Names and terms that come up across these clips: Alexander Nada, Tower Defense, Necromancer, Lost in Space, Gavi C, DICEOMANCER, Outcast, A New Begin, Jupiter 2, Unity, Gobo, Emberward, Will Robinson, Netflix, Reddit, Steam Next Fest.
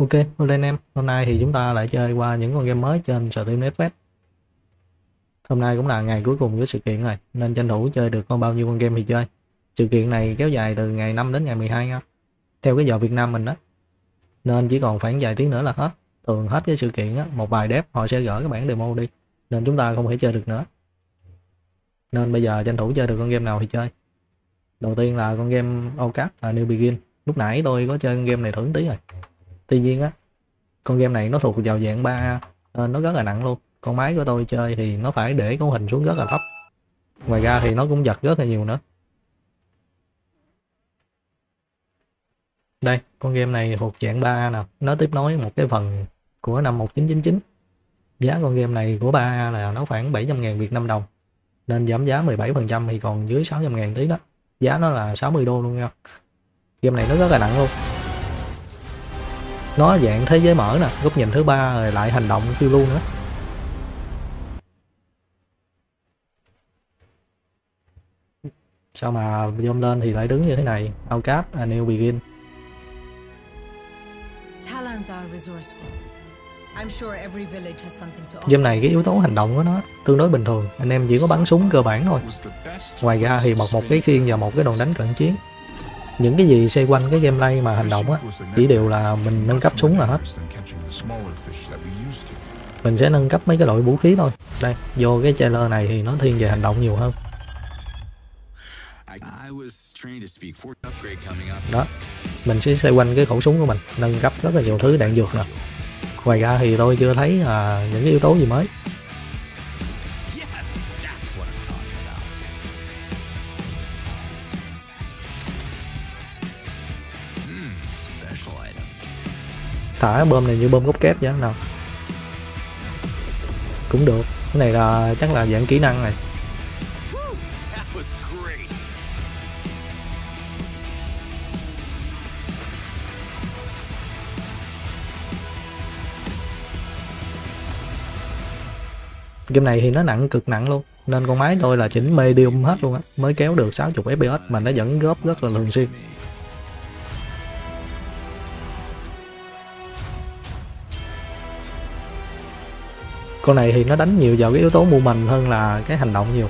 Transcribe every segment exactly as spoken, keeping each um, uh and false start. Ok, hôm nay em, hôm nay thì chúng ta lại chơi qua những con game mới trên Steam Next Fest. Hôm nay cũng là ngày cuối cùng của sự kiện rồi, nên tranh thủ chơi được con bao nhiêu con game thì chơi. Sự kiện này kéo dài từ ngày năm đến ngày mười hai nha, theo cái giờ Việt Nam mình đó. Nên chỉ còn khoảng vài tiếng nữa là hết. Thường hết cái sự kiện á, một vài dev họ sẽ gửi cái bản demo đi, nên chúng ta không thể chơi được nữa. Nên bây giờ tranh thủ chơi được con game nào thì chơi. Đầu tiên là con game Outcast, A New Begin. Lúc nãy tôi có chơi con game này thử tí rồi. Tuy nhiên á, con game này nó thuộc vào dạng ba A nên nó rất là nặng luôn. Con máy của tôi chơi thì nó phải để cấu hình xuống rất là thấp. Ngoài ra thì nó cũng giật rất là nhiều nữa. Đây, con game này thuộc dạng ba A nào. Nó tiếp nối một cái phần của năm một nghìn chín trăm chín mươi chín. Giá con game này của ba A là nó khoảng bảy trăm ngàn Việt Nam đồng. Nên giảm giá mười bảy phần trăm thì còn dưới sáu trăm ngàn tí đó. Giá nó là sáu mươi đô luôn nha. Game này nó rất là nặng luôn. Nó dạng thế giới mở nè, góc nhìn thứ ba rồi lại hành động phiêu lưu nữa. Sao mà zoom lên thì lại đứng như thế này. Outcast, A New Begin. Game này cái yếu tố hành động của nó tương đối bình thường, anh em chỉ có bắn súng cơ bản thôi. Ngoài ra thì một một cái khiên và một cái đòn đánh cận chiến. Những cái gì xoay quanh cái gameplay mà hành động á, chỉ đều là mình nâng cấp súng là hết. Mình sẽ nâng cấp mấy cái loại vũ khí thôi. Đây, vô cái trailer này thì nó thiên về hành động nhiều hơn. Đó, mình sẽ xoay quanh cái khẩu súng của mình, nâng cấp rất là nhiều thứ, đạn dược nè. Ngoài ra thì tôi chưa thấy à, những cái yếu tố gì mới. Thả bơm này như bơm gốc kép vậy nào cũng được. Cái này là chắc là dạng kỹ năng này. Game này thì nó nặng, cực nặng luôn, nên con máy tôi là chỉnh medium hết luôn á, mới kéo được sáu mươi F P S mà nó vẫn góp rất là thường xuyên. Con này thì nó đánh nhiều vào cái yếu tố movement hơn là cái hành động nhiều.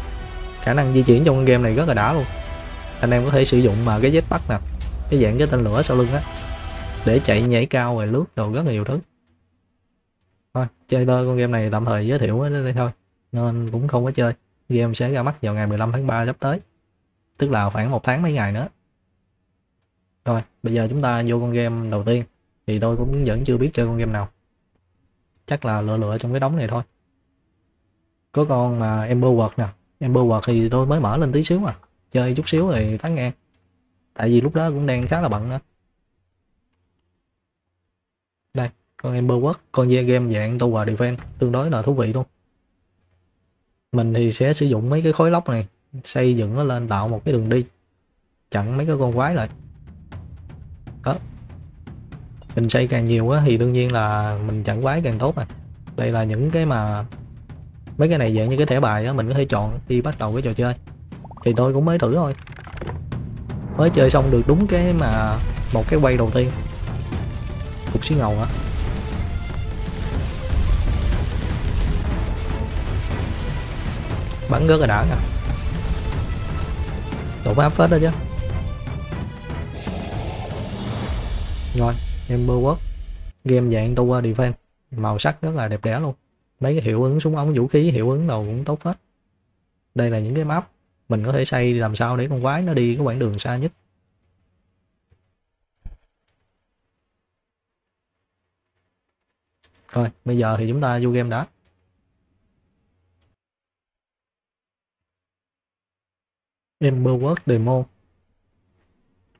Khả năng di chuyển trong con game này rất là đã luôn. Anh em có thể sử dụng mà cái jetpack nè, cái dạng cái tên lửa sau lưng á, để chạy nhảy cao rồi lướt đồ rất là nhiều thứ. Thôi, chơi đôi con game này tạm thời giới thiệu đến đây thôi, nên cũng không có chơi. Game sẽ ra mắt vào ngày mười lăm tháng ba sắp tới, tức là khoảng một tháng mấy ngày nữa. Rồi, bây giờ chúng ta vô con game đầu tiên. Thì tôi cũng vẫn chưa biết chơi con game nào, chắc là lựa lựa trong cái đống này thôi. Có con mà Emberward nè. Emberward thì tôi mới mở lên tí xíu à, chơi chút xíu thì tán ngang, tại vì lúc đó cũng đang khá là bận nữa. Đây, con Emberward, con game dạng tower defense, tương đối là thú vị luôn. Mình thì sẽ sử dụng mấy cái khối lóc này, xây dựng nó lên tạo một cái đường đi, chặn mấy cái con quái lại. Đó, mình xây càng nhiều á thì đương nhiên là mình chặn quái càng tốt. À, đây là những cái mà mấy cái này dạng như cái thẻ bài á, mình có thể chọn khi bắt đầu cái trò chơi. Thì tôi cũng mới thử thôi, mới chơi xong được đúng cái mà một cái quay đầu tiên. Cục xí ngầu hả? Bắn rất là đã nè, đổ áp phết đó chứ. Rồi, Emberward, game dạng tower defense, màu sắc rất là đẹp đẽ luôn. Mấy cái hiệu ứng súng ống, vũ khí, hiệu ứng đầu cũng tốt hết. Đây là những cái map mình có thể xây làm sao để con quái nó đi cái quãng đường xa nhất. Rồi, bây giờ thì chúng ta vô game đã. Emberward demo.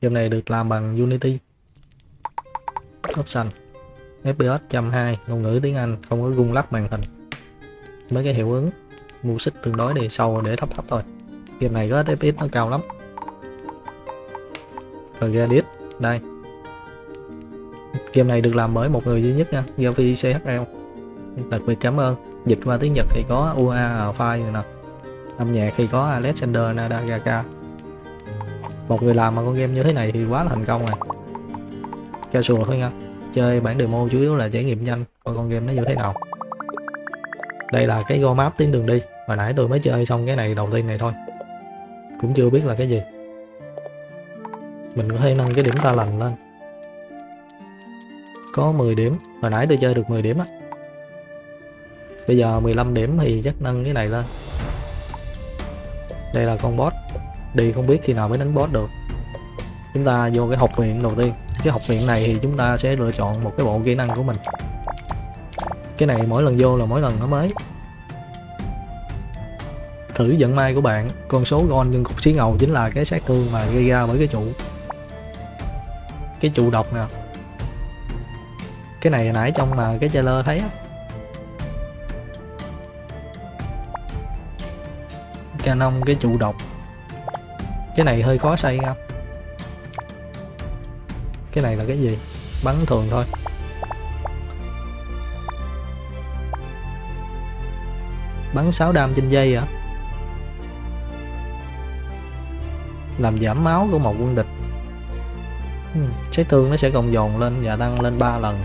Game này được làm bằng Unity. Option F P S một trăm hai mươi, ngôn ngữ tiếng Anh, không có rung lắc màn hình. Mấy cái hiệu ứng music tương đối đi, sâu để thấp thấp thôi. Game này có F P S nó cao lắm. Rồi Reddit, đây. Game này được làm bởi một người duy nhất nha, Gavi C. Đặc biệt cảm ơn. Dịch qua tiếng Nhật thì có u a file này nè. Âm nhạc thì có Alexander Nada. Một người làm mà con game như thế này thì quá là thành công rồi. Casual thôi nha. chơi bản demo chủ yếu là trải nghiệm nhanh coi con game nó như thế nào. Đây là cái roadmap map tuyến đường đi, hồi nãy tôi mới chơi xong cái này đầu tiên này thôi, cũng chưa biết là cái gì. Mình có thể nâng cái điểm ta lành lên, có mười điểm, hồi nãy tôi chơi được mười điểm á, bây giờ mười lăm điểm thì chắc nâng cái này lên. Đây là con boss đi, không biết khi nào mới đánh boss được. Chúng ta vô cái học viện đầu tiên. Cái học viện này thì chúng ta sẽ lựa chọn một cái bộ kỹ năng của mình. Cái này mỗi lần vô là mỗi lần nó mới. Thử vận may của bạn, con số gold nhưng cục xí ngầu chính là cái sát thương mà gây ra bởi cái trụ cái trụ độc nè. Cái này nãy trong mà cái trailer thấy á. Canon cái trụ độc, cái này hơi khó xây không. Cái này là cái gì? Bắn thường thôi. Bắn sáu đam trên giây hả? Làm giảm máu của một quân địch. Trái tương nó sẽ còn dồn lên và tăng lên ba lần.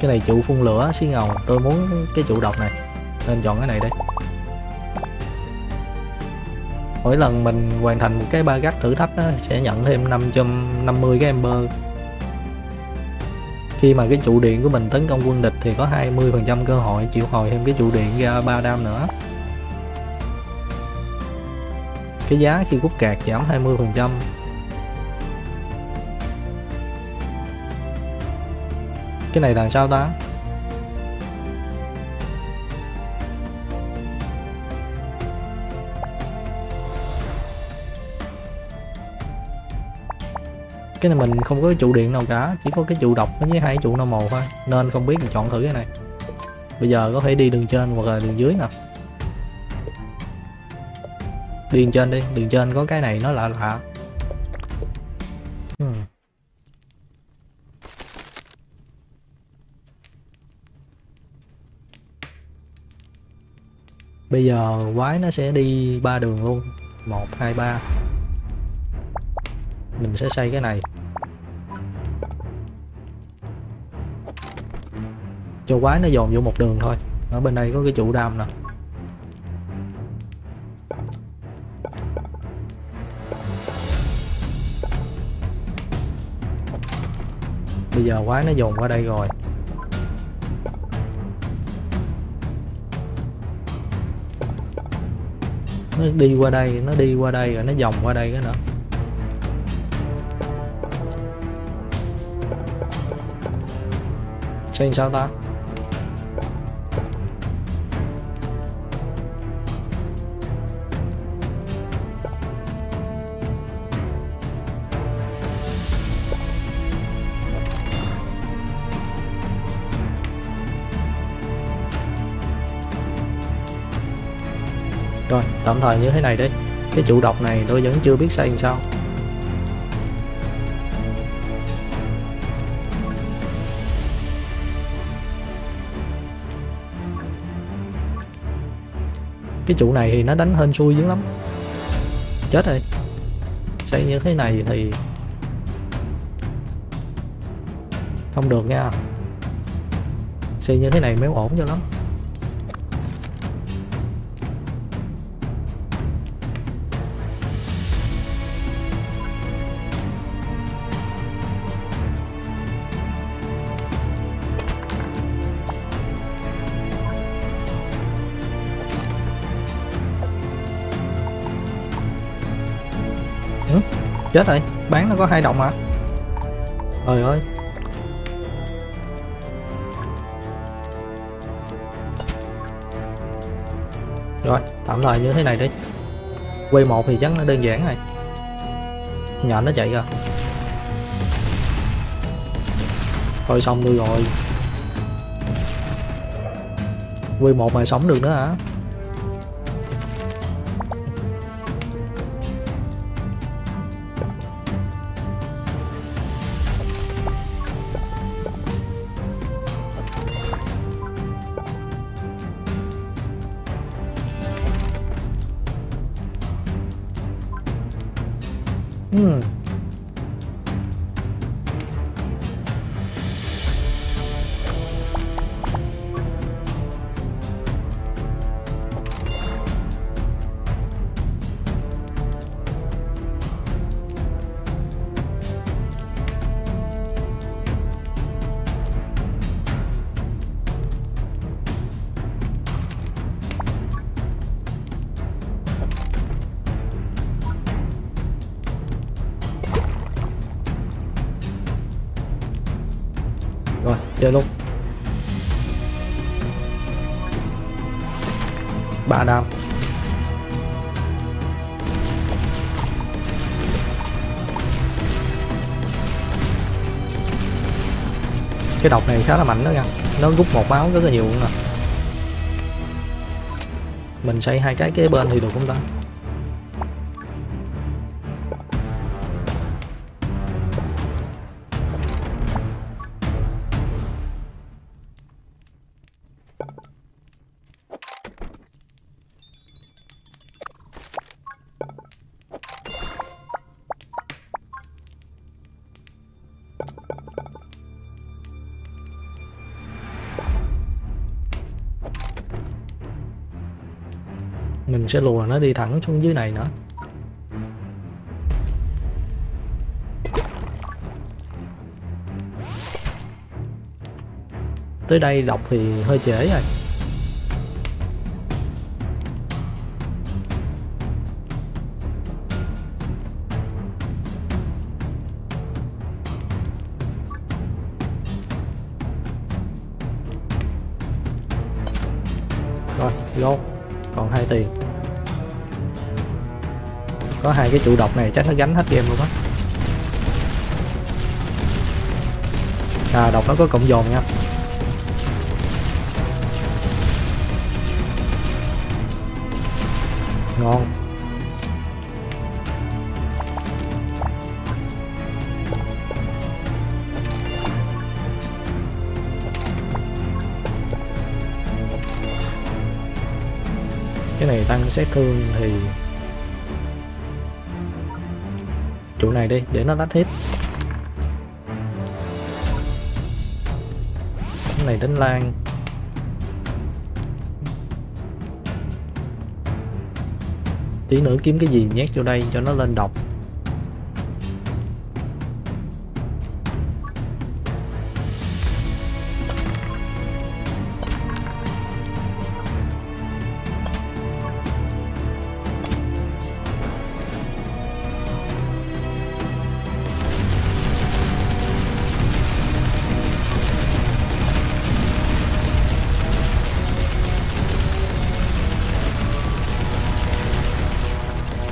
Cái này trụ phun lửa xí ngầu. Tôi muốn cái trụ độc này nên chọn cái này đây. Mỗi lần mình hoàn thành một cái ba gác thử thách á, sẽ nhận thêm năm trăm năm mươi cái Ember. Khi mà cái trụ điện của mình tấn công quân địch thì có hai mươi phần trăm cơ hội triệu hồi thêm cái trụ điện ra ba đam nữa. Cái giá khi quốc cạc giảm hai mươi phần trăm. Cái này đằng sau ta. Cái này mình không có trụ điện nào cả, chỉ có cái trụ độc với hai trụ nâu màu thôi, nên không biết mình chọn thử cái này. Bây giờ có thể đi đường trên hoặc là đường dưới nè. Đi đường trên đi, đường trên có cái này nó lạ lạ. Hmm. Bây giờ quái nó sẽ đi ba đường luôn, một, hai, ba. Mình sẽ xây cái này cho quái nó dồn vô một đường thôi. Ở bên đây có cái trụ đam nè. Bây giờ quái nó dồn qua đây rồi. Nó đi qua đây, nó đi qua đây rồi nó dòng qua đây cái nữa. Xem sao ta. Rồi, tạm thời như thế này đi. Cái trụ độc này tôi vẫn chưa biết xây làm sao. Cái trụ này thì nó đánh hên xui dữ lắm. Chết rồi. Xây như thế này thì không được nha. Xây như thế này mới ổn cho lắm. Chết rồi, bán nó có hai đồng hả? Trời ơi. Rồi, tạm thời như thế này đi. Quay một thì chắc nó đơn giản này. Nhện nó chạy ra. Thôi xong tôi rồi. Quay một mà sống được nữa hả? chơi luôn. Ba đam. Cái độc này khá là mạnh đó nha, nó rút một máu rất là nhiều nè. Mình xây hai cái kế bên thì được không ta? Mình sẽ lùa nó đi thẳng xuống dưới này nữa. Tới đây đọc thì hơi trễ rồi. Rồi, vô. Còn hai tiền. Có hai cái trụ độc này chắc nó gánh hết game luôn á. À, độc nó có cộng dồn nha. Ngon. Cái này tăng sát thương thì trụ này đi để nó lách hết. Cái này đánh lan. Tí nữa kiếm cái gì nhét vô đây cho nó lên độc.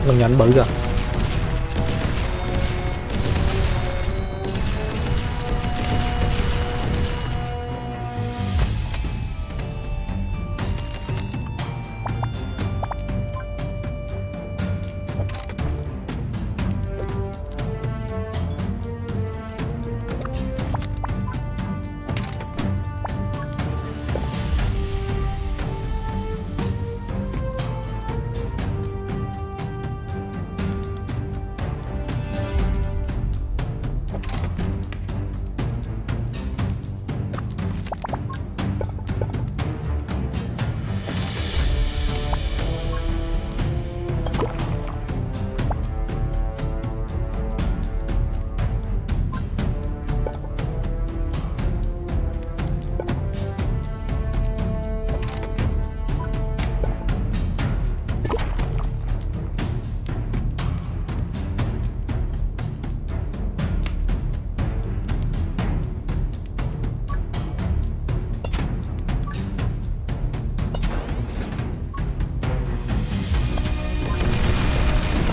Con nhện bự kìa.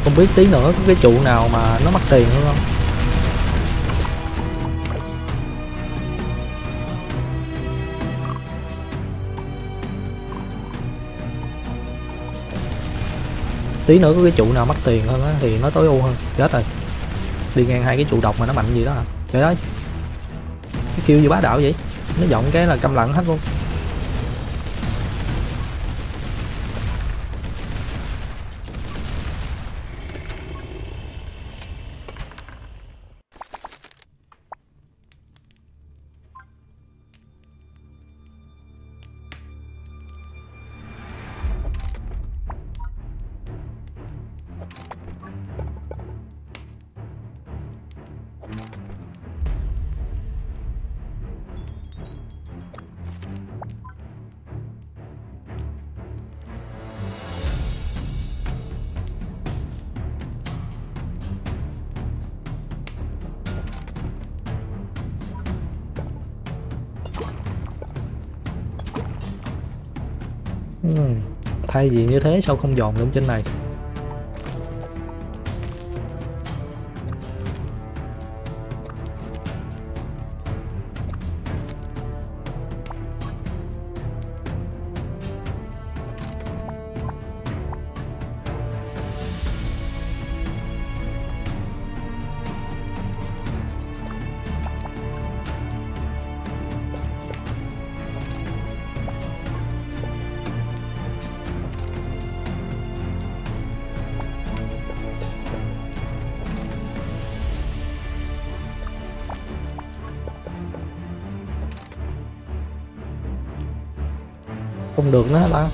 Không biết tí nữa có cái trụ nào mà nó mắc tiền nữa không? Tí nữa có cái trụ nào mắc tiền hơn á thì nó tối ưu hơn. Chết rồi. Đi ngang hai cái trụ độc mà nó mạnh gì đó à. Trời ơi. Cái kêu gì bá đạo vậy? Nó giọng cái là câm lặng hết luôn. Hmm. Thay vì như thế sao không dồn lên trên này? Không được nữa ta.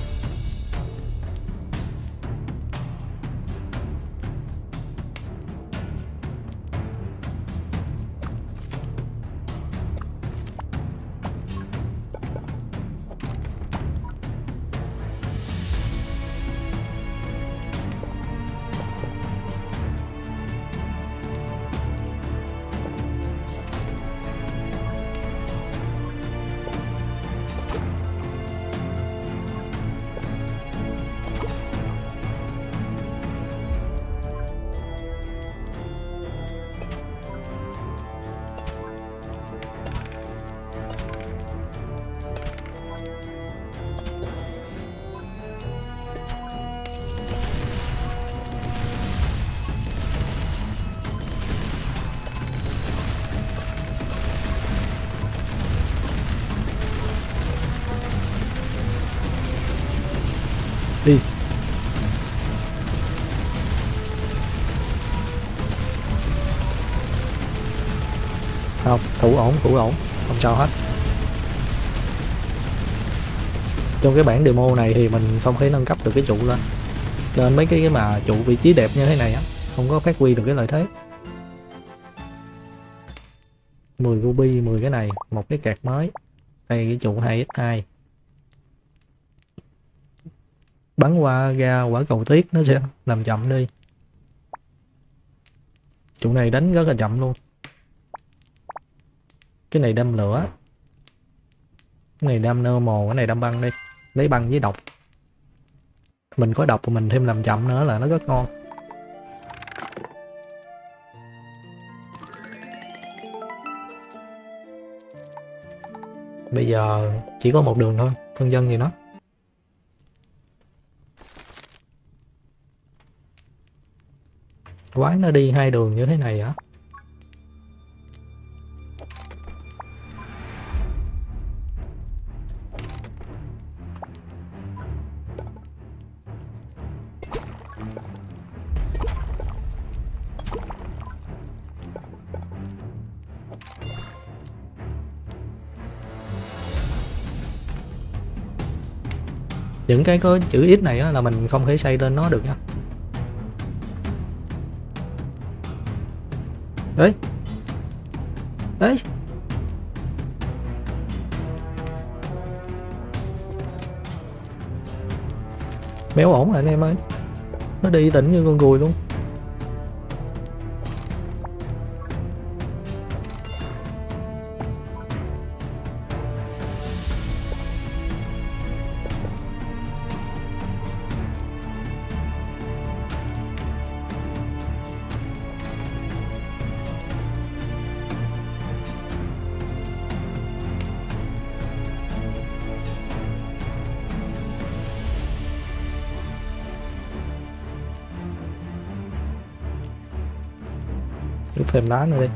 Đi. Không, thủ ổn, thủ ổn, không sao hết. Trong cái bản demo này thì mình không thể nâng cấp được cái trụ lên. Nên mấy cái mà trụ vị trí đẹp như thế này á, không có phát huy được cái lợi thế. mười ruby, mười cái này, một cái cạc mới. Đây cái trụ hai nhân hai. Bắn qua ra quả cầu tiết nó sẽ làm chậm đi. Trụ này đánh rất là chậm luôn. Cái này đâm lửa, cái này đâm normal, cái này đâm băng đi. Lấy băng với độc. Mình có độc của mình thêm làm chậm nữa là nó rất ngon. Bây giờ chỉ có một đường thôi, phân dân gì nó. Quái nó đi hai đường như thế này hả? Những cái có chữ X này á, là mình không thể xây lên nó được nha. Đấy. Đấy. Méo ổn rồi anh em ơi. Nó đi tỉnh như con cùi luôn. Thêm lá nữa đi.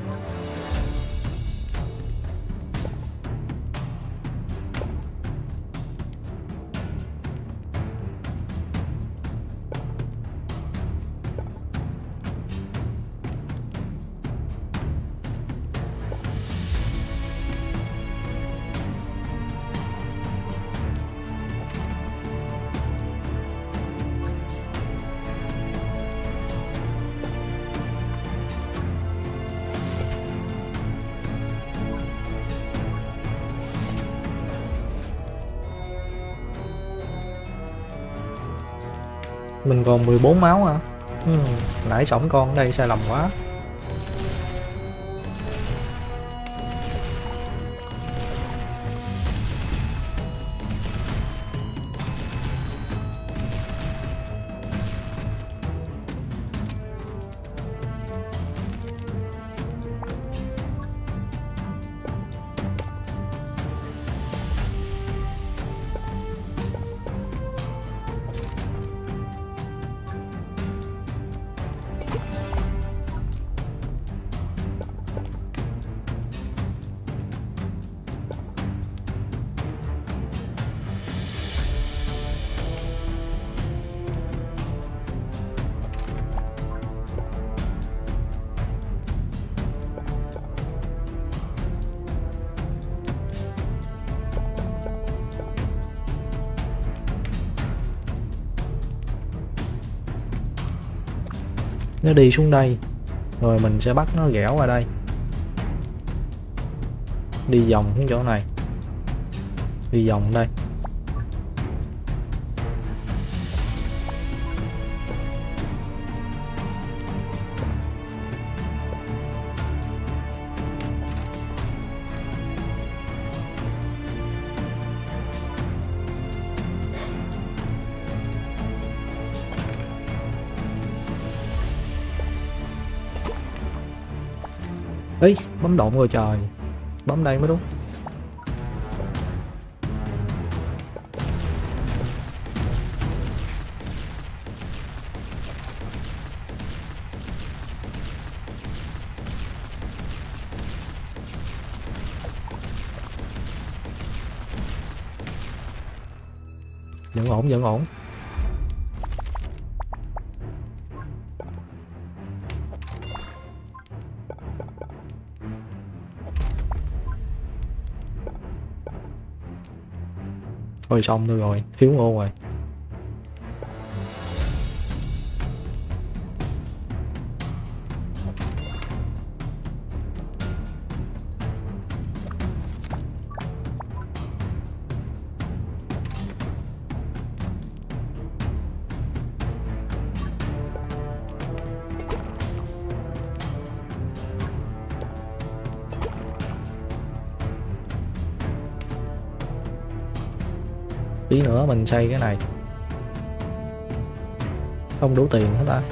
Mình còn mười bốn máu hả? Ừ, nãy sổng con ở đây sai lầm quá. nó đi xuống đây, rồi mình sẽ bắt nó ghẻo vào đây, đi vòng xuống chỗ này, đi vòng đây. Ê, bấm độn rồi trời, bấm đây mới đúng. Vẫn ổn, vẫn ổn. Thôi xong nữa rồi, thiếu ô rồi. Tí nữa mình xây cái này không đủ tiền hết ta.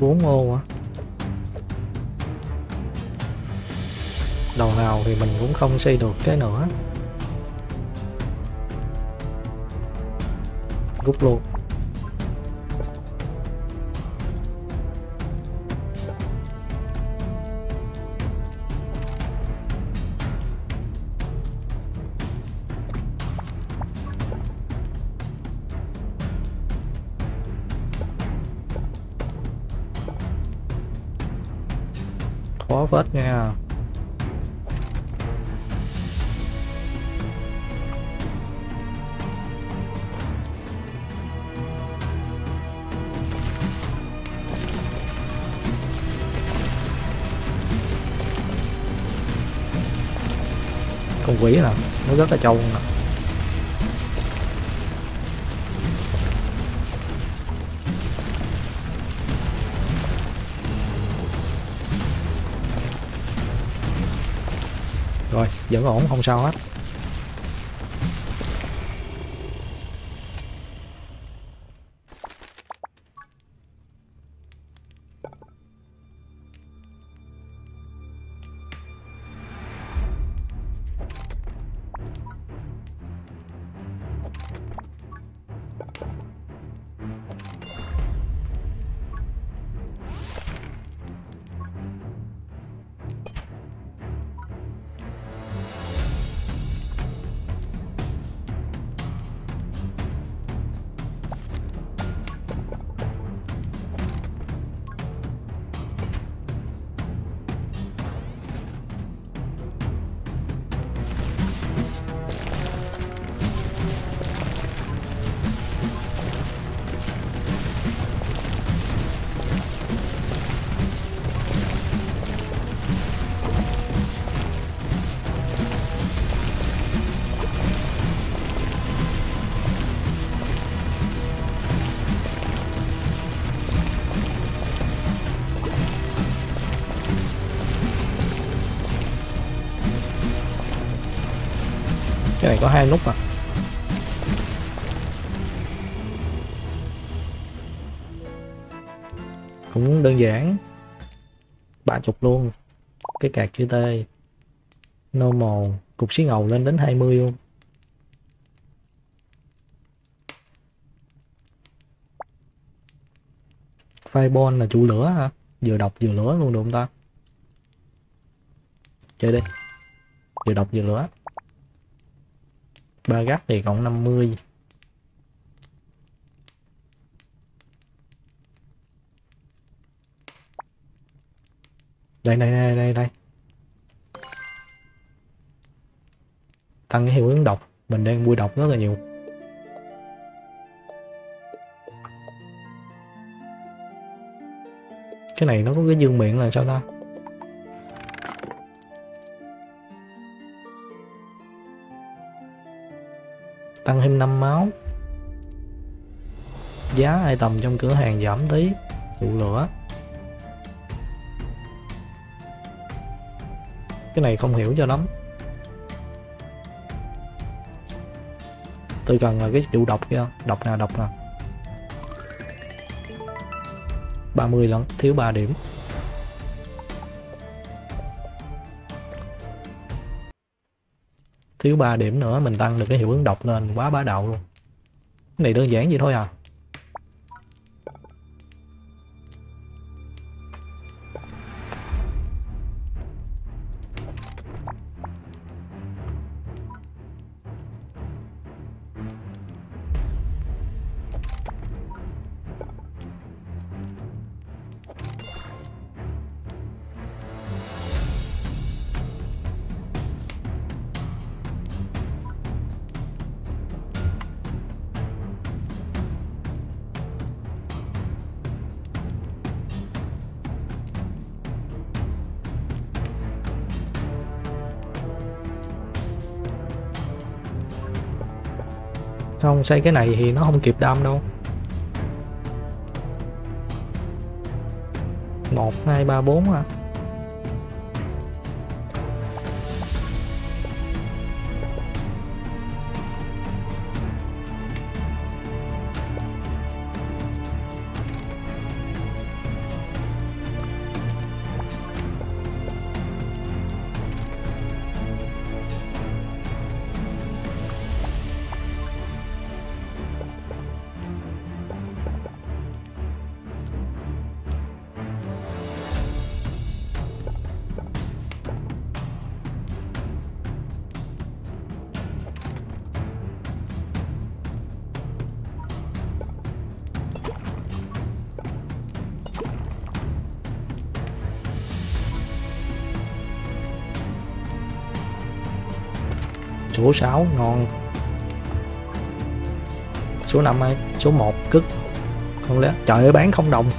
Bốn ô hả? Đầu nào thì mình cũng không xây được cái nữa, rút luôn. Khó vết nha. Con quỷ nè, nó rất là trâu nè. Rồi, vẫn ổn, không sao hết. Cái này có hai nút à. Cũng đơn giản. Ba chục luôn. Cái cạc chữ T. Normal. Cục xí ngầu lên đến hai mươi luôn. Fireball là trụ lửa hả? Vừa độc vừa lửa luôn được không ta? Chơi đi. Vừa độc vừa lửa. Ba gác thì cộng năm mươi. Đây đây đây đây đây. Tăng cái hiệu ứng độc. Mình đang mua độc rất là nhiều. Cái này nó có cái dương miệng là sao ta? Tăng thêm năm máu. Giá ai tầm trong cửa hàng giảm tí. Trụ lửa. Cái này không hiểu cho lắm. Tôi cần là cái trụ độc kia. Độc nào độc nào. ba mươi lần, thiếu ba điểm. Thiếu ba điểm nữa mình tăng được cái hiệu ứng độc lên, quá bá đạo luôn. Cái này đơn giản vậy thôi à. Không xây cái này thì nó không kịp đâm đâu. Một hai ba bốn hả? Số sáu ngon. Số năm ấy, số một cứt. Không lẽ trời ơi bán không đồng.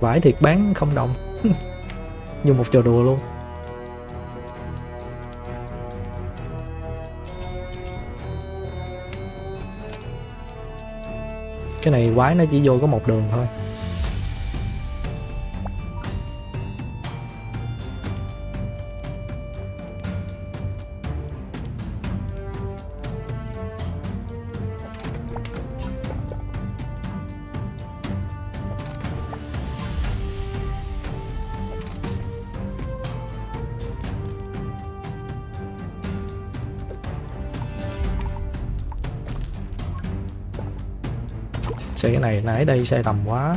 Vãi thiệt bán không đồng. Như một trò đùa luôn. Cái này quái nó chỉ vô có một đường thôi. Xe cái này nãy đây xe tầm quá.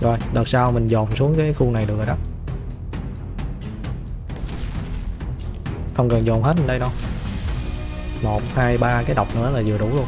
Rồi, đợt sau mình dồn xuống cái khu này được rồi đó. Không cần dồn hết lên đây đâu. Một, hai, ba cái độc nữa là vừa đủ luôn.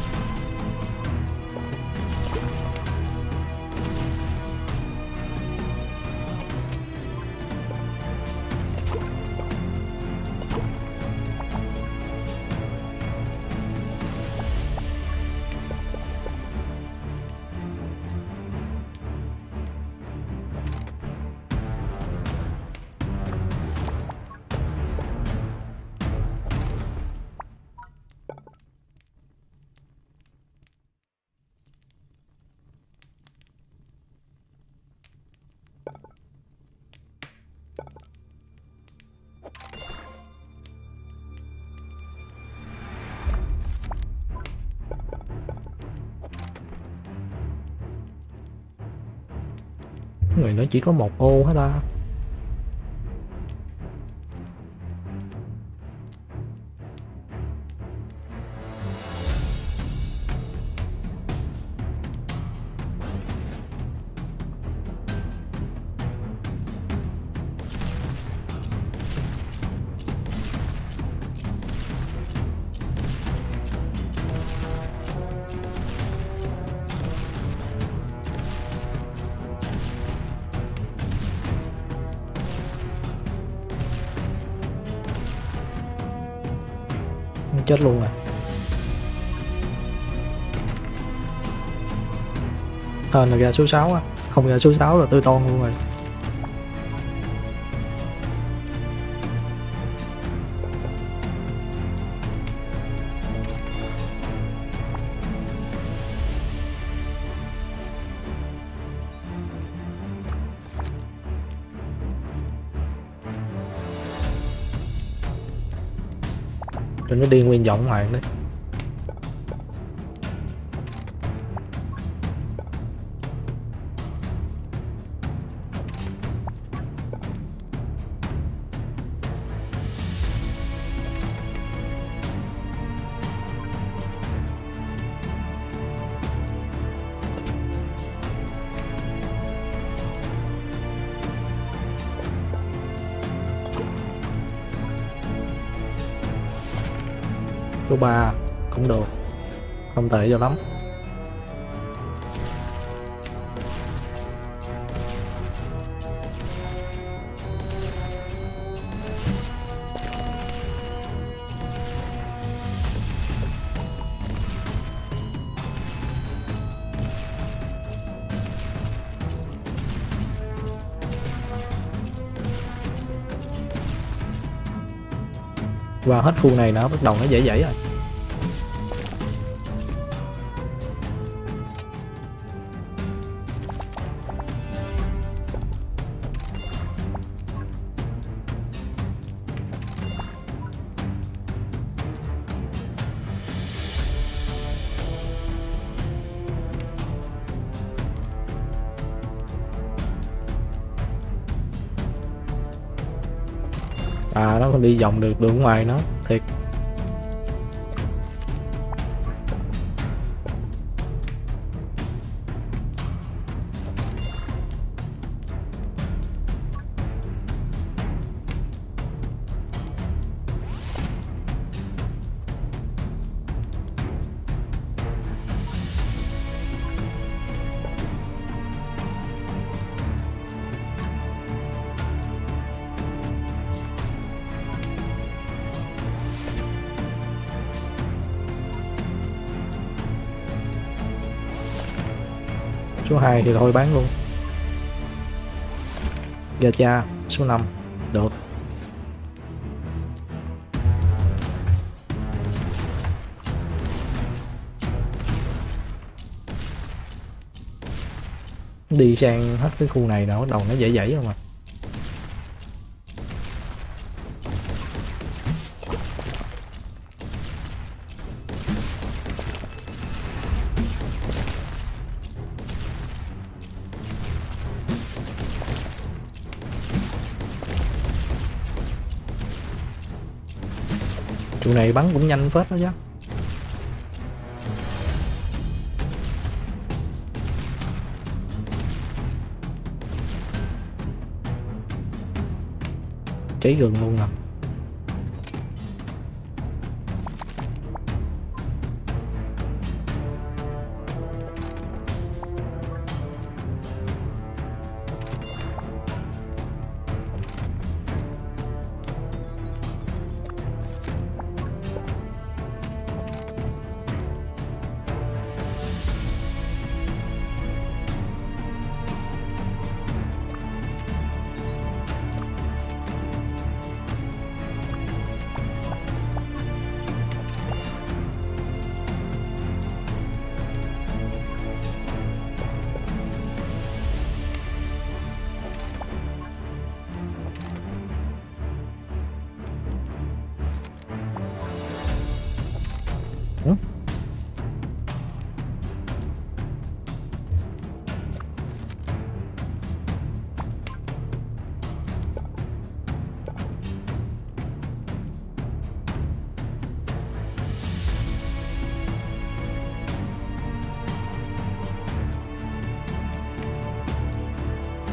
người nó chỉ có một ô hết ta. Chết luôn à. Ờ là gà số sáu á. Không, gà số sáu là tươi ton luôn rồi. Nó đi nguyên vọng hoàng đấy. Ba cũng được, không tệ cho lắm. Và hết khu này nữa bắt đầu nó dễ dễ rồi. À nó còn đi vòng được đường ngoài nó thiệt. Số hai thì thôi bán luôn. Gà cha số năm được. Đi sang hết cái khu này nó bắt đầu nó dễ dãi không à. Trụ này bắn cũng nhanh phết đó chứ. Cháy gần luôn à.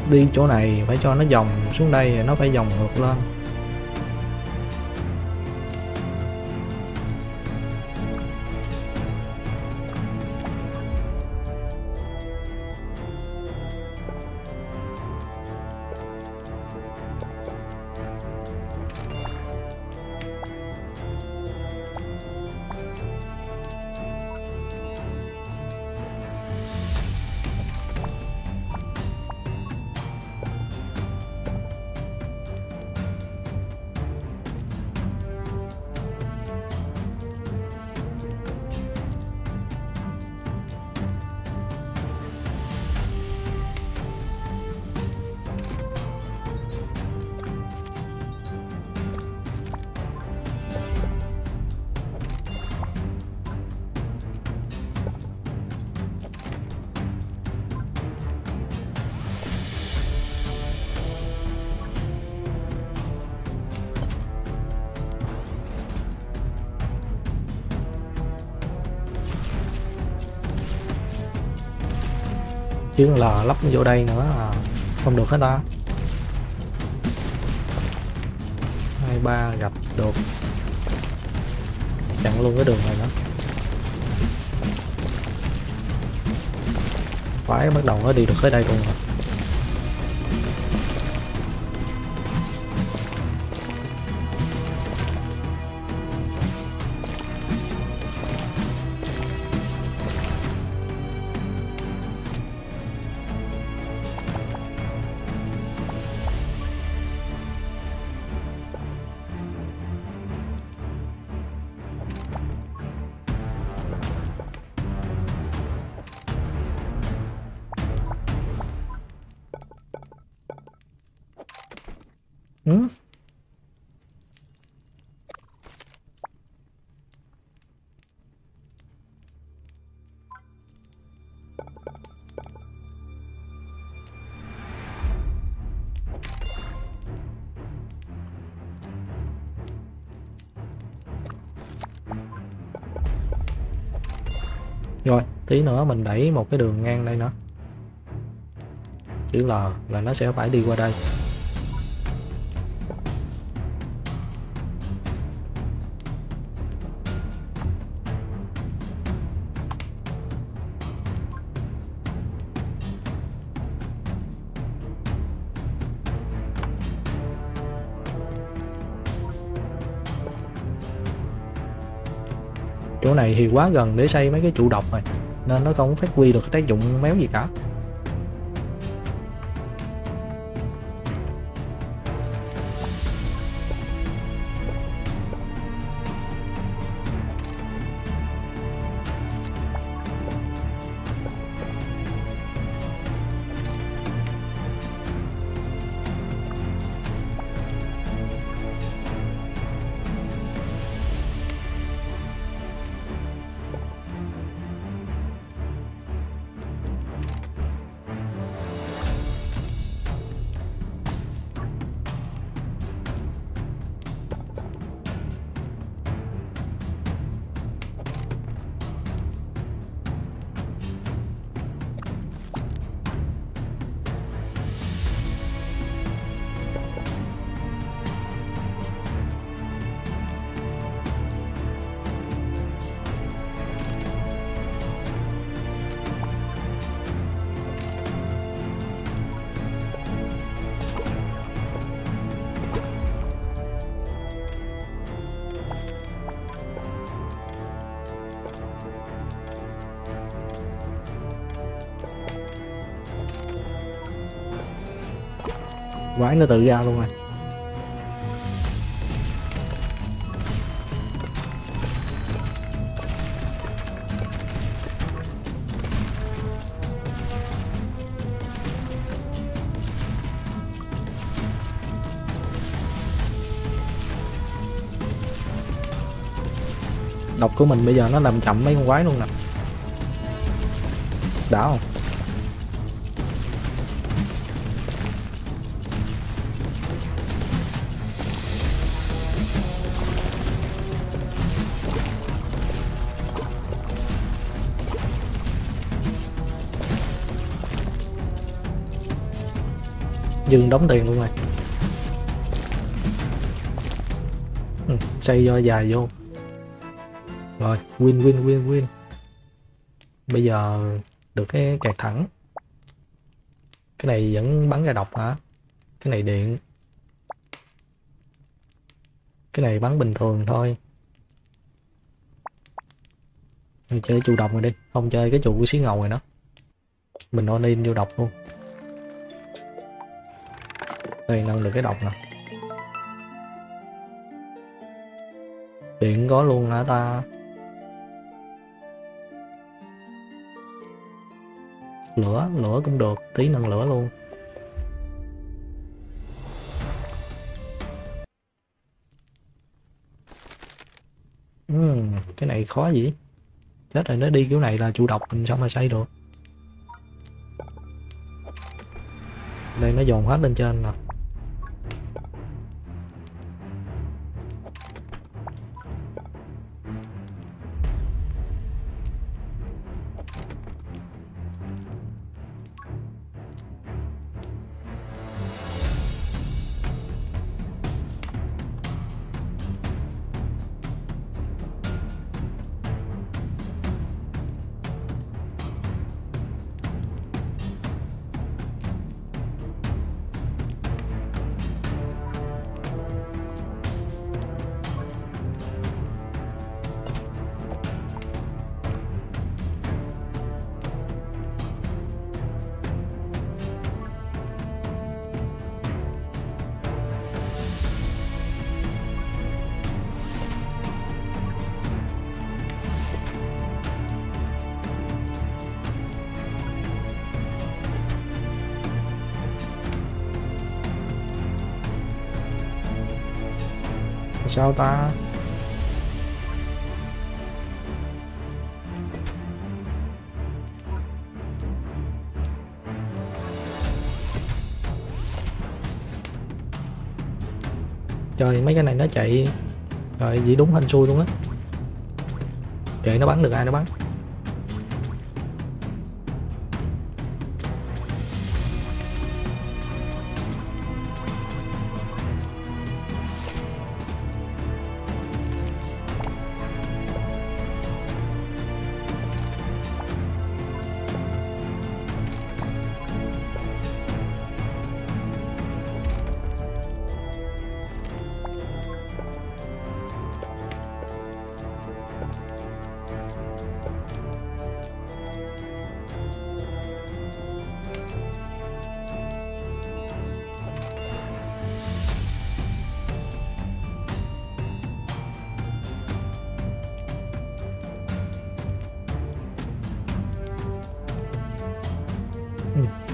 đi chỗ này phải cho nó vòng xuống đây, nó phải vòng ngược lên. Chứ là lắp vô đây nữa à, không được hết ta. Hai ba gặp được, chặn luôn cái đường này nữa. Phải bắt đầu nó đi được tới đây luôn rồi. Ừ. Rồi, tí nữa mình đẩy một cái đường ngang đây nữa. Chữ L là nó sẽ phải đi qua đây. Chỗ này thì quá gần để xây mấy cái trụ độc rồi nên nó không phát huy được tác dụng méo gì cả. Quái nó tự ra luôn rồi. Độc của mình bây giờ nó làm chậm mấy con quái luôn nè. Đã không? dưng đóng tiền luôn rồi. Ừ, xây do dài vô. Rồi, win win win win. Bây giờ được cái kẹt thẳng. Cái này vẫn bắn ra độc hả? Cái này điện. Cái này bắn bình thường thôi. Mình chơi chủ động rồi đi, không chơi cái chủ của xí ngầu rồi đó. Mình on in vô độc luôn. Đây nâng được cái độc nè. Điện có luôn hả ta? Lửa, lửa cũng được, tí nâng lửa luôn. Uhm, cái này khó gì? Chết rồi, nó đi kiểu này là chủ độc, mình sao mà xây được. Đây nó dồn hết lên trên nè. Sao ta? Trời, mấy cái này nó chạy rồi gì đúng hên xui luôn á. Kệ nó bắn được ai nó bắn.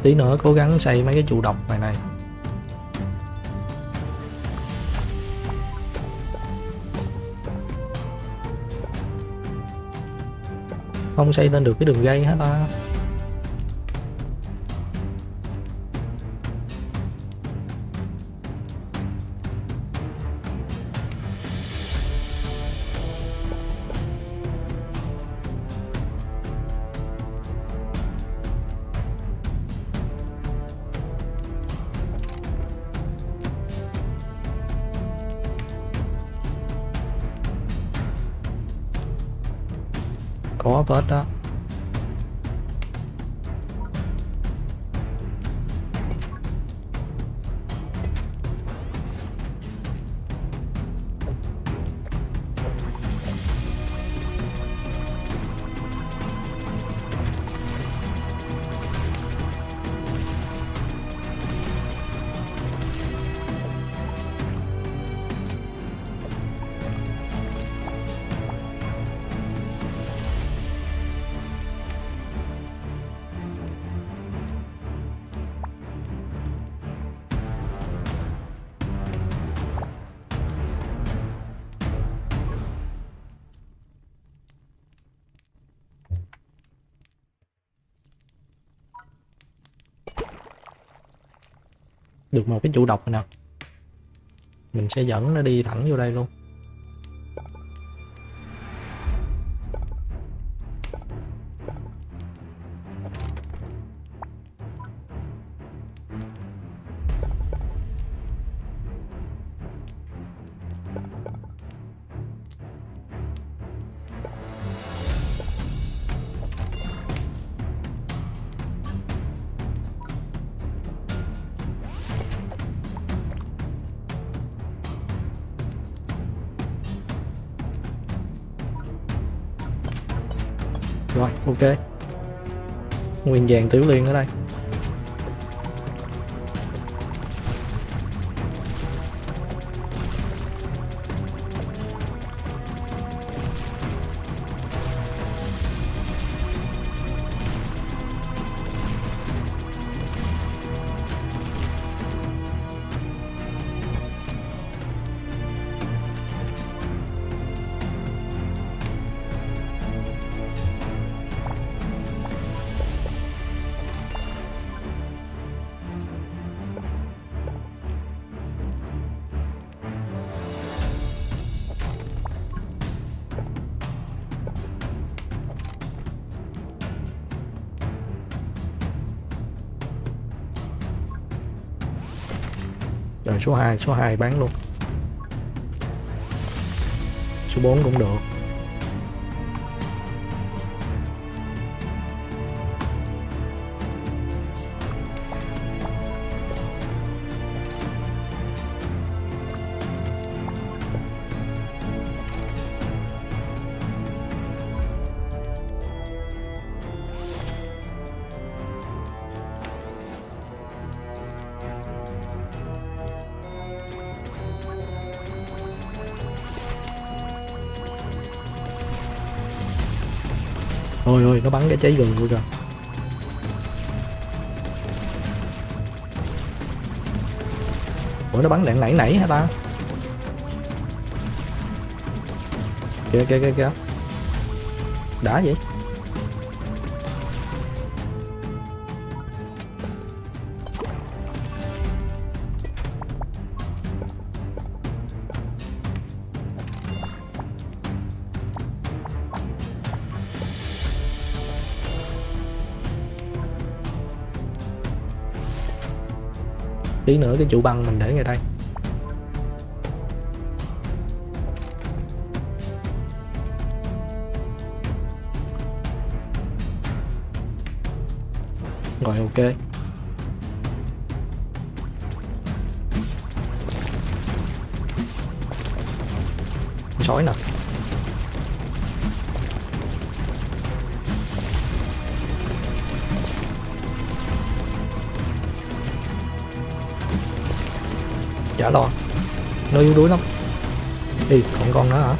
Tí nữa cố gắng xây mấy cái trụ độc này này. Không xây lên được cái đường dây hả ta? Có vớt đó. Được một cái trụ độc nè. Mình sẽ dẫn nó đi thẳng vô đây luôn. Rồi, ok. Nguyên vàng tiểu liên ở đây. Rồi số hai, số hai bán luôn. Số bốn cũng được. Ôi ôi, nó bắn cái cháy gần luôn kìa. Ủa nó bắn đạn nảy nảy hả ta? Kìa kìa kìa kìa. Đã vậy. Tí nữa cái trụ băng mình để ngay đây. Rồi ok. Sói nè. Chả lo, nó yếu đuối lắm. Đi còn con nữa hả?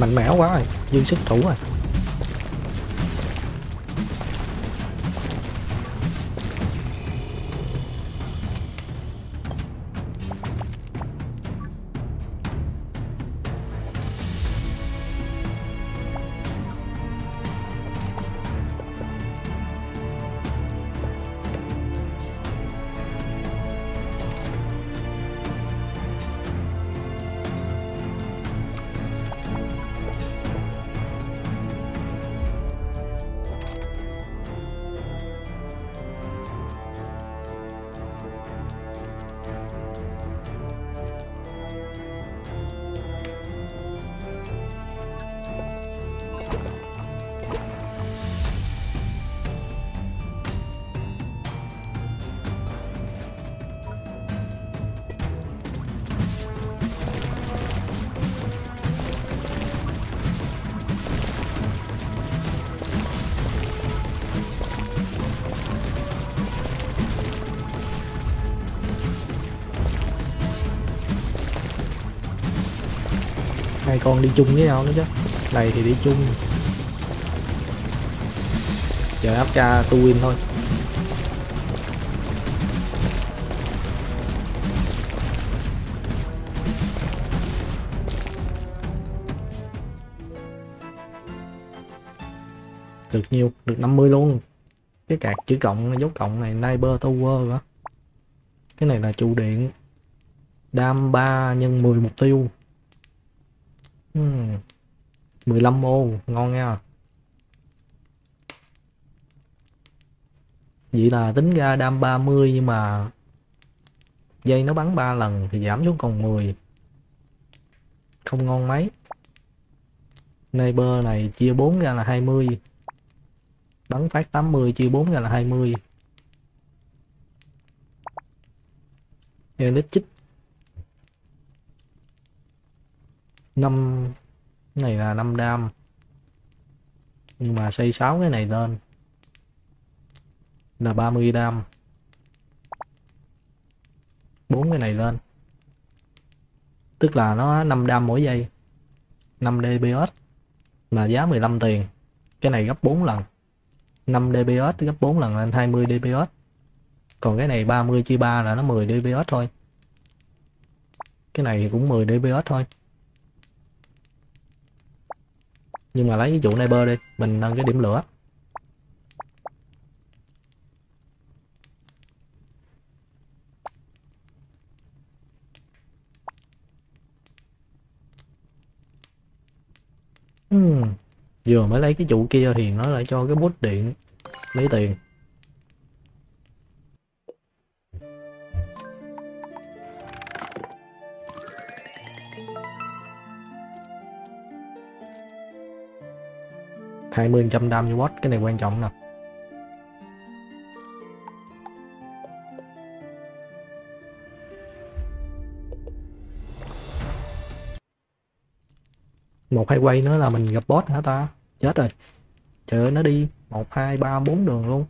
Mạnh mẽ quá rồi, dư sức thủ rồi. Hai con đi chung với nhau nữa chứ. Này thì đi chung. Giờ áp ca tu win thôi. Được nhiều, được năm mươi luôn. Cái cạc chữ cộng, dấu cộng này, Neighbor Tower hả? Cái này là trụ điện. Đam ba nhân mười mục tiêu. Hmm. mười lăm ô, ngon nha. Vậy là tính ra đam ba mươi nhưng mà dây nó bắn ba lần thì giảm xuống còn mười. Không ngon mấy. Neighbor này chia bốn ra là hai mươi. Bắn phát tám mươi chia bốn ra là hai mươi. Elite chích năm, cái này là năm đam. Nhưng mà xây sáu cái này lên là ba mươi đam. bốn cái này lên. Tức là nó năm đam mỗi giây. năm đê pê ét là giá mười lăm tiền. Cái này gấp bốn lần. năm đê pê ét gấp bốn lần lên hai mươi đê pê ét. Còn cái này ba mươi chia ba là nó mười đê pê ét thôi. Cái này cũng mười đê pê ét thôi. Nhưng mà lấy cái trụ Neighbor đi, mình nâng cái điểm lửa. Uhm, vừa mới lấy cái trụ kia thì nó lại cho cái bút điện lấy tiền. hai mươi phần trăm đam cho boss, cái này quan trọng nè. Một hai quay nữa là mình gặp boss hả ta? Chết rồi. Trời ơi, nó đi một, hai, ba, bốn đường luôn.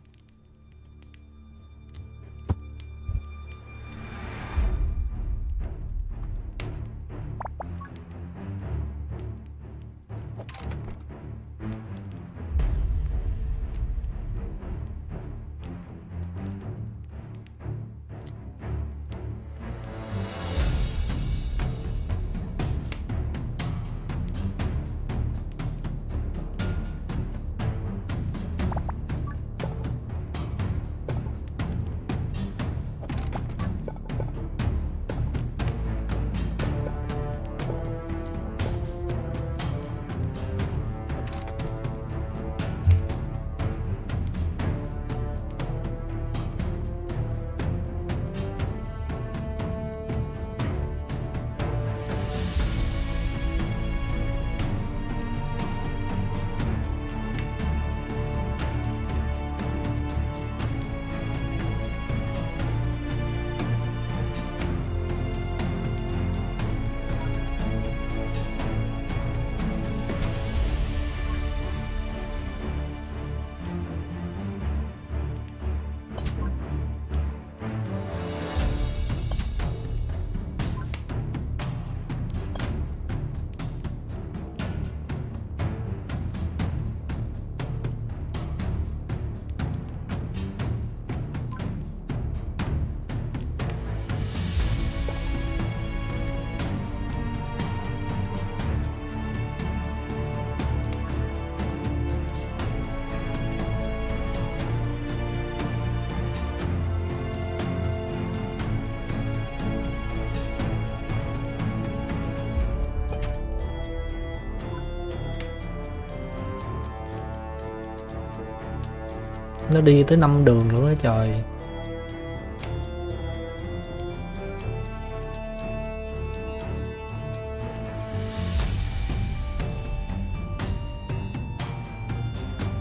Nó đi tới năm đường nữa đó trời.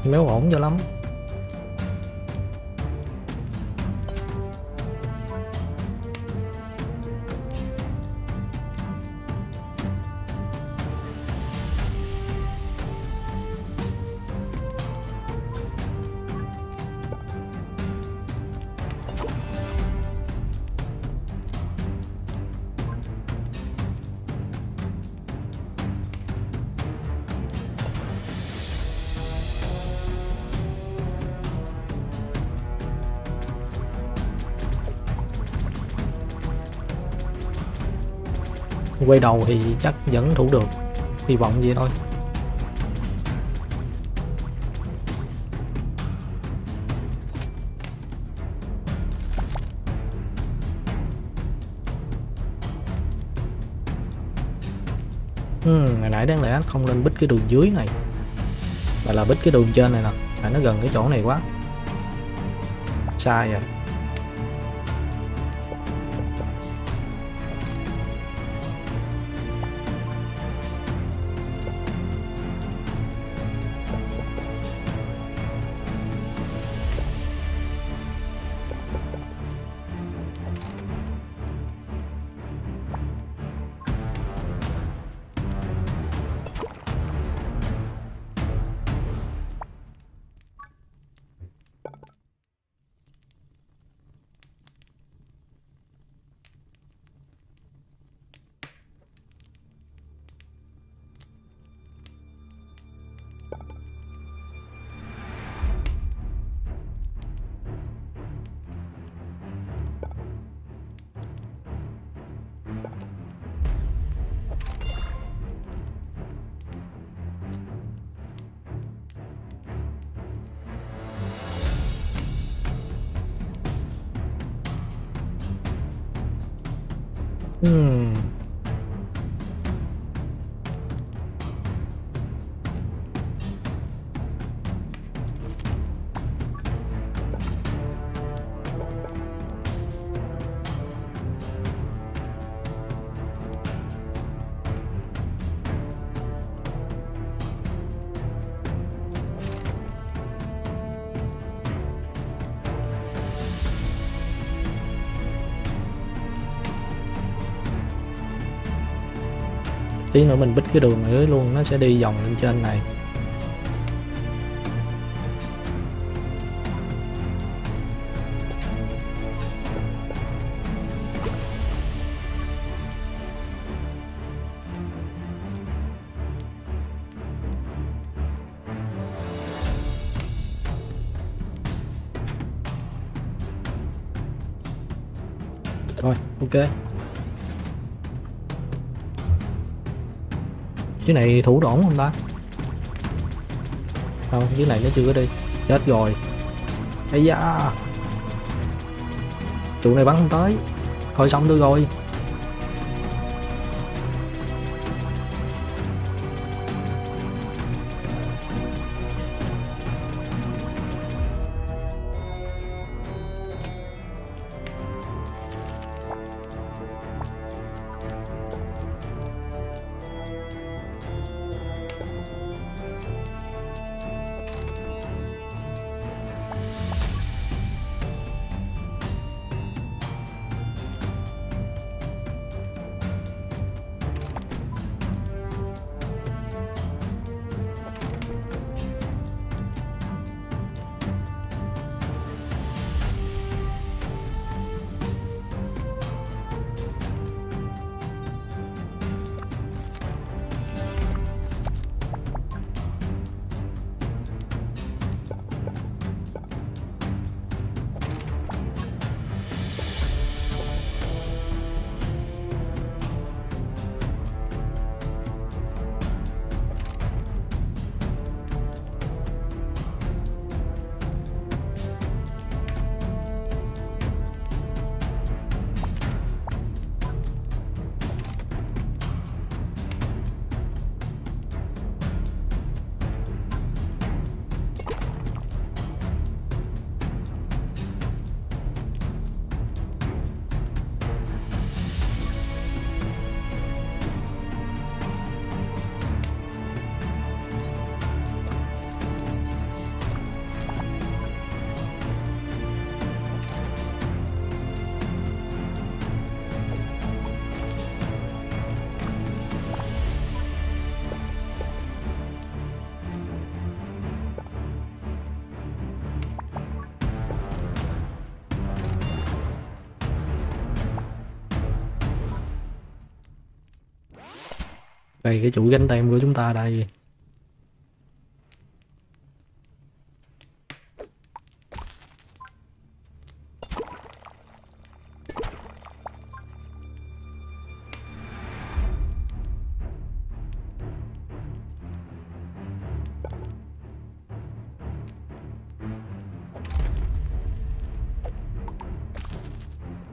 Méo ổn cho lắm. quay đầu thì chắc vẫn thủ được, hy vọng vậy thôi. Ừ, hồi nãy đáng lẽ không nên bít cái đường dưới này mà là bít cái đường trên này nè, là nó gần cái chỗ này quá, sai rồi. Hmm. Tí nữa mình bích cái đường này luôn, nó sẽ đi vòng lên trên này. Rồi, ok. Cái này thủ đổn không ta? Không, cái này nó chưa có đi. Chết rồi. Ây da, trụ này bắn không tới. Thôi xong tôi rồi. Đây, cái chủ gánh tem của chúng ta đây.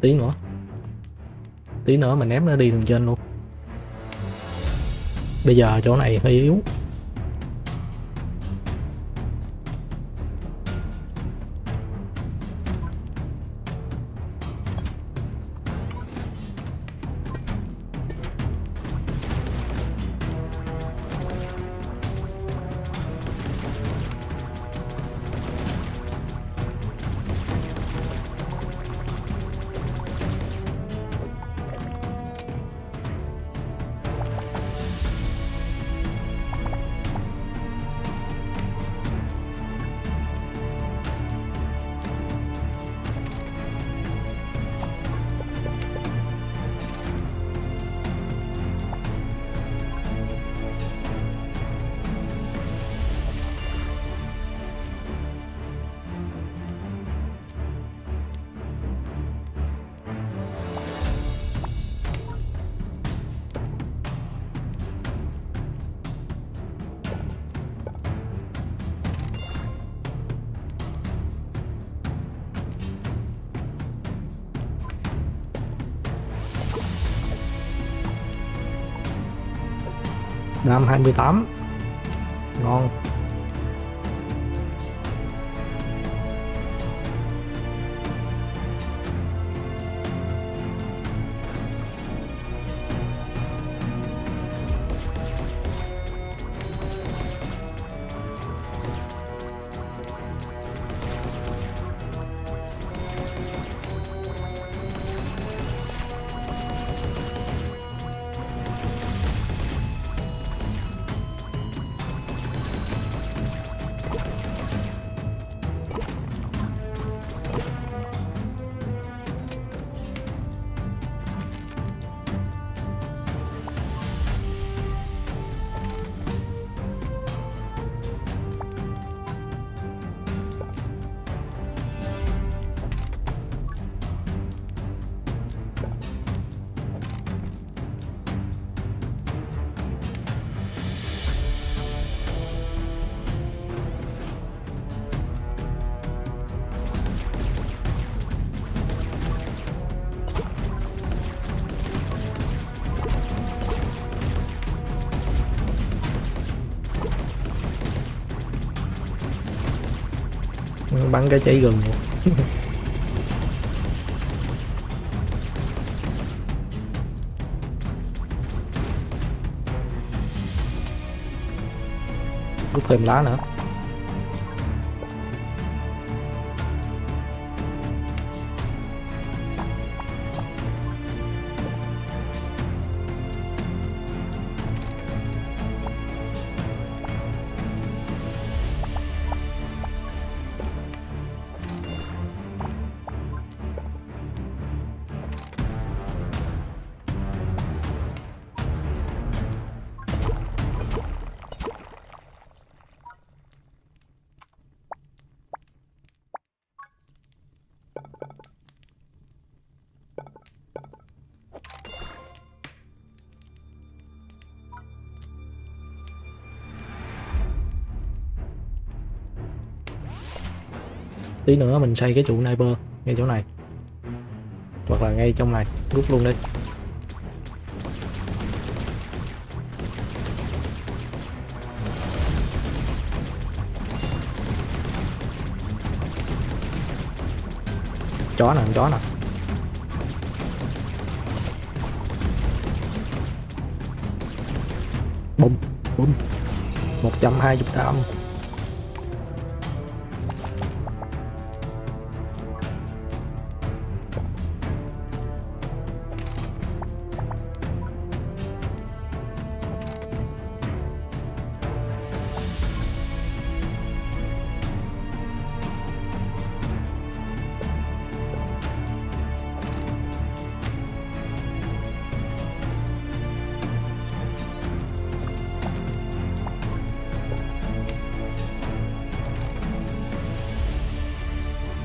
Tí nữa Tí nữa mà ném nó đi đường trên luôn. Bây giờ chỗ này hơi yếu. năm hai mươi tám ngon. Bắn cái cháy gừng. Rút thêm lá nữa. Tí nữa mình xây cái trụ sniper ngay chỗ này hoặc là ngay trong này, rút luôn đi. Chó nè, chó nè. Bùm bùm một trăm hai mươi đam.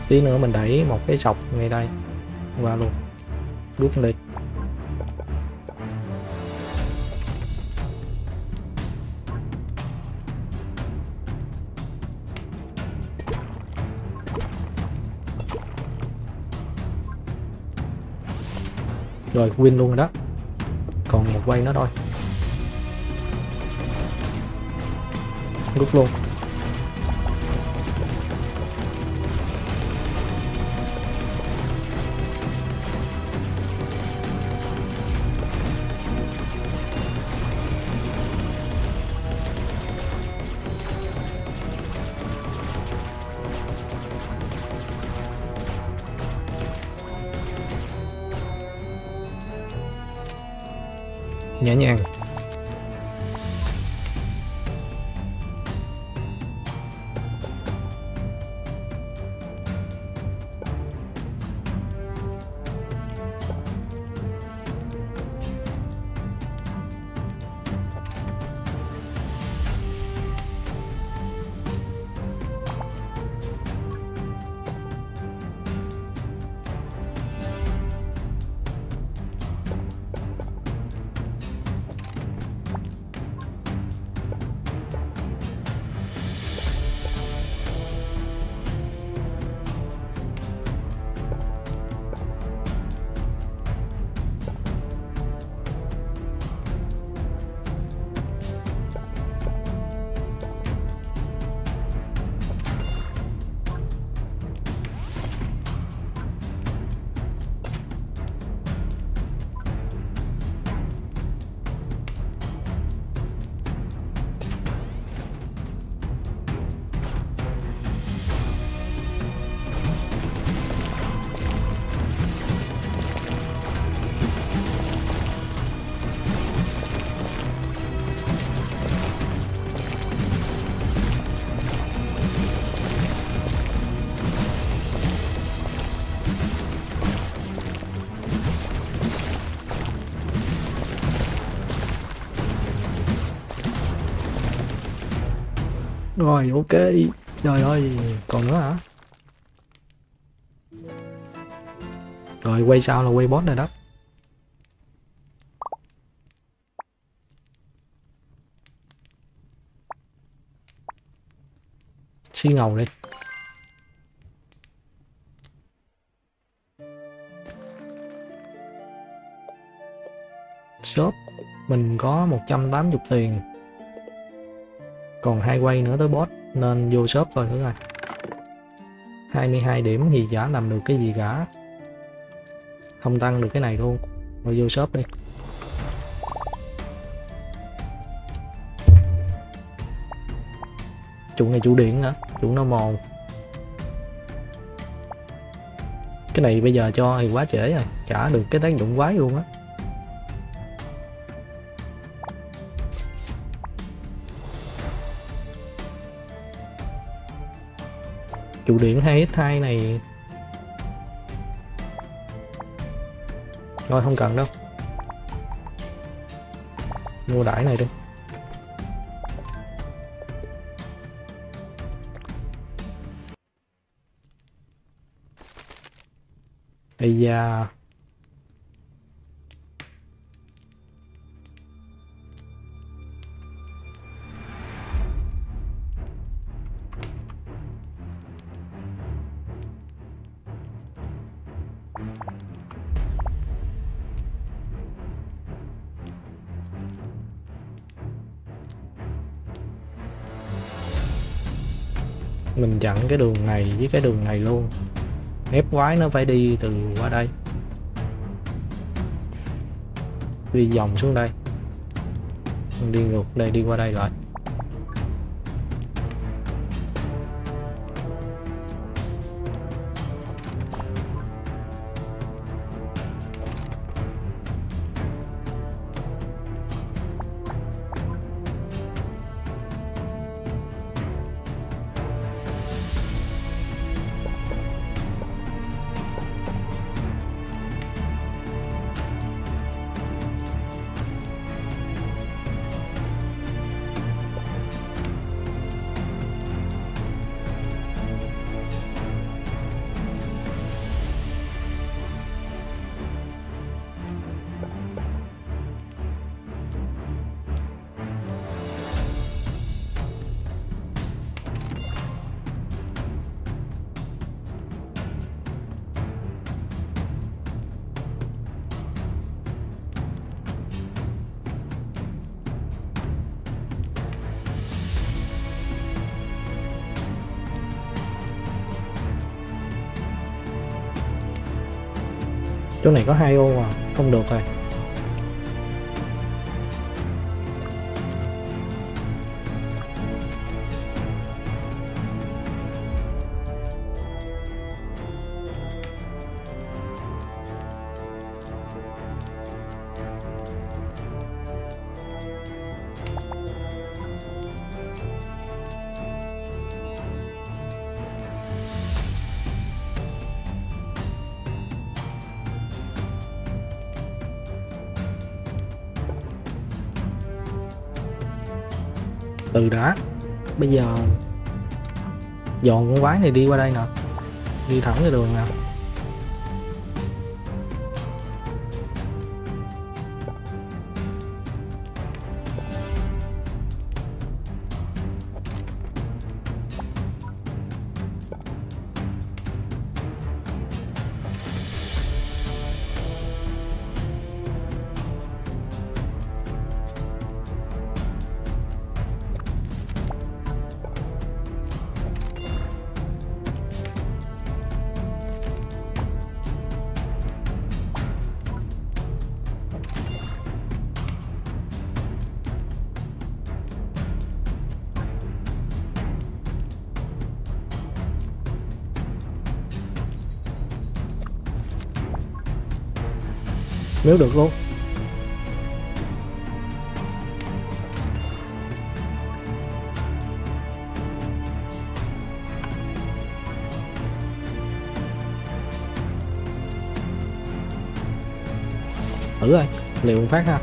Tí nữa mình đẩy một cái sọc ngay đây qua luôn, đút lên. Rồi win luôn rồi đó. Còn một quay nữa thôi. Rút luôn. Nhẹ nhàng. Rồi ok. Trời ơi, còn nữa hả? Rồi quay sau là quay boss rồi đó. Xi ngầu đi. Shop mình có một trăm tám mươi tiền. Còn hai quay nữa tới boss nên vô shop thôi nữa rồi. hai mươi hai điểm thì chả làm được cái gì cả. Không tăng được cái này luôn. Rồi vô shop đi. Chủ này chủ điện nữa, chủ nó mồ. Cái này bây giờ cho thì quá trễ rồi, chả được cái tác dụng quái luôn á. Chủ điện hai nhân hai này thôi không cần đâu, mua đãi này đi. Ây da, mình chặn cái đường này với cái đường này luôn, ép quái nó phải đi từ qua đây, đi vòng xuống đây, mình đi ngược đây, đi qua đây rồi. Chỗ này có hai ô à, không được rồi. Từ đã, bây giờ dọn con quái này đi qua đây nè, đi thẳng ra đường nè. Nếu được luôn. Thử rồi, liệu phát ha.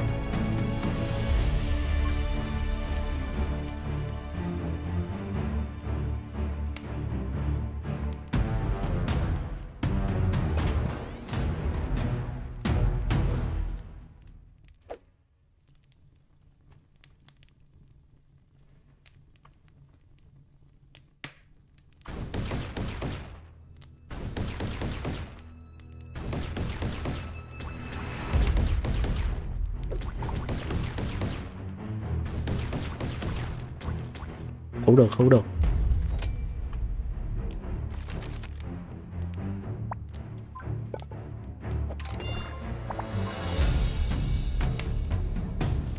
Không được, không được.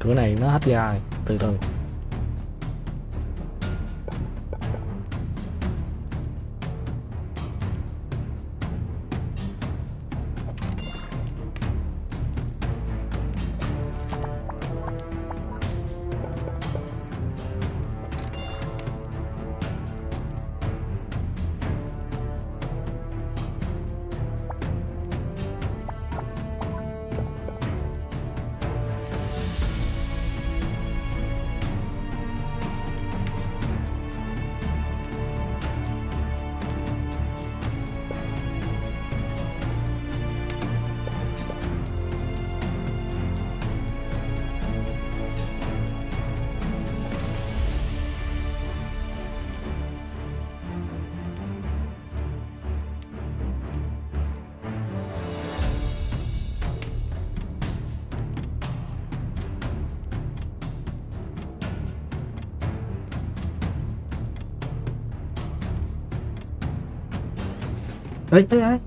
Cửa này nó hết ra rồi, từ từ. Ê, ê, ê.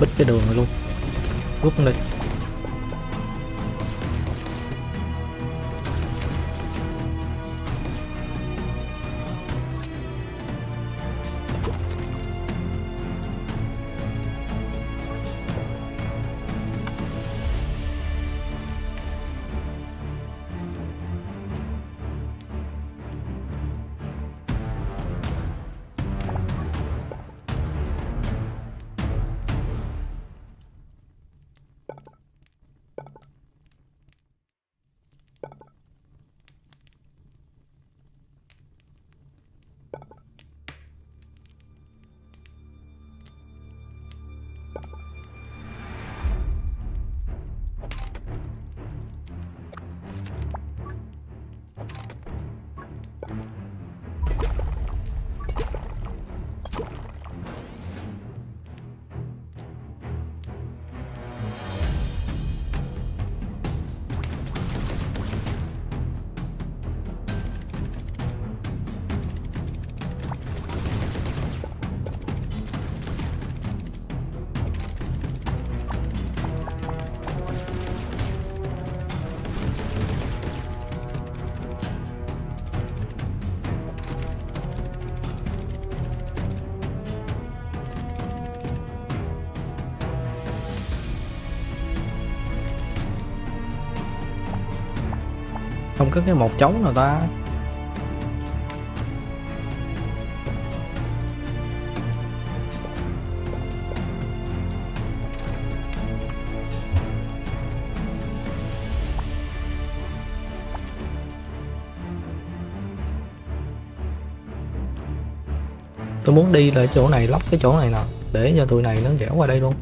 bít cái đường này luôn, rút lên. Không có cái một trống nào ta. Tôi muốn đi lại chỗ này, lóc cái chỗ này nè, để cho tụi này nó dẻo qua đây luôn.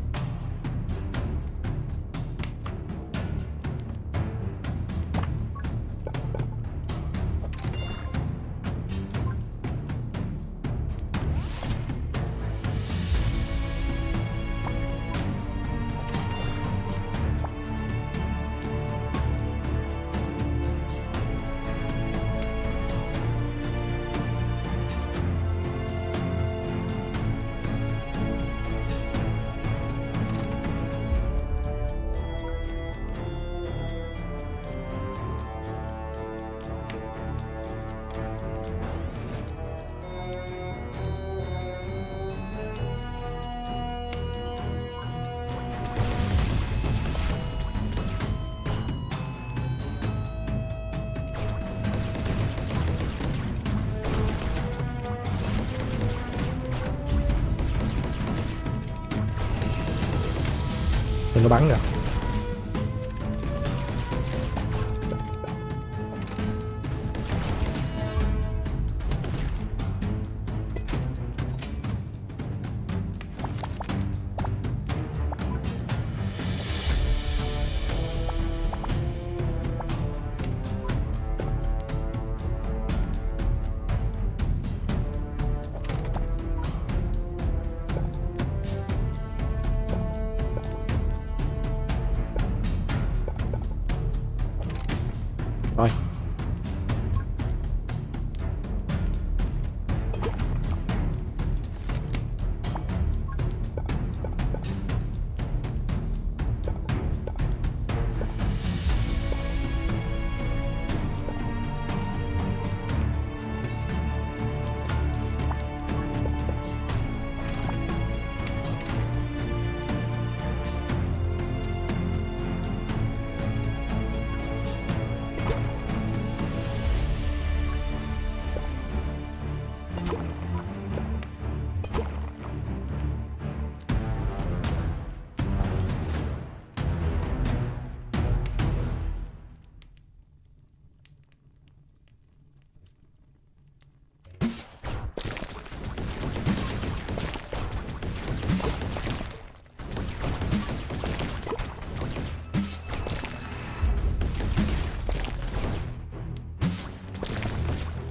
Nó bắn rồi.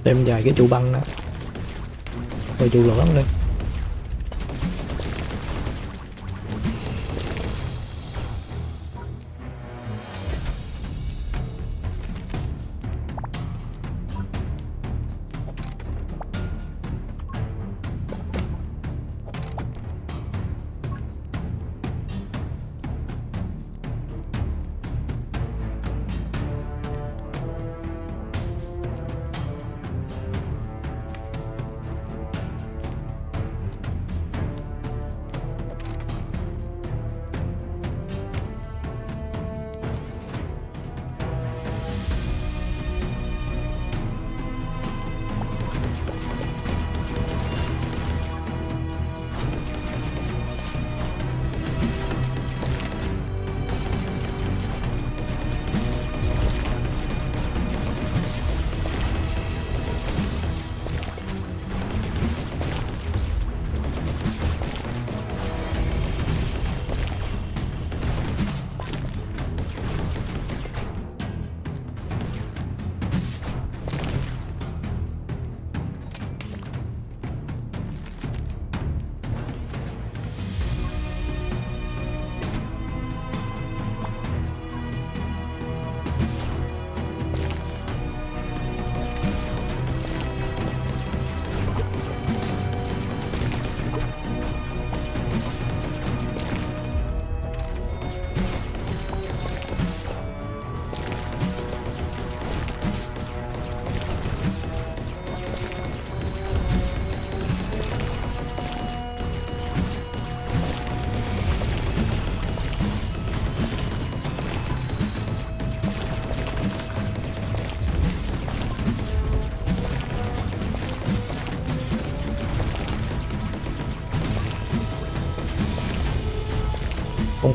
Đem dài cái trụ băng đó rồi trụ lửa lên.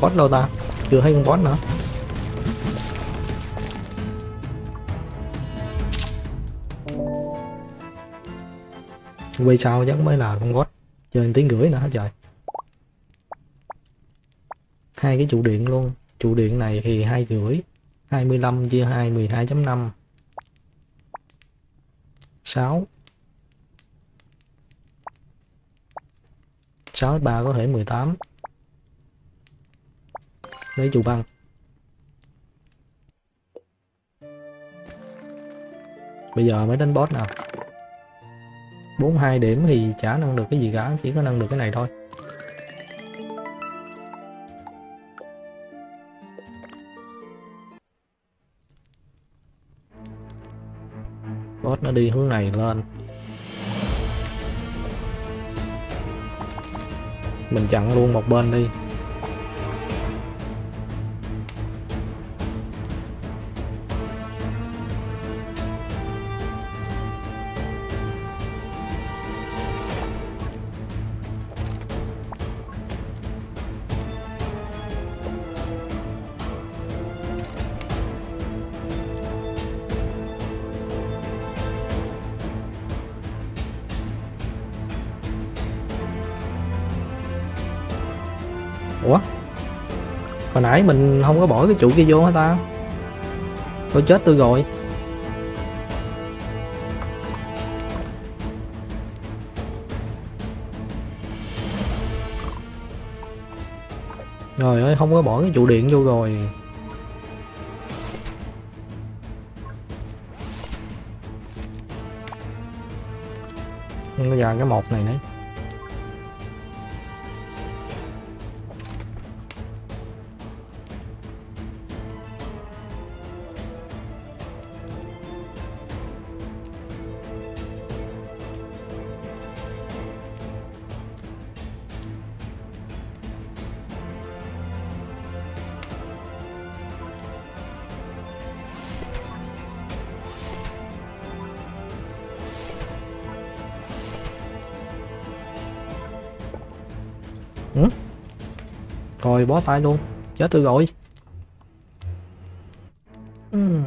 con boss đâu ta, chưa thấy con boss nữa. Quay sau chắc mới là con boss, chơi tiếng rưỡi nữa hết trời. Hai cái trụ điện luôn, trụ điện này thì hai rưỡi, hai mươi lăm chia hai mười hai chấm năm sáu sáu ba có thể mười tám. Lấy trụ băng. Bây giờ mới đánh boss nào. Bốn mươi hai điểm thì chả nâng được cái gì cả, chỉ có nâng được cái này thôi. Boss nó đi hướng này lên, mình chặn luôn một bên đi. Hồi nãy mình không có bỏ cái trụ kia vô hả ta? Tôi chết tôi rồi. Trời ơi, không có bỏ cái trụ điện vô rồi. Nhưng bây giờ cái một này nữa. Rồi bó tay luôn, chết tôi rồi. uhm.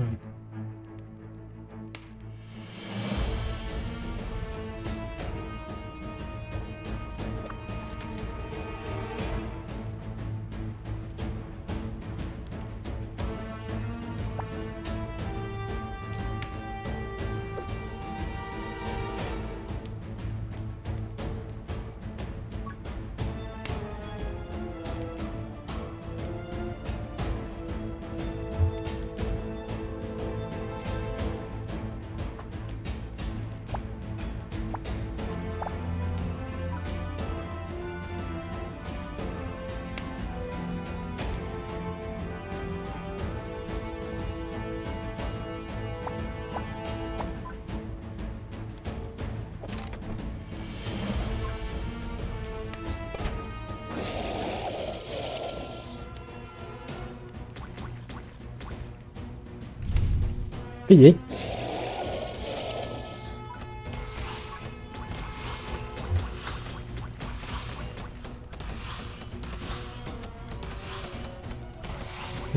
Cái gì?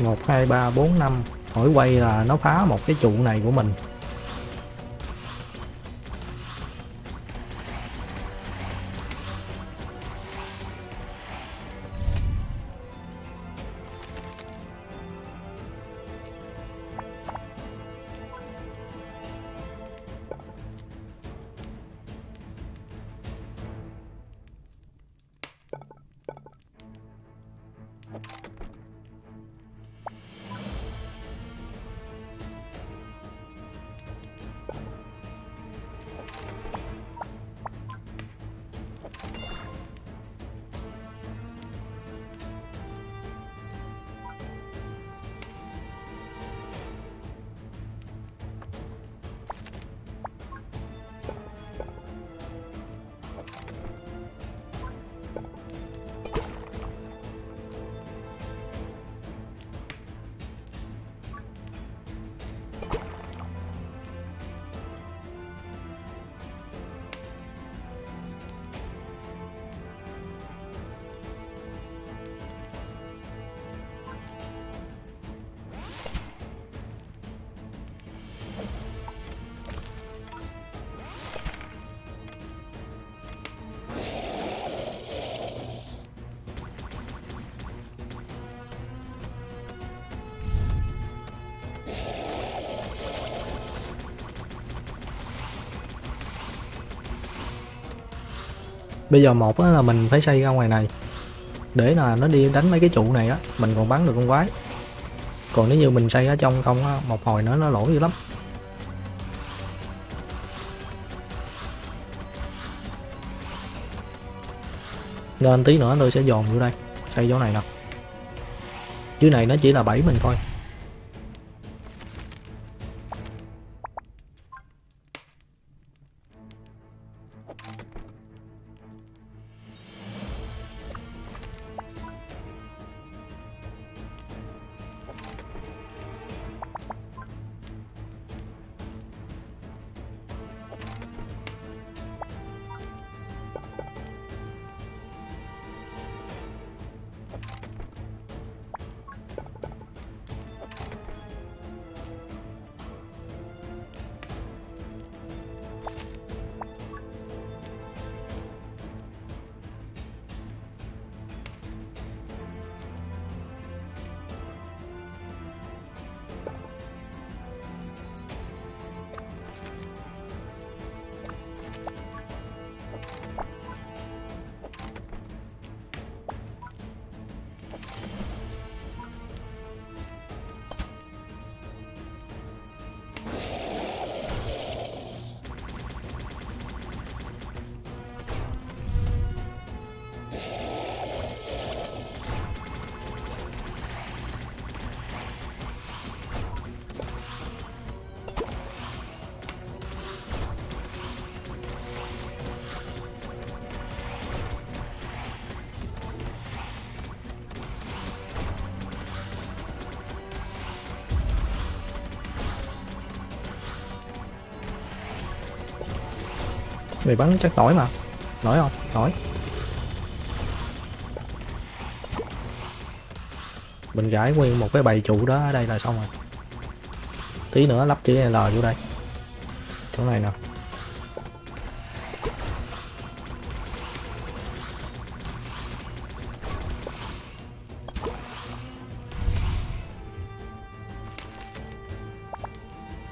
một, hai, ba, bốn, năm. Hỏi quay là nó phá một cái trụ này của mình. Bây giờ một là mình phải xây ra ngoài này để là nó đi đánh mấy cái trụ này á, mình còn bắn được con quái. Còn nếu như mình xây ở trong không á, một hồi nữa nó lỗi dữ lắm. Nên tí nữa tôi sẽ dồn vô đây, xây chỗ này nè. Chứ này nó chỉ là bẫy mình thôi. Mày bắn chắc nổi mà. Nổi không? Nổi. Mình gãi nguyên một cái bầy trụ đó ở đây là xong rồi. Tí nữa lắp chữ L vô đây. Chỗ này nè.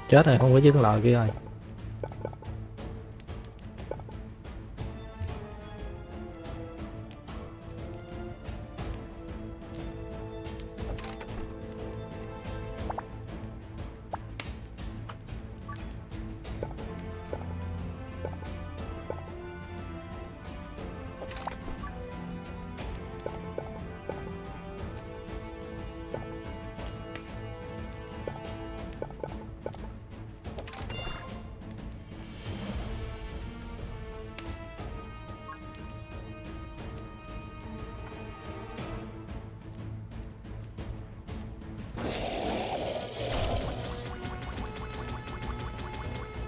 Chết rồi, không có chữ L kia rồi.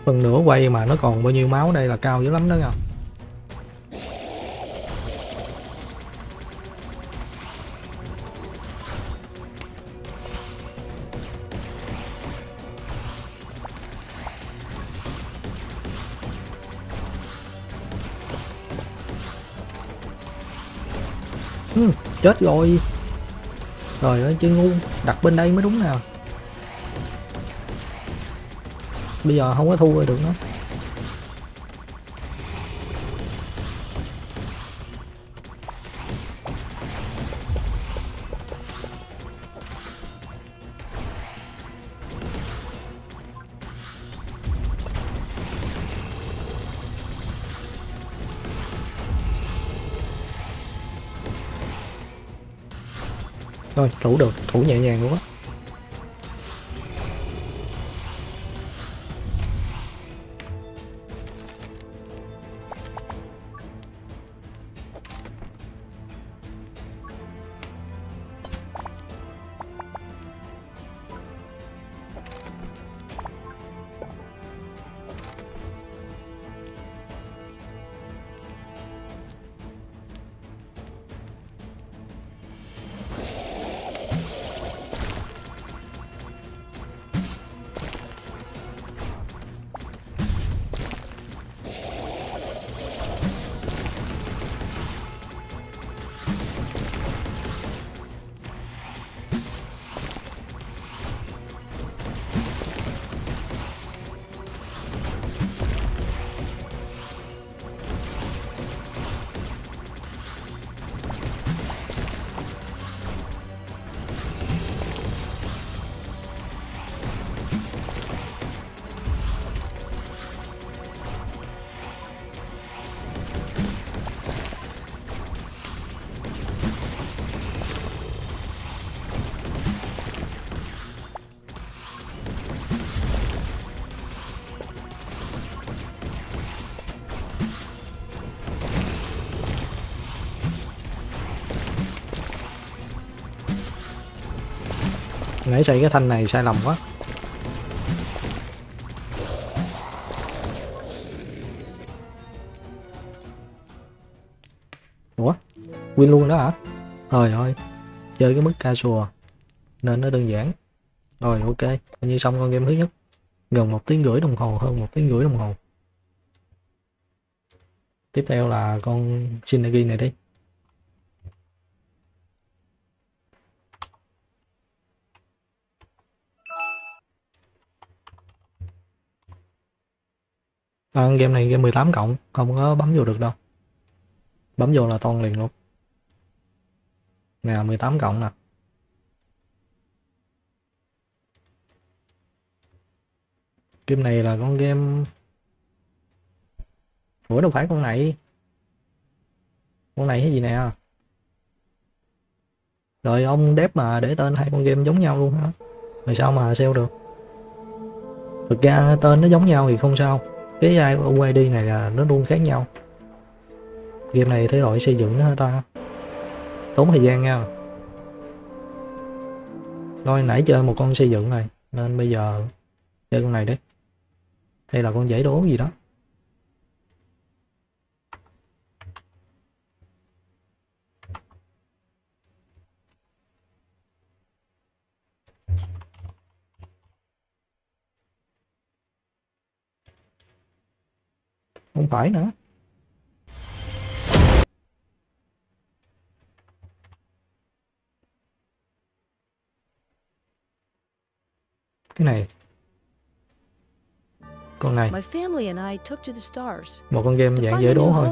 Phần nửa quay mà nó còn bao nhiêu máu đây là cao dữ lắm đó nha. Ừ, chết rồi. Trời ơi, chứ ngu, đặt bên đây mới đúng nè. Bây giờ không có thu rồi được nữa. Rồi, thủ được, thủ nhẹ nhàng luôn á. Nãy chạy cái thanh này sai lầm quá. Ủa? Win luôn đó hả? Trời ơi, chơi cái mức casual nên nó đơn giản. Rồi ok, coi như xong con game thứ nhất. Gần một tiếng rưỡi đồng hồ, hơn một tiếng rưỡi đồng hồ. Tiếp theo là con Synergy này đi. À, game này game mười tám cộng, không có bấm vô được đâu. Bấm vô là toàn liền luôn. Nè, mười tám cộng nè. Game này là con game... Ủa đâu phải con này. Con này cái gì nè. Rồi ông dev mà để tên hai con game giống nhau luôn hả? Rồi sao mà sell được? Thực ra tên nó giống nhau thì không sao. Cái i o i đê này là nó luôn khác nhau. Game này thế loại xây dựng nó hả ta? Tốn thời gian nha. Thôi nãy chơi một con xây dựng này, nên bây giờ chơi con này đấy. Hay là con giải đố gì đó. Không phải nữa. Cái này. Con này. Một con game dạng giải đố thôi.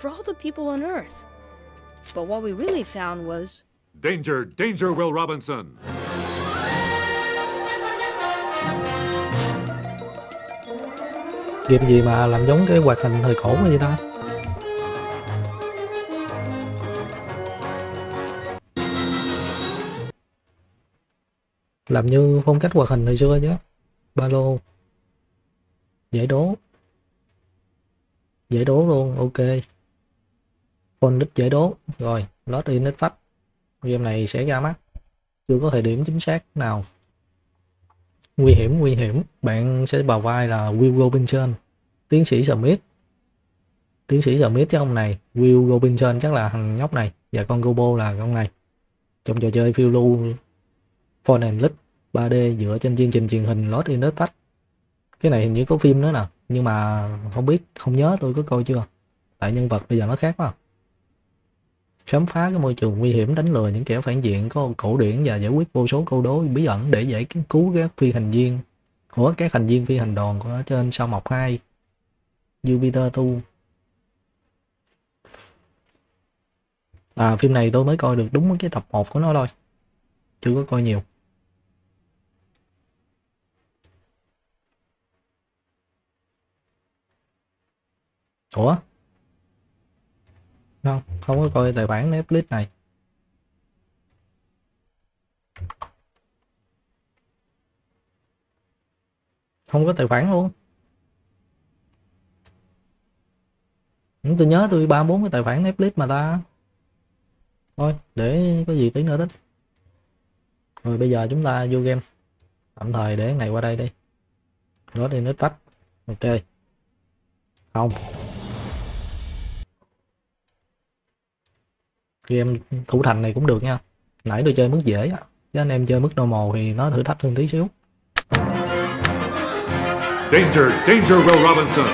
For all the people on Earth. But what we really found was danger, danger, Will Robinson. Game gì mà làm giống cái hoạt hình thời cổ cái gì đó. Làm như phong cách hoạt hình hồi xưa chứ. Ba lô. Dễ đố. Dễ đố luôn, ok. Con đích dễ đố. Rồi, Lost in Space. Game này sẽ ra mắt. Chưa có thời điểm chính xác nào. Nguy hiểm, nguy hiểm. Bạn sẽ vào vai là Will Robinson, tiến sĩ Smith. Tiến sĩ Smith chứ ông này. Will Robinson chắc là thằng nhóc này. Và con Gobo là con này. Trong trò chơi phiêu lưu Phone and Lead ba D dựa trên chương trình truyền hình Lost in Space. Cái này hình như có phim nữa nè. Nhưng mà không biết, không nhớ tôi có coi chưa. Tại nhân vật bây giờ nó khác quá. Khám phá cái môi trường nguy hiểm, đánh lừa những kẻ phản diện, có cổ điển và giải quyết vô số câu đố bí ẩn để giải cứu các phi hành viên của các thành viên phi hành đoàn của trên sao mộc hai Jupiter hai. À, phim này tôi mới coi được đúng cái tập một của nó thôi, chưa có coi nhiều. Ủa? Không, không có coi tài khoản Netflix này. Không có tài khoản luôn. Tôi nhớ tôi ba bốn cái tài khoản Netflix mà ta. Thôi, để có gì tí nữa thích. Rồi bây giờ chúng ta vô game. Tạm thời để này qua đây đi. Đó đi Netflix. Ok. Không. Game thủ thành này cũng được nha. Nãy tôi chơi mức dễ chứ anh em chơi mức normal thì nó thử thách hơn tí xíu. Danger, danger Will Robinson.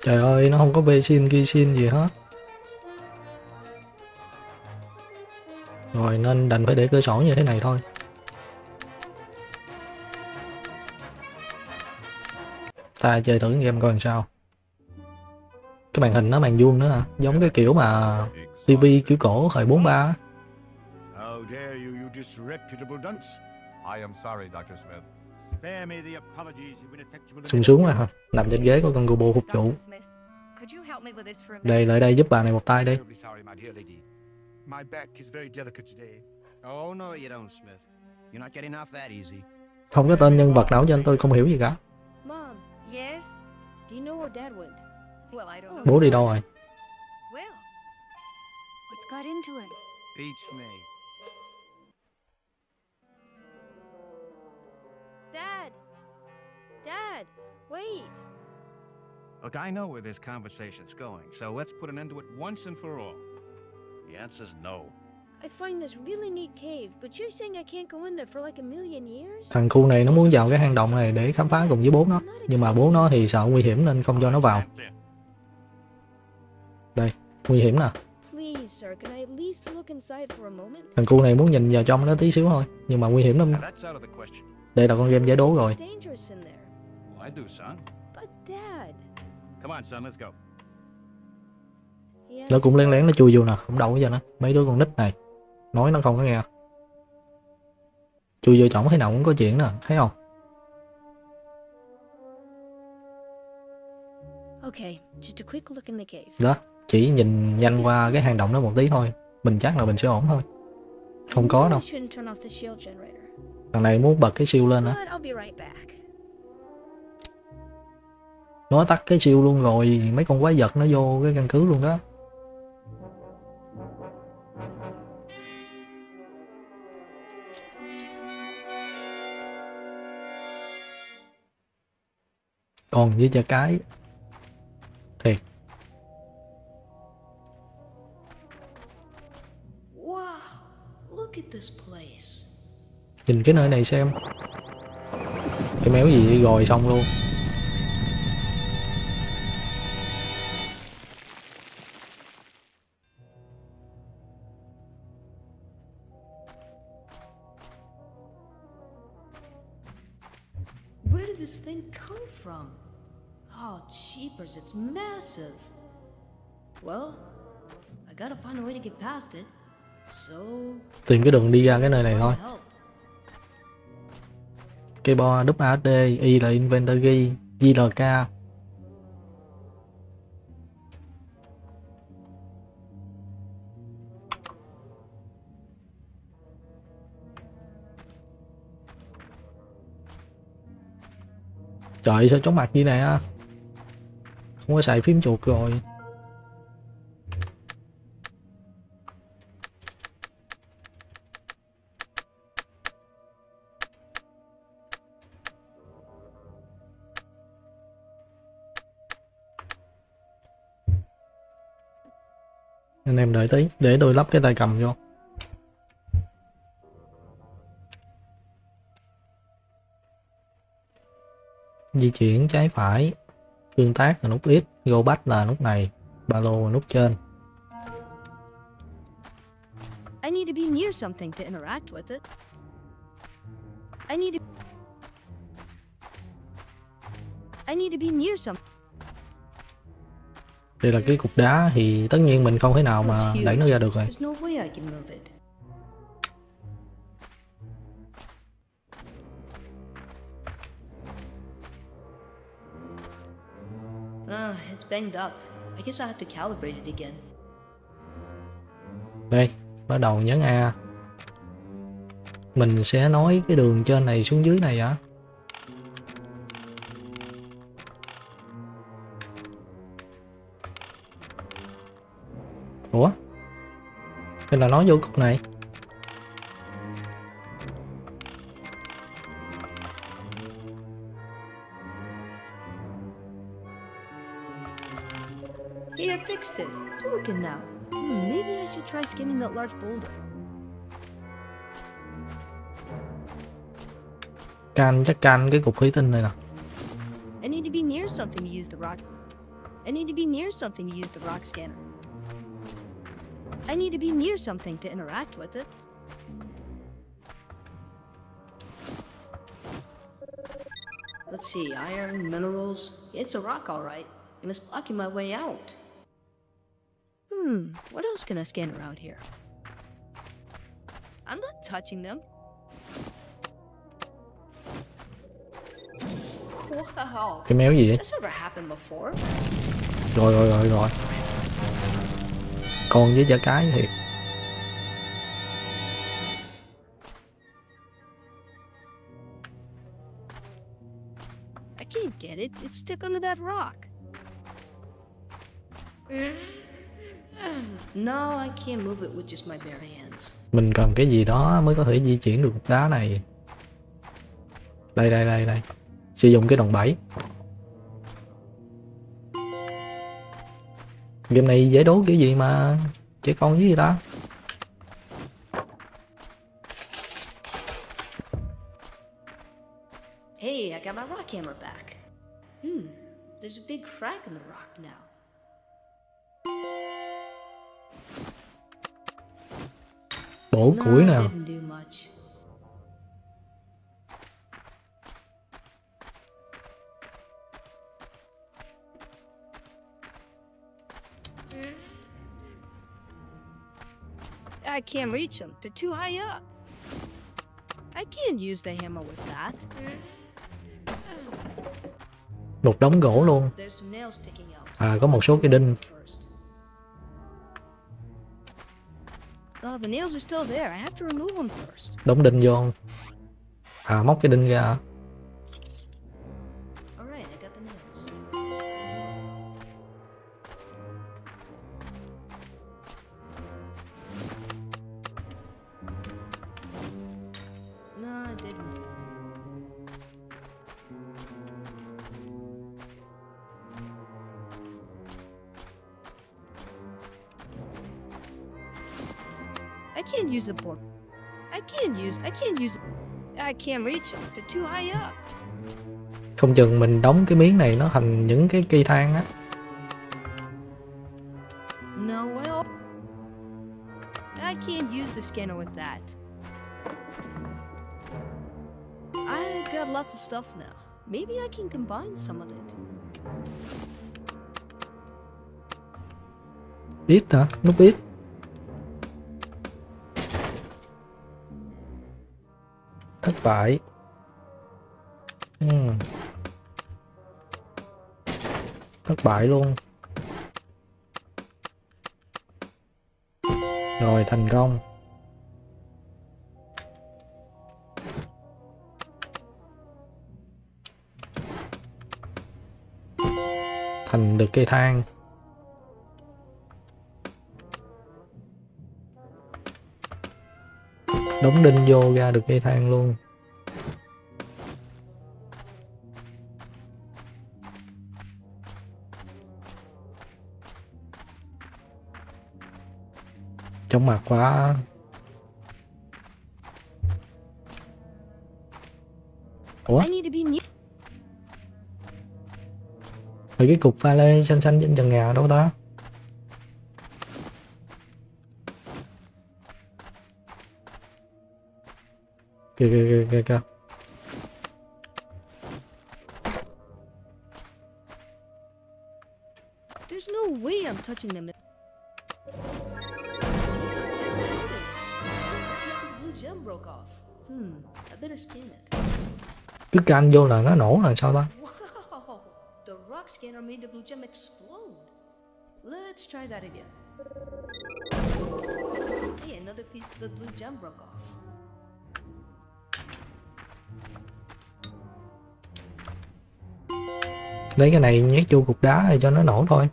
Trời ơi, nó không có bê xin, ghi xin gì hết. Rồi nên đành phải để cửa sổ như thế này thôi. Ta chơi thử game coi làm sao. Cái màn hình nó màn vuông nữa hả? Giống cái kiểu mà ti vi kiểu cổ thời bốn ba. How dare you, you disreputable dunce. I am sorry, Doctor Smith. Sung sướng quá hả? Nằm trên ghế của con Gobo phục vụ. Đây, lại đây giúp bà này một tay đi. Không có tên nhân vật nào cho anh, tôi không hiểu gì cả. Bố đi đâu rồi? Dad. Dad, wait. Look, I know where this conversation's going, so let's put an end to it once and for all. The answer's no. I find this really neat cave, but you're saying I can't go in there for like a million years? Thằng cu này nó muốn vào cái hang động này để khám phá cùng với bố nó, nhưng mà bố nó thì sợ nguy hiểm nên không cho nó vào. Đây, nguy hiểm nè. Thằng cu này muốn nhìn vào trong nó tí xíu thôi, nhưng mà nguy hiểm lắm. Đây là con game giải đố rồi. Nó cũng lén lén nó chui vô nè, không đâu bây giờ nè. Mấy đứa con nít này, nói nó không có nghe. Chui vô chổng thế nào cũng có chuyện nè, thấy không? Đó, chỉ nhìn nhanh qua cái hang động đó một tí thôi. Mình chắc là mình sẽ ổn thôi. Không có đâu. Thằng này muốn bật cái siêu lên á. Nó tắt cái siêu luôn rồi. Mấy con quái vật nó vô cái căn cứ luôn đó. Còn với cha cái thiệt. Wow, look at this place. Nhìn cái nơi này xem. Cái méo gì rồi xong luôn. Where did this thing come from? Oh, jeepers, it's massive. Well, I gotta find a way to get past it. So tìm cái đường đi ra cái nơi này thôi. Keyboard W A S D, I là inventory, J là K. Trời, sao chóng mặt như này á? Không có xài phím chuột rồi. Anh em đợi tí, để tôi lắp cái tay cầm vô. Di chuyển trái phải, tương tác là nút X, go back là nút này, ba lô là nút trên. I need to be near something to interact with it. I need to I need to be near some. Đây là cái cục đá thì tất nhiên mình không thể nào mà đẩy nó ra được rồi. Đây, bắt đầu nhấn A. Mình sẽ nối cái đường trên này xuống dưới này ạ. Ủa? Hay là nói vô cục này? Yeah, I fixed it. It's working now. Hmm, maybe I should try skimming that large boulder. Can chắc can cái cục thủy tinh này nè. I need to be near something to use the rock. I need to be near something to use the rock scanner. I need to be near something to interact with it. Let's see, iron, minerals. It's a rock, all right. I must lock my way out. Hmm, what else can I scan around here? I'm not touching them. Wow. Cái méo gì ấy? Rồi rồi rồi rồi. Con với giả cái thiệt. I can't get it. It's stuck under that rock. No, I can't move it with just my bare hands. Mình cần cái gì đó mới có thể di chuyển được cục đá này. Đây đây đây đây. Sử dụng cái đòn bẩy. Game này dễ đố kiểu gì mà trẻ con với gì ta. Hey, I got my rock hammer back. Hmm, there's a big crack in the rock now. Bổ củi nào. I can't reach them. They're too high up. I can't use the hammer with that. Một đống gỗ luôn. À, có một số cái đinh. Đóng đinh vô. À, móc cái đinh ra. Không chừng mình đóng cái miếng này nó thành những cái cây thang á. Ít hả? Nút ít. Thất bại. uhm. Thất bại luôn. Rồi, thành công. Thành được cây thang. Đóng đinh vô ra được cây thang luôn. Chóng mặt quá. Ủa? Rồi cái cục pha lê xanh xanh trên trần nhà đâu ta? Kìa kìa kìa kìa kìa. Cứ can vô là nó nổ là sao ta? Lấy cái này nhét vô cục đá để cho nó nổ thôi.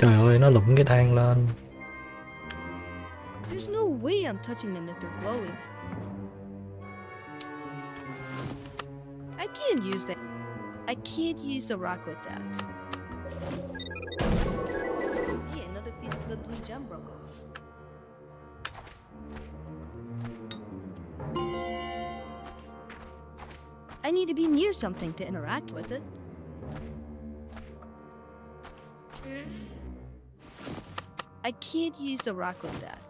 Trời ơi, nó lủng cái thang lên. I need to be near something to interact with it. I can't use the rock like that.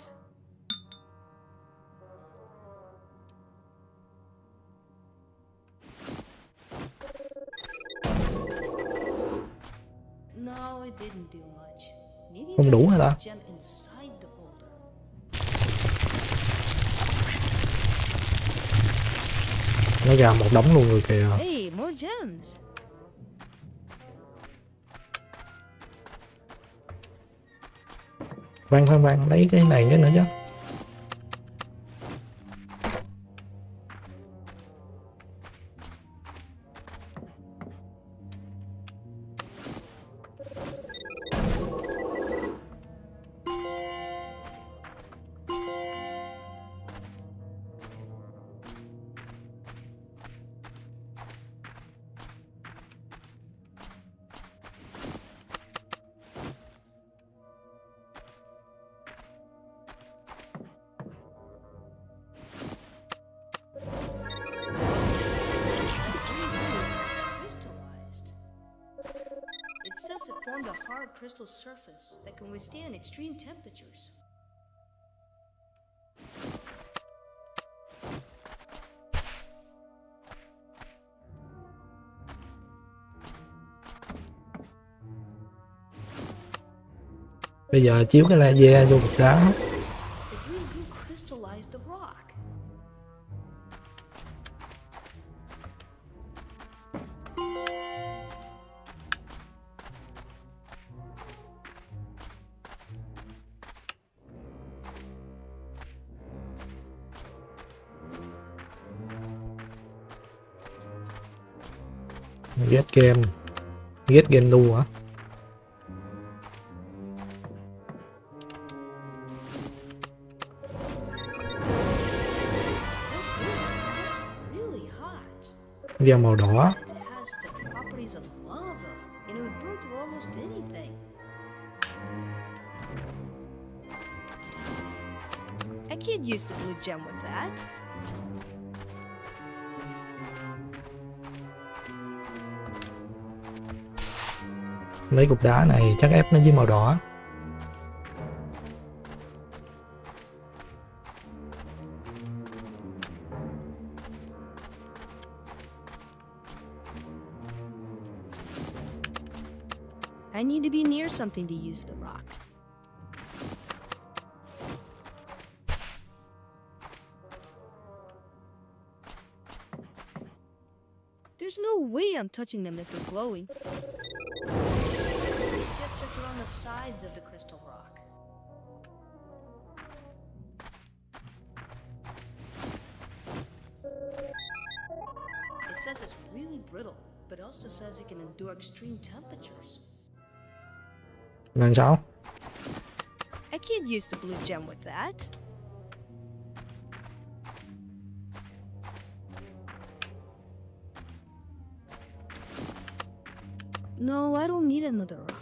No, it didn't do much. Maybe không đủ hả ta? Nó ra một đống luôn rồi kìa. Hey, more gems. Khoan khoan khoan, lấy cái này cái nữa chứ. Crystal surface that can withstand extreme temperatures. Bây giờ chiếu cái laser vô cục đá. Get game, get game lưu hả? Ra màu đỏ. I can't use the blue gem with that. Lấy cục đá này chắc ép nó với màu đỏ. I need to be near something to use the rock. There's no way I'm touching them if they're glowing. The sides of the crystal rock. It says it's really brittle, but also says it can endure extreme temperatures. Làm sao? I can't use the blue gem with that. No, I don't need another rock.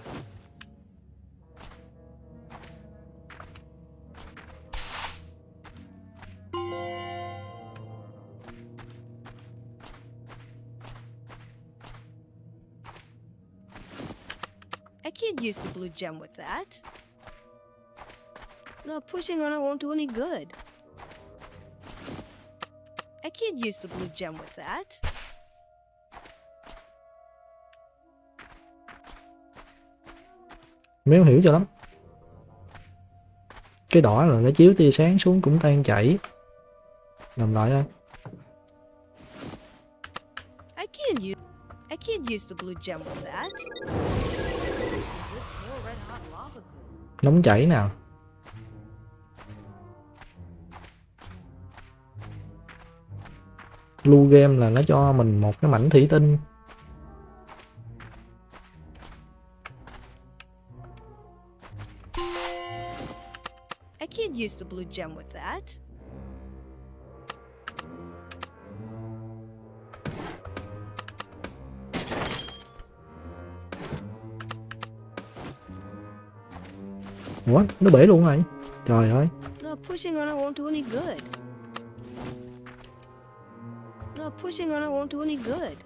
Use the blue gem with that. No, pushing on it won't do any good. I can't use the blue gem with that. Mày không hiểu cho lắm. Cái đỏ là nó chiếu tia sáng xuống cũng tan chảy. Làm lại thôi. I can't use. I can't use the blue gem with that. Nóng chảy nào. Blue game là nó cho mình một cái mảnh thủy tinh. I can't use the blue gem with that. Ủa, nó bể luôn rồi. Trời ơi. No, pushing on it won't do any good. No, Pushing on it won't do any good.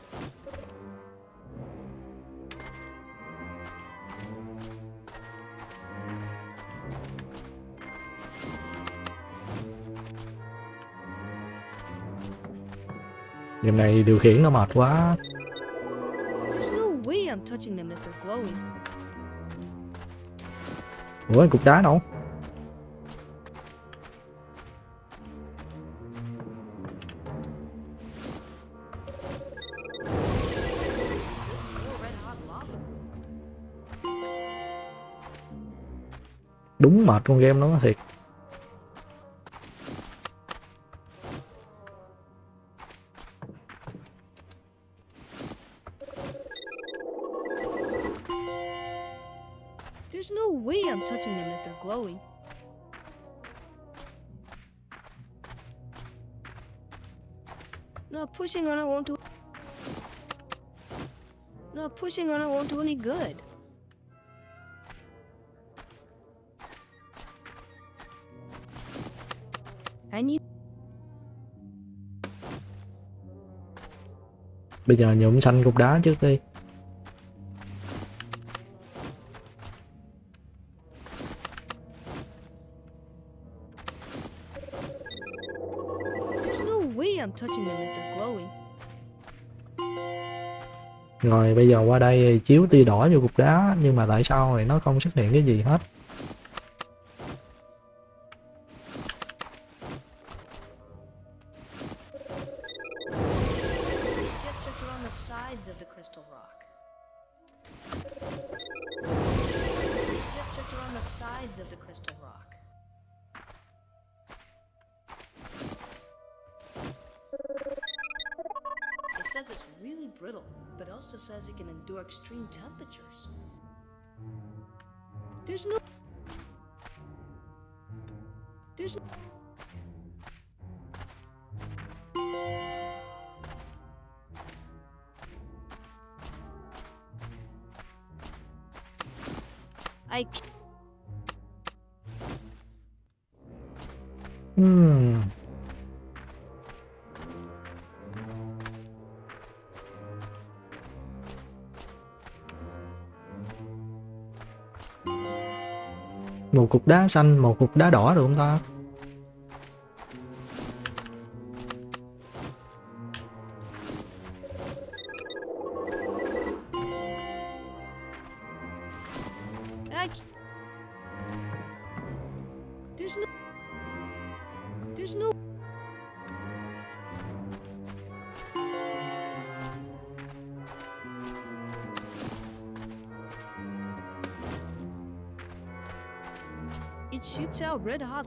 Game này thì điều khiển nó mệt quá. Ủa, cục đá đâu? Đúng mệt con game nó thiệt. Pushing on it won't do. No, pushing on it won't do any good. I need. Bây giờ nhộm xanh cục đá trước đi. Rồi bây giờ qua đây chiếu tia đỏ vô cục đá, nhưng mà tại sao thì nó không xuất hiện cái gì hết. Một cục đá xanh, một cục đá đỏ được không ta?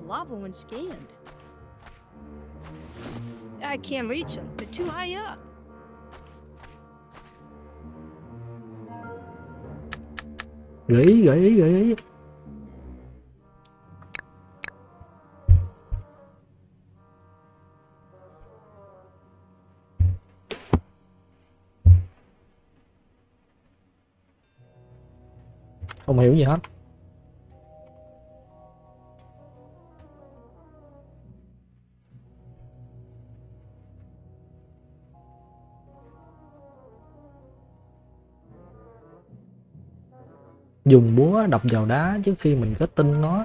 Lava when scanned. I can't reach them. They're too high up. Gợi ý, gợi ý, gợi ý. Không hiểu gì hết. Dùng búa đập vào đá trước khi mình kết tinh nó.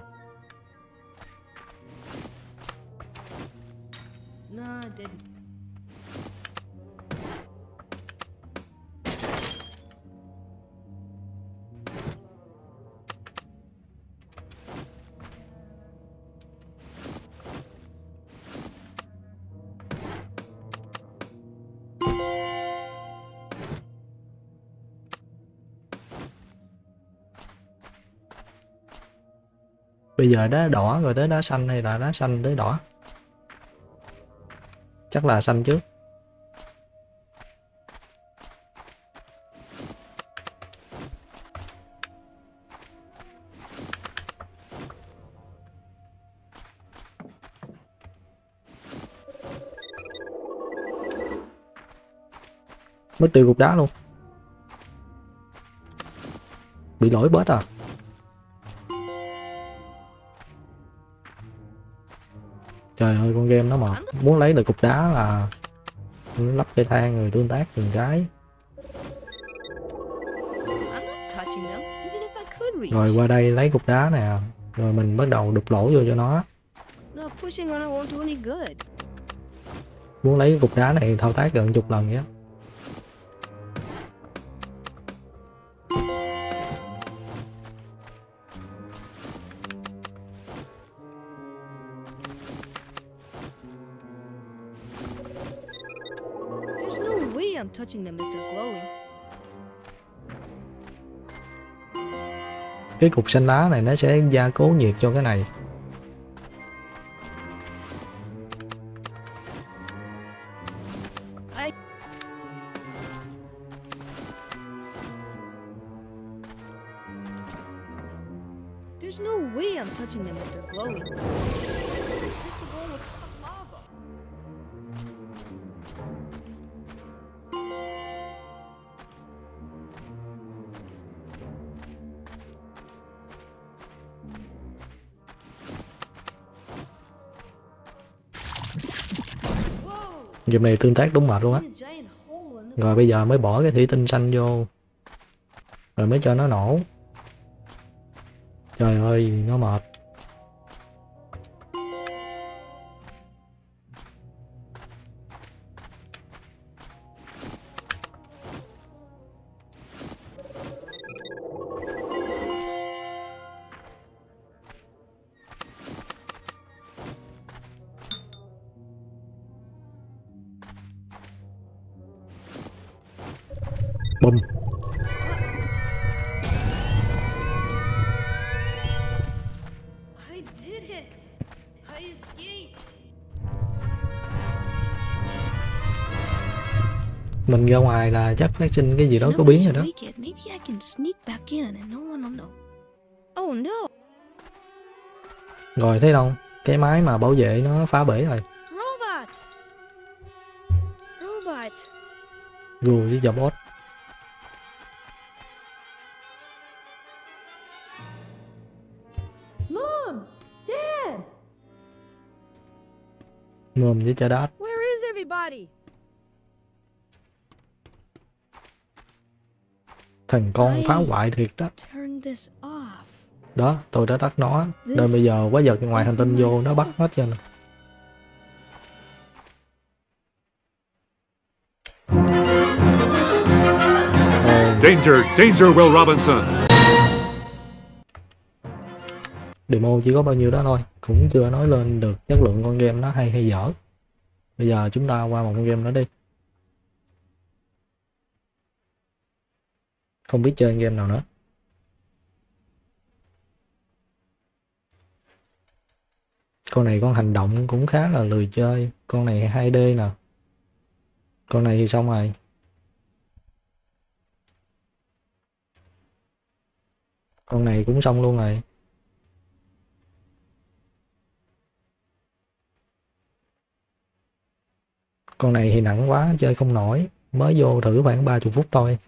Bây giờ đá đỏ rồi tới đá xanh, hay là đá xanh tới đỏ? Chắc là xanh trước. Mất tiêu cục đá luôn. Bị lỗi bớt à? Trời ơi con game nó mệt, muốn lấy được cục đá là lắp cây thang rồi tương tác từng cái. Rồi qua đây lấy cục đá nè, rồi mình bắt đầu đục lỗ vô cho nó. Muốn lấy cục đá này thao tác gần chục lần vậy. Cái cục xanh lá này nó sẽ gia cố nhiệt cho cái này. Dùm này tương tác đúng mệt luôn á. Rồi bây giờ mới bỏ cái thủy tinh xanh vô, rồi mới cho nó nổ. Trời ơi nó mệt. Mình ra ngoài là chắc phát sinh cái gì đó có biến rồi đó. Rồi thấy đâu, cái máy mà bảo vệ nó phá bể rồi. Rồi với dòng ốt. Mồm với cha đát. Thằng con phá hoại thiệt đó. Đó, tôi đã tắt nó. Rồi bây giờ quá giật ngoài hành tinh vô, nó bắt hết trơn. Danger, danger Will Robinson. Demo chỉ có bao nhiêu đó thôi, cũng chưa nói lên được chất lượng con game nó hay hay dở. Bây giờ chúng ta qua một con game nữa đi. Không biết chơi game nào nữa. Con này con hành động cũng khá là lười chơi. Con này hai D nè. Con này thì xong rồi. Con này cũng xong luôn rồi. Con này thì nặng quá, chơi không nổi. Mới vô thử khoảng ba mươi phút thôi.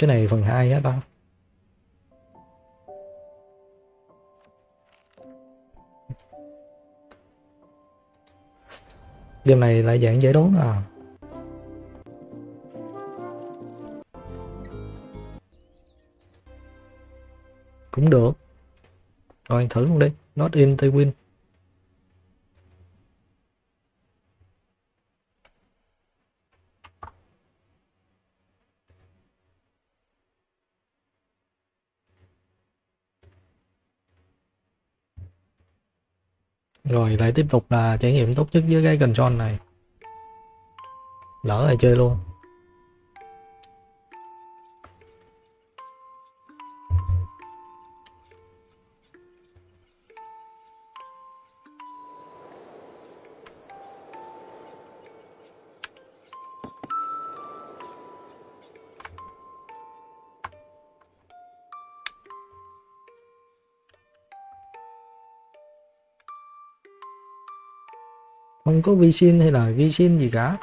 Cái này phần hai á ta. Game này lại dạng giải đố à. Cũng được. Rồi thử luôn đi. Not in to win. Rồi lại tiếp tục là trải nghiệm tốt nhất với cái console này. Lỡ lại chơi luôn. Không có vi sinh hay là vi sinh gì cả,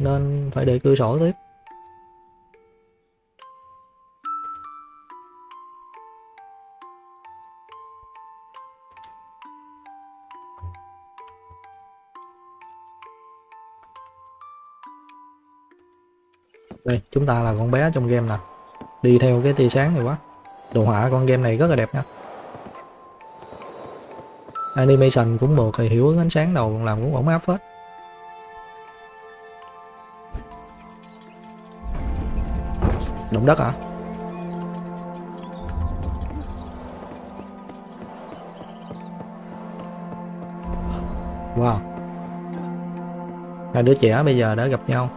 nên phải để cửa sổ tiếp. Đây, chúng ta là con bé trong game nè, đi theo cái tia sáng này quá. Đồ họa con game này rất là đẹp nha. Animation cũng mượt, thì hiệu ứng ánh sáng đầu làm cũng ổn áp hết. Động đất hả? Wow, hai đứa trẻ bây giờ đã gặp nhau.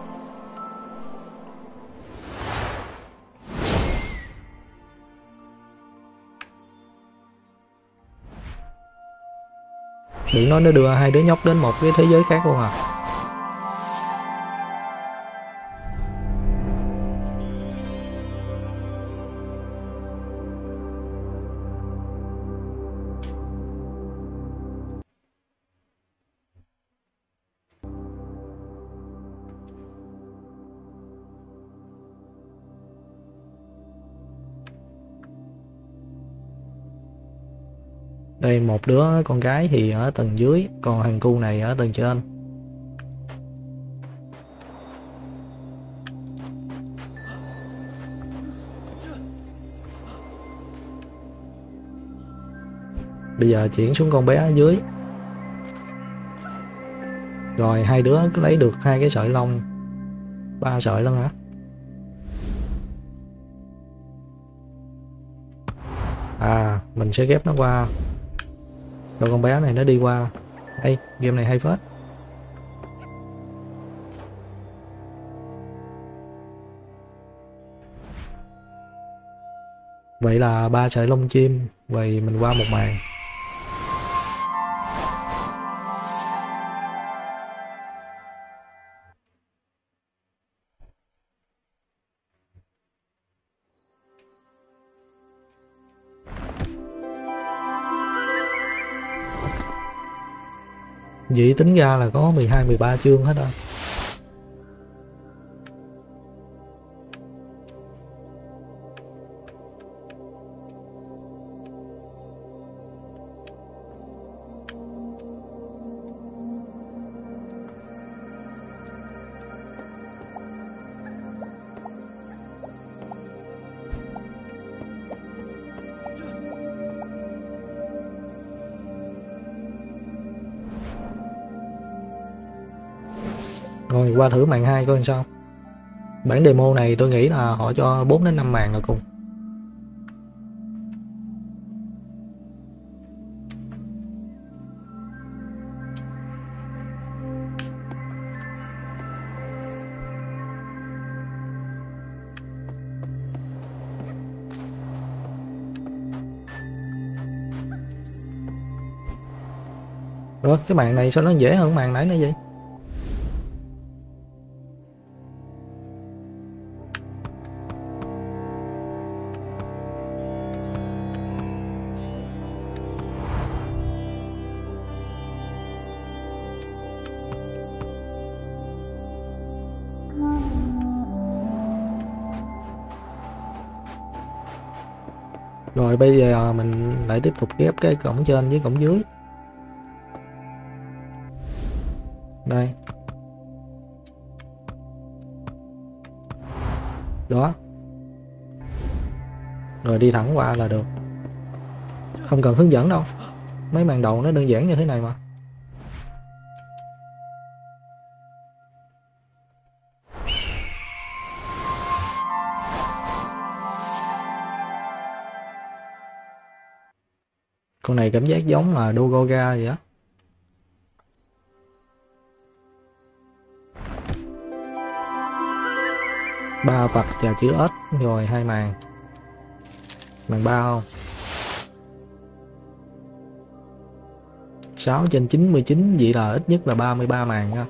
Điện nói nó đưa hai đứa nhóc đến một cái thế giới khác luôn à. Đây, một đứa con gái thì ở tầng dưới, còn thằng cu này ở tầng trên. Bây giờ chuyển xuống con bé ở dưới. Rồi hai đứa cứ lấy được hai cái sợi lông, ba sợi lông hả? À, mình sẽ ghép nó qua. Rồi con bé này nó đi qua. Ê, game này hay phết. Vậy là ba sợi lông chim. Vậy mình qua một màn. Vậy tính ra là có mười hai mười ba chương hết rồi. Rồi qua thử màn hai coi làm sao. Bản demo này tôi nghĩ là họ cho bốn đến năm màn là cùng. Rồi cái màn này sao nó dễ hơn màn nãy nữa vậy? Rồi bây giờ mình lại tiếp tục ghép cái cổng trên với cổng dưới. Đây. Đó. Rồi đi thẳng qua là được. Không cần hướng dẫn đâu. Mấy màn đầu nó đơn giản như thế này mà. Con này cảm giác giống là Dogoga vậy á. Ba vật và chữ ếch rồi hai màn. Màn ba không? sáu trên chín mươi chín vậy là ít nhất là ba mươi ba màn nha.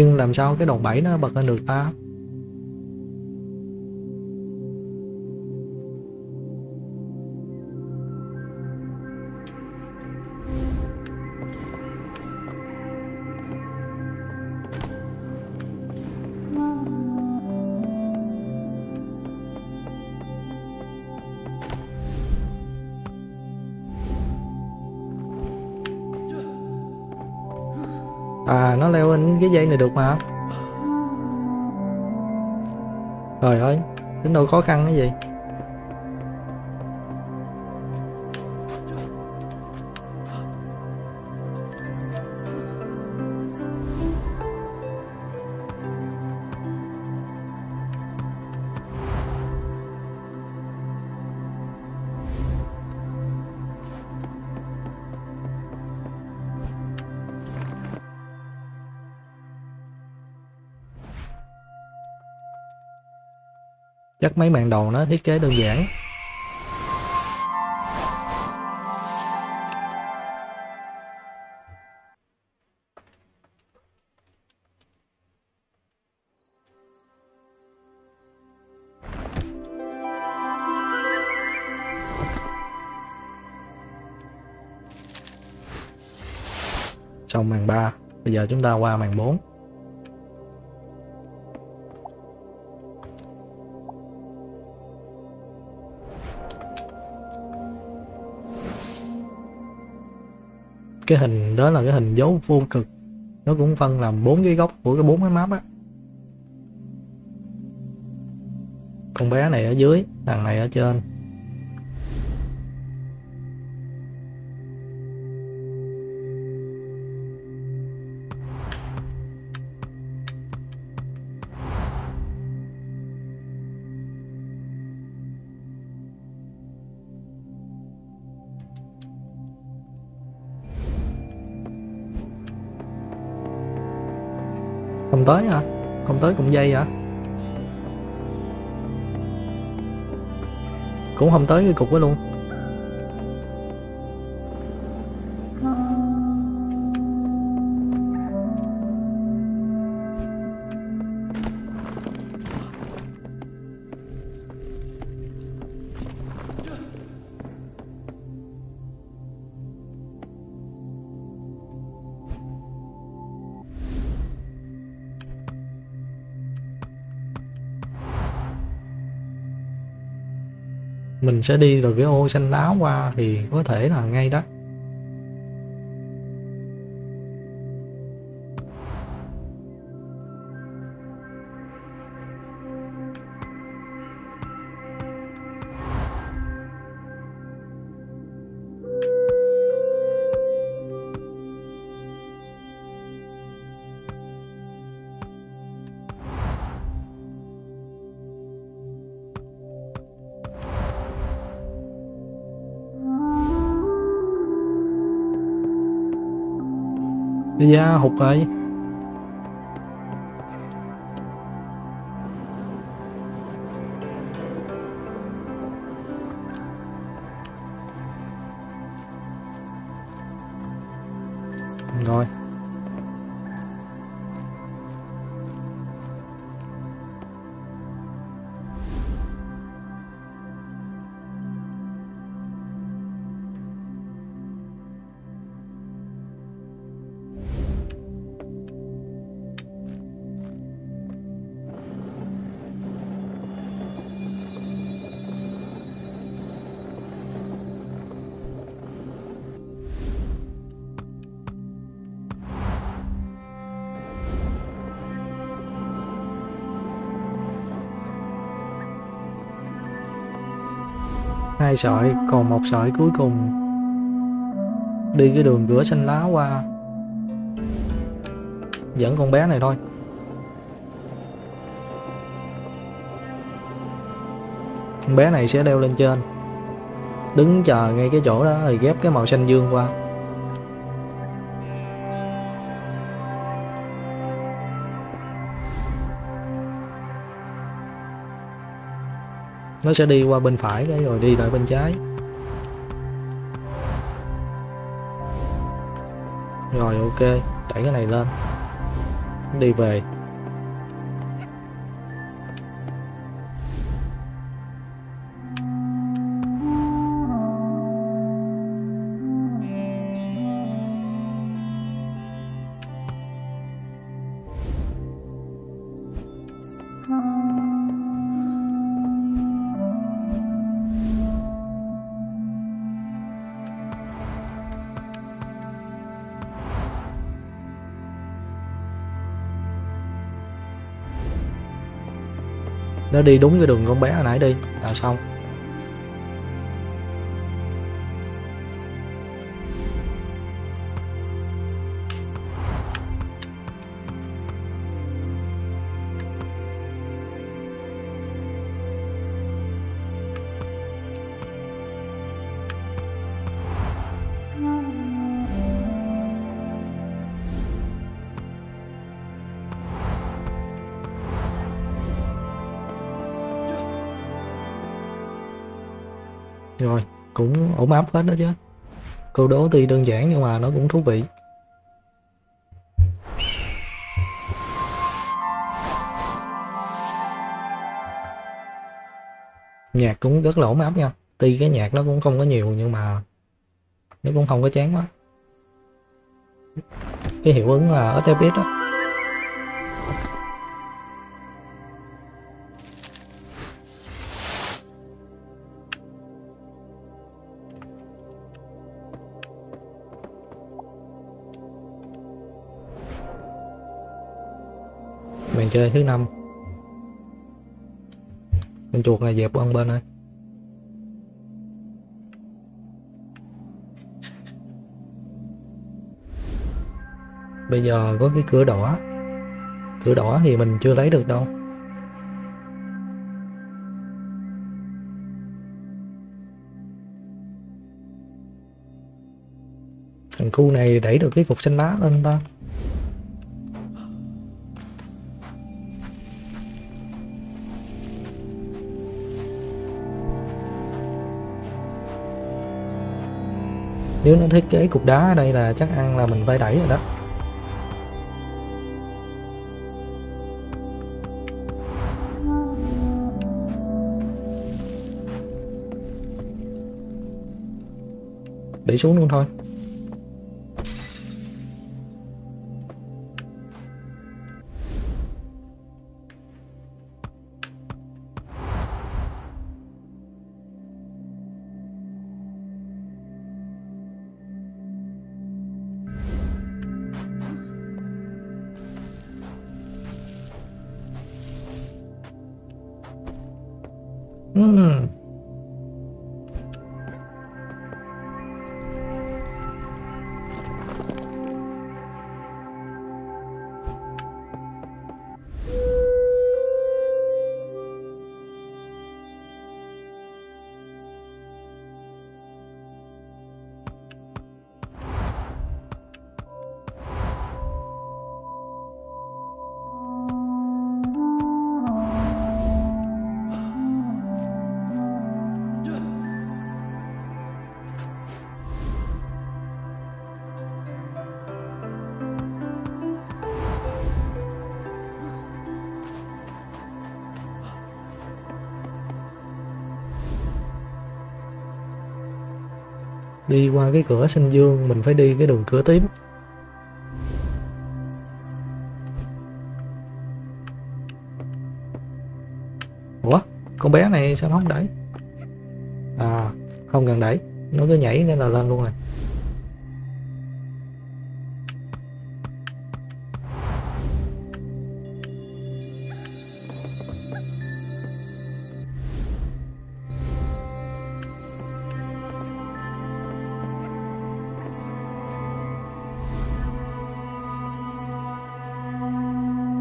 Nhưng làm sao cái đòn bẩy nó bật lên được ta? À, nó leo lên cái dây này được mà. Trời ơi, đến đâu khó khăn cái gì. Chắc mấy màn đầu nó thiết kế đơn giản. Xong màn ba, bây giờ chúng ta qua màn bốn. Cái hình đó là cái hình dấu vô cực, nó cũng phân làm bốn cái góc của cái bốn cái map á. Con bé này ở dưới, thằng này ở trên. Không tới hả? Không tới cụm dây hả? Cũng không tới cái cục đó luôn. Mình sẽ đi từ cái ô xanh lá qua thì có thể là ngay đó. Đi ra hụt rồi. Rồi. Hai sợi, còn một sợi cuối cùng. Đi cái đường cửa xanh lá qua. Dẫn con bé này thôi. Con bé này sẽ đeo lên trên. Đứng chờ ngay cái chỗ đó rồi ghép cái màu xanh dương qua. Nó sẽ đi qua bên phải cái rồi đi lại bên trái. Rồi ok, đẩy cái này lên. đi về. Nó đi đúng cái đường con bé hồi nãy đi là xong. Rồi, cũng ổn áp hết đó chứ. Câu đố tuy đơn giản nhưng mà nó cũng thú vị. Nhạc cũng rất là ổn áp nha. Tuy cái nhạc nó cũng không có nhiều nhưng mà nó cũng không có chán quá. Cái hiệu ứng là ép ép ét đó. Màn chơi thứ năm. Con chuột này dẹp qua bên ơi. Bây giờ có cái cửa đỏ. Cửa đỏ thì mình chưa lấy được đâu. Thằng cu này đẩy được cái cục xanh lá lên ta. Nếu nó thiết kế cục đá ở đây là chắc ăn là mình phải đẩy rồi đó. Đẩy xuống luôn thôi. Hmm. Đi qua cái cửa xanh dương, mình phải đi cái đường cửa tím. Ủa? Con bé này sao nó không đẩy? À, không cần đẩy. Nó cứ nhảy nên là lên luôn rồi.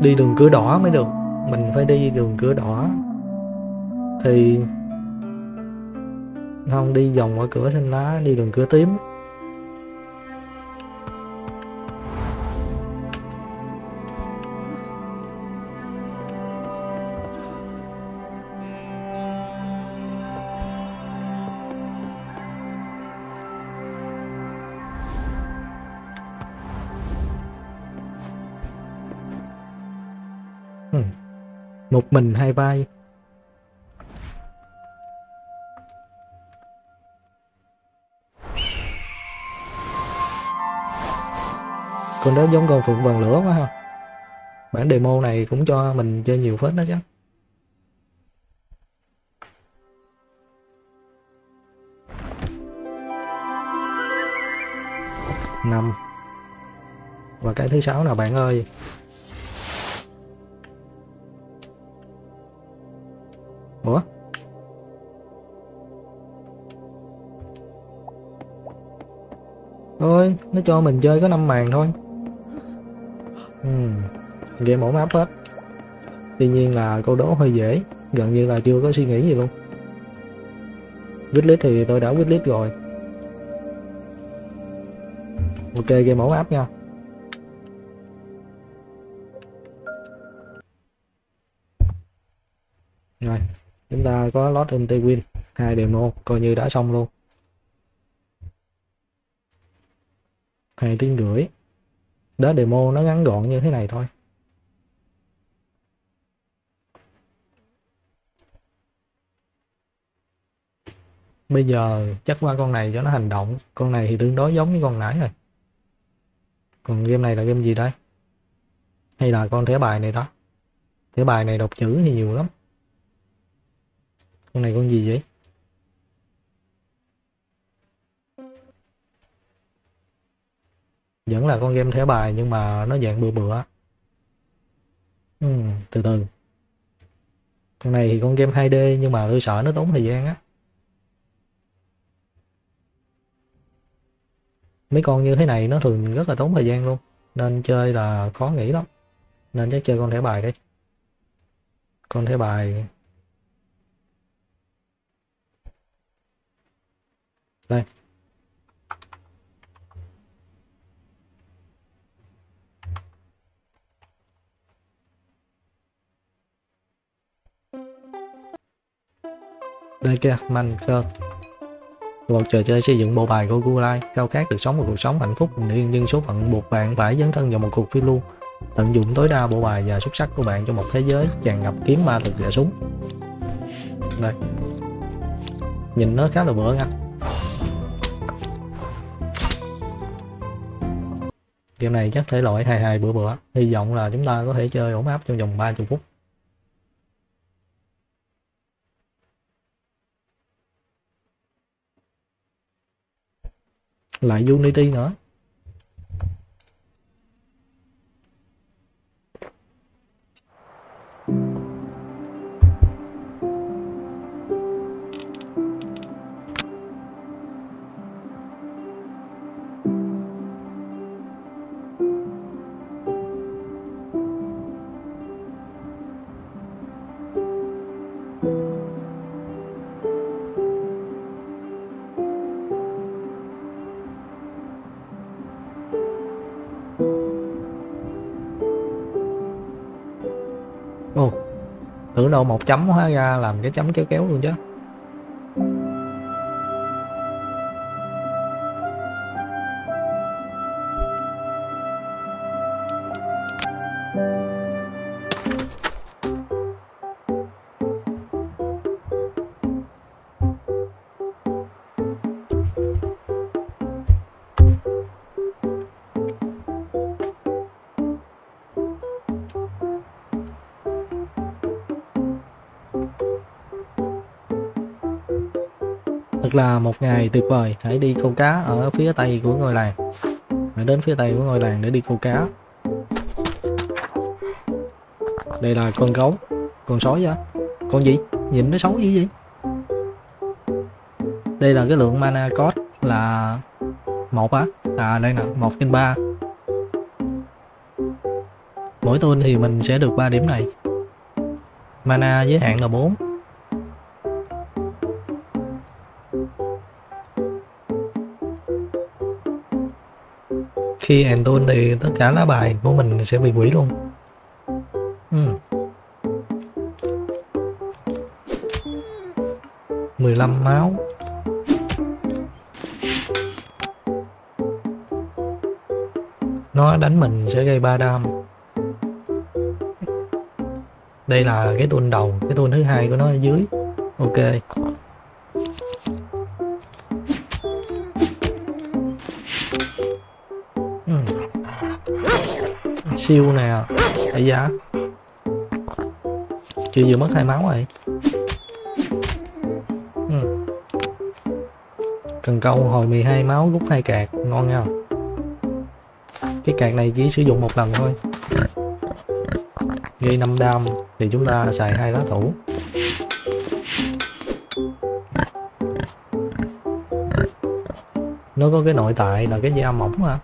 Đi đường cửa đỏ mới được. Mình phải đi đường cửa đỏ. Thì không đi vòng ở cửa xanh lá. Đi đường cửa tím. Một mình hai vai. Con đó giống con phượng vần lửa quá ha. Bản demo này cũng cho mình chơi nhiều phết đó chứ. Năm. Và cái thứ sáu nào bạn ơi. Ủa? Thôi, nó cho mình chơi có năm màn thôi. Ừ, game ổn áp hết. Tuy nhiên là câu đố hơi dễ, gần như là chưa có suy nghĩ gì luôn. Wishlist thì tôi đã wishlist rồi. Ok, game ổn áp nha. Rồi, chúng ta có Lost in Space hai demo, coi như đã xong luôn. Hai tiếng rưỡi. Đó, demo nó ngắn gọn như thế này thôi. Bây giờ chắc qua con này cho nó hành động. Con này thì tương đối giống với con nãy rồi. Còn game này là game gì đây? Hay là con thẻ bài này ta? Thẻ bài này đọc chữ thì nhiều lắm. Con này con gì vậy? Vẫn là con game thẻ bài nhưng mà nó dạng bừa bừa. Ừ, từ từ. Con này thì con game hai D nhưng mà tôi sợ nó tốn thời gian á. Mấy con như thế này nó thường rất là tốn thời gian luôn, nên chơi là khó nghĩ lắm. Nên chắc chơi con thẻ bài đi. Con thẻ bài. Đây. Đây kia, Minecraft. Một trò chơi xây dựng bộ bài của Gulai, khao khát được sống một cuộc sống hạnh phúc bình yên, nhưng số phận buộc bạn phải dấn thân vào một cuộc phiêu lưu. Tận dụng tối đa bộ bài và xuất sắc của bạn cho một thế giới tràn ngập kiếm ma thuật và súng. Đây. Nhìn nó khá là bựa nha. Game này chắc thể loại hài hài bữa bữa. Hy vọng là chúng ta có thể chơi ổn áp trong vòng ba mươi phút. Lại Unity nữa. Tưởng đâu một chấm hóa ra làm cái chấm kéo kéo luôn chứ. Là một ngày tuyệt vời, hãy đi câu cá ở phía tây của ngôi làng. Hãy đến phía tây của ngôi làng để đi câu cá. Đây là con gấu, con sói vậy, con gì nhìn nó xấu như vậy. Đây là cái lượng mana code là một á, à đây nè, một trên ba. Mỗi tuần thì mình sẽ được ba điểm này. Mana giới hạn là bốn. Khi Anton thì tất cả lá bài của mình sẽ bị hủy luôn. Ừ. mười lăm máu. Nó đánh mình sẽ gây ba đam. Đây là cái tuần đầu, cái tuần thứ hai của nó ở dưới. Ok. uhm. Siêu nè. Ây da, chưa vừa mất hai máu rồi. uhm. Cần câu hồi mười hai máu rút hai cạc, ngon nha. Cái cạc này chỉ sử dụng một lần thôi. Gây năm đam thì chúng ta xài hai lá thủ. Nó có cái nội tại là cái da mỏng hả?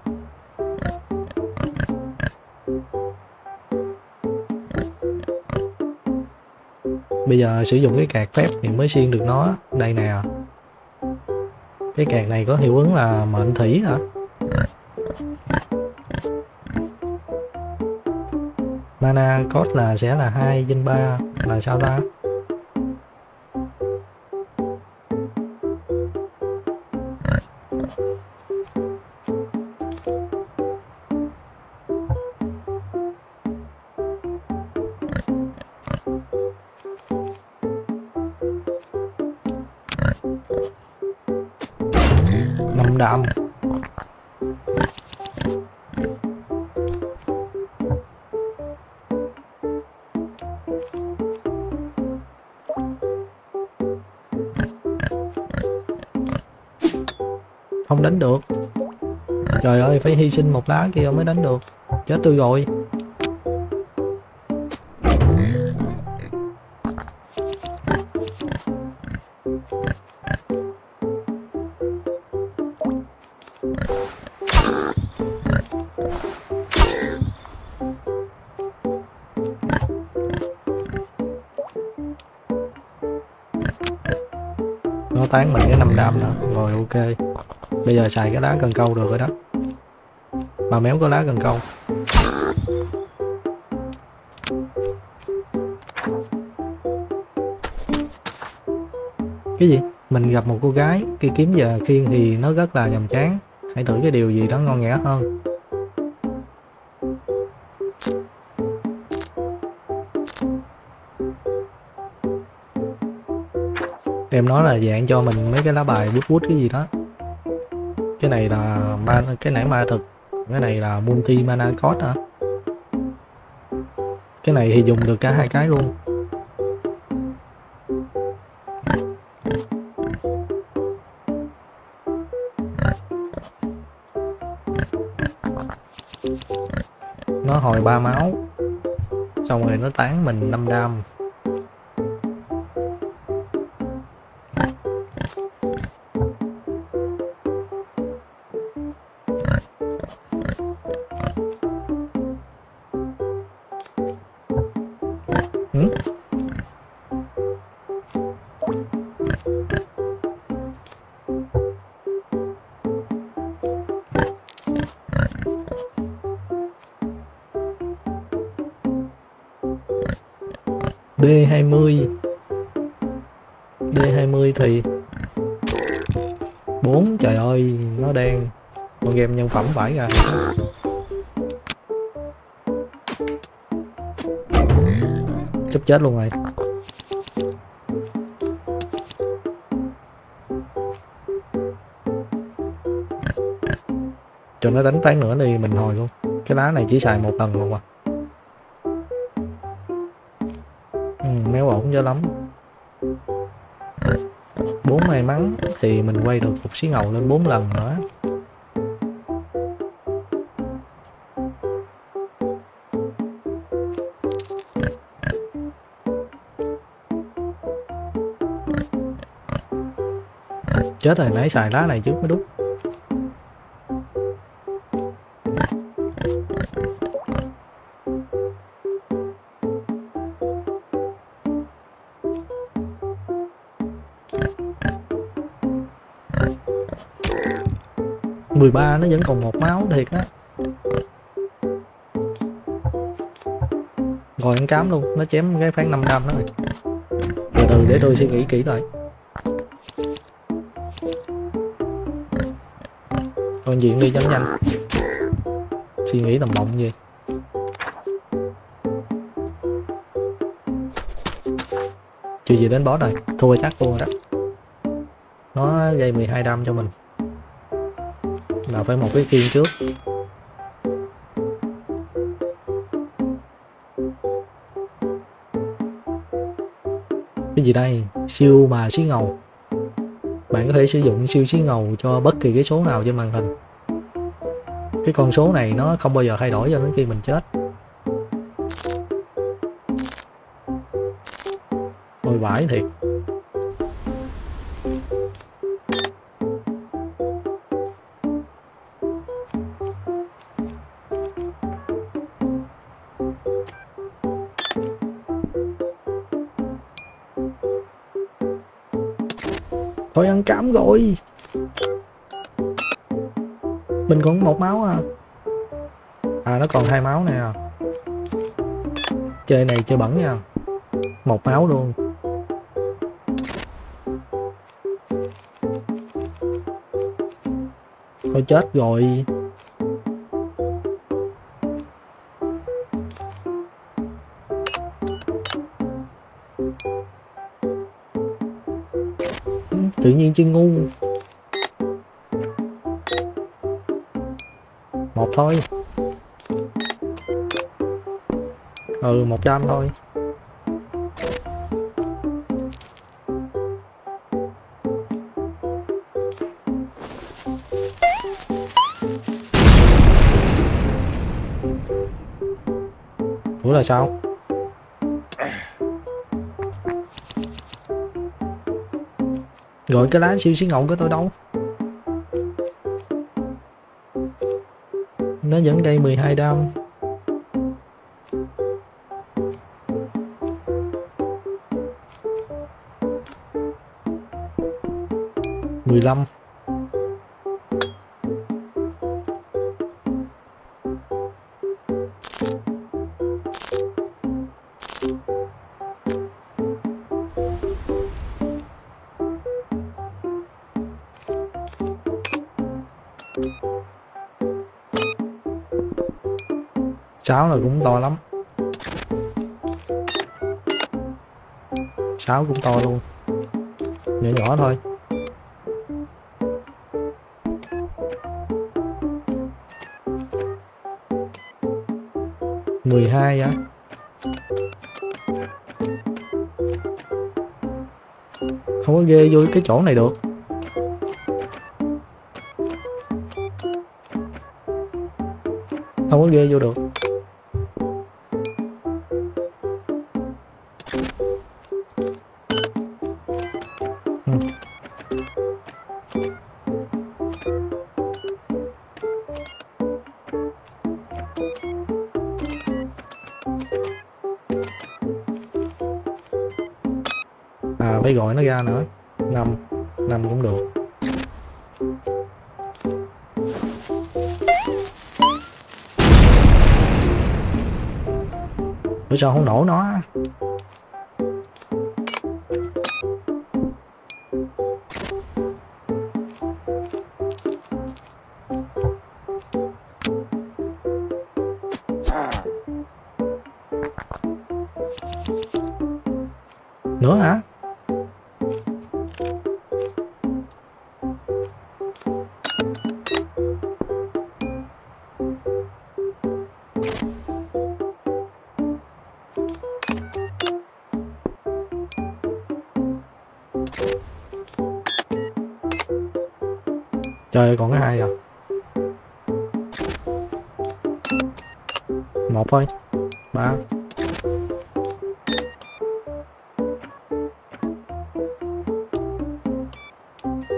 Bây giờ sử dụng cái cạc phép thì mới xiên được nó. Đây nè. Cái cạc này có hiệu ứng là mệnh thủy hả? Mana code là sẽ là hai trên ba là sao ta? Năm đạm. Không đánh được. Trời ơi, phải hy sinh một lá kia mới đánh được. Chết tôi rồi. Nó tán mình cái nằm đạm nữa. Rồi ok. Bây giờ xài cái lá cần câu được rồi đó. Mà méo có lá cần câu. Cái gì? Mình gặp một cô gái, cây kiếm và khiên thì nó rất là nhàm chán. Hãy thử cái điều gì đó ngon nghẻ hơn. Em nói là dạng cho mình mấy cái lá bài bút bút cái gì đó. Cái này là ma, cái nãy ma thực. Cái này là multi mana code hả? Cái này thì dùng được cả hai cái luôn. Nó hồi ba máu. Xong rồi nó tán mình năm đam. D hai mươi D hai mươi thì bốn. Trời ơi, nó đen. Con game nhân phẩm vãi ra. Sắp chết luôn rồi. Cho nó đánh tán nữa thì mình hồi luôn. Cái lá này chỉ xài một lần luôn à. Méo ổn cho lắm. Bốn may mắn thì mình quay được cục xí ngầu lên bốn lần nữa. Chết rồi, nãy xài lá này trước mới đúc. mười ba nó vẫn còn một máu thiệt á. Rồi ăn cám luôn, nó chém cái phán năm đam nó rồi. Từ từ để tôi suy nghĩ kỹ lại. Còn diện đi cho nhanh. Suy nghĩ tầm mộng gì. chưa gì đến boss rồi, thua chắc thua đó. Nó gây mười hai đam cho mình. Là phải một cái khiên trước. Cái gì đây? Siêu mà xí ngầu. Bạn có thể sử dụng siêu xí ngầu cho bất kỳ cái số nào trên màn hình. Cái con số này nó không bao giờ thay đổi cho đến khi mình chết. Ôi vãi thiệt. Thôi ăn cám rồi. Mình còn một máu à. À nó còn hai máu nè. Chơi này chơi bẩn nha. Một máu luôn. Thôi chết rồi. Tự nhiên chơi ngu. Một thôi. Ừ một trăm thôi. Ủa là sao? Rồi cái lá siêu xí ngầu của tôi đâu? Nó vẫn gây mười hai đam. mười lăm. sáu là cũng to lắm. sáu cũng to luôn. Nhỏ nhỏ thôi. mười hai á. Không có ghê vô cái chỗ này được. Không có ghê vô được. À, phải gọi nó ra nữa. Năm năm cũng được. Ủa sao không nổ nó? Nữa hả? Trời ơi, còn cái hai rồi. Một thôi. Ba.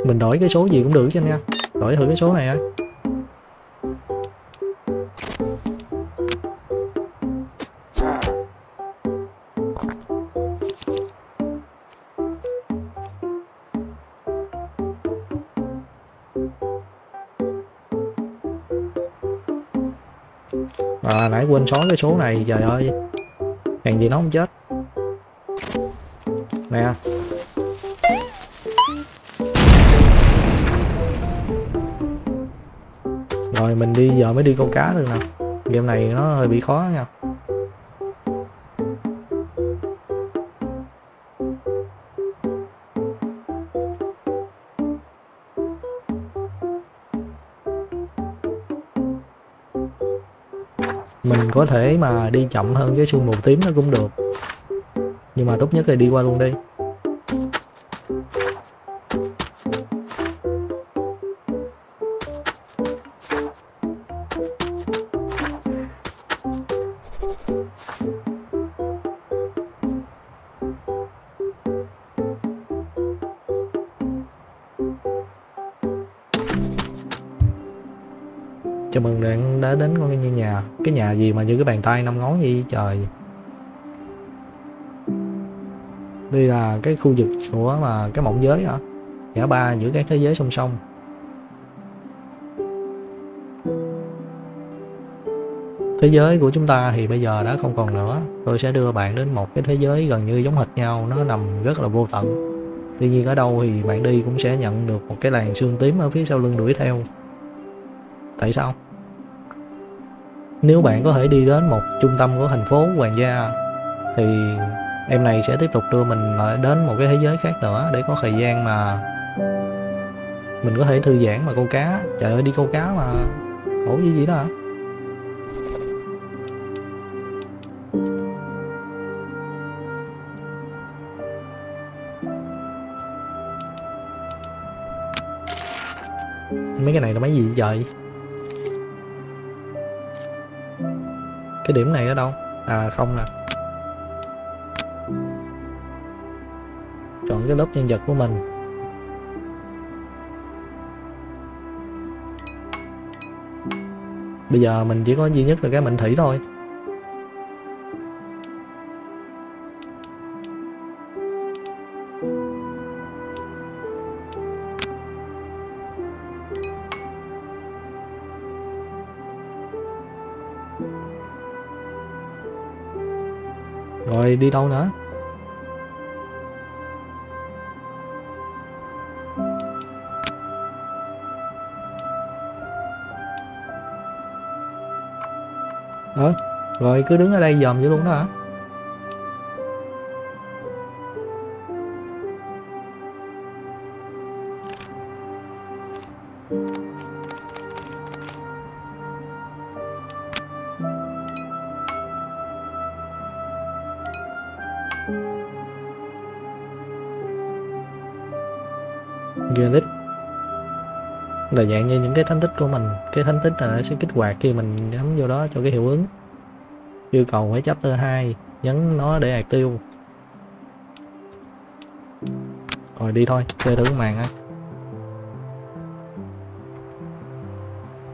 Mình đổi cái số gì cũng được cho anh nha. Đổi thử cái số này á. À nãy quên xóa cái số này, trời ơi. Hàng gì nó không chết. Nè. Rồi mình đi, giờ mới đi câu cá được nè. Game này nó hơi bị khó nha. Mình có thể mà đi chậm hơn cái sương mù tím nó cũng được, nhưng mà tốt nhất là đi qua luôn đi. Chào mừng bạn đã đến con cái nhà. Cái nhà gì mà như cái bàn tay năm ngón gì trời. Đây là cái khu vực của mà cái mộng giới hả? Ngã ba giữa các thế giới song song. Thế giới của chúng ta thì bây giờ đã không còn nữa. Tôi sẽ đưa bạn đến một cái thế giới gần như giống hệt nhau, nó nằm rất là vô tận. Tuy nhiên ở đâu thì bạn đi cũng sẽ nhận được một cái làn sương tím ở phía sau lưng đuổi theo. Tại sao? Nếu bạn có thể đi đến một trung tâm của thành phố Hoàng gia thì em này sẽ tiếp tục đưa mình lại đến một cái thế giới khác nữa để có thời gian mà mình có thể thư giãn mà câu cá. Trời ơi, đi câu cá mà khổ như vậy đó hả? Mấy cái này là mấy gì vậy? Cái điểm này ở đâu? À không nè. Chọn cái lớp nhân vật của mình. Bây giờ mình chỉ có duy nhất là cái mệnh thủy thôi. Rồi đi đâu nữa? Ờ, rồi cứ đứng ở đây dòm vậy luôn đó hả? Là dạng như những cái thánh tích của mình. Cái thánh tích là sẽ kích hoạt khi mình nhắm vô đó cho cái hiệu ứng. Yêu cầu phải chapter hai, nhấn nó để active. Rồi đi thôi, chơi thử màn á.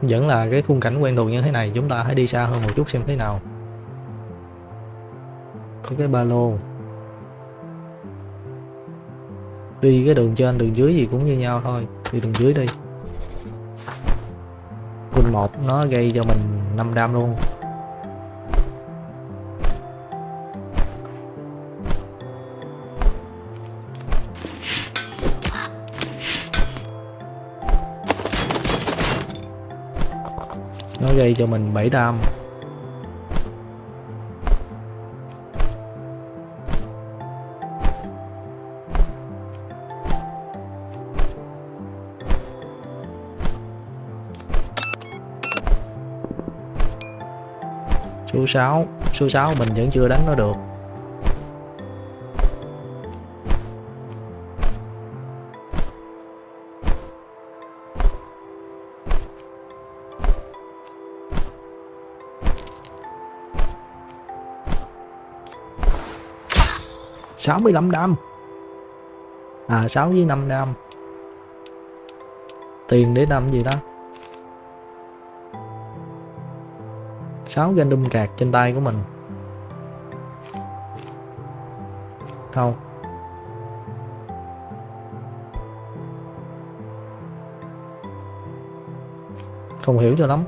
Vẫn là cái khung cảnh quen thuộc như thế này. Chúng ta hãy đi xa hơn một chút xem thế nào. Có cái ba lô. Đi cái đường trên đường dưới gì cũng như nhau thôi. Đi đường dưới đi. Quân một nó gây cho mình năm đam luôn. Nó gây cho mình bảy đam. Số sáu, số sáu mình vẫn chưa đánh nó được. sáu mươi lăm đam. À sáu với năm đam. Tiền để làm gì ta? sáu random card trên tay của mình. Không. Không hiểu cho lắm.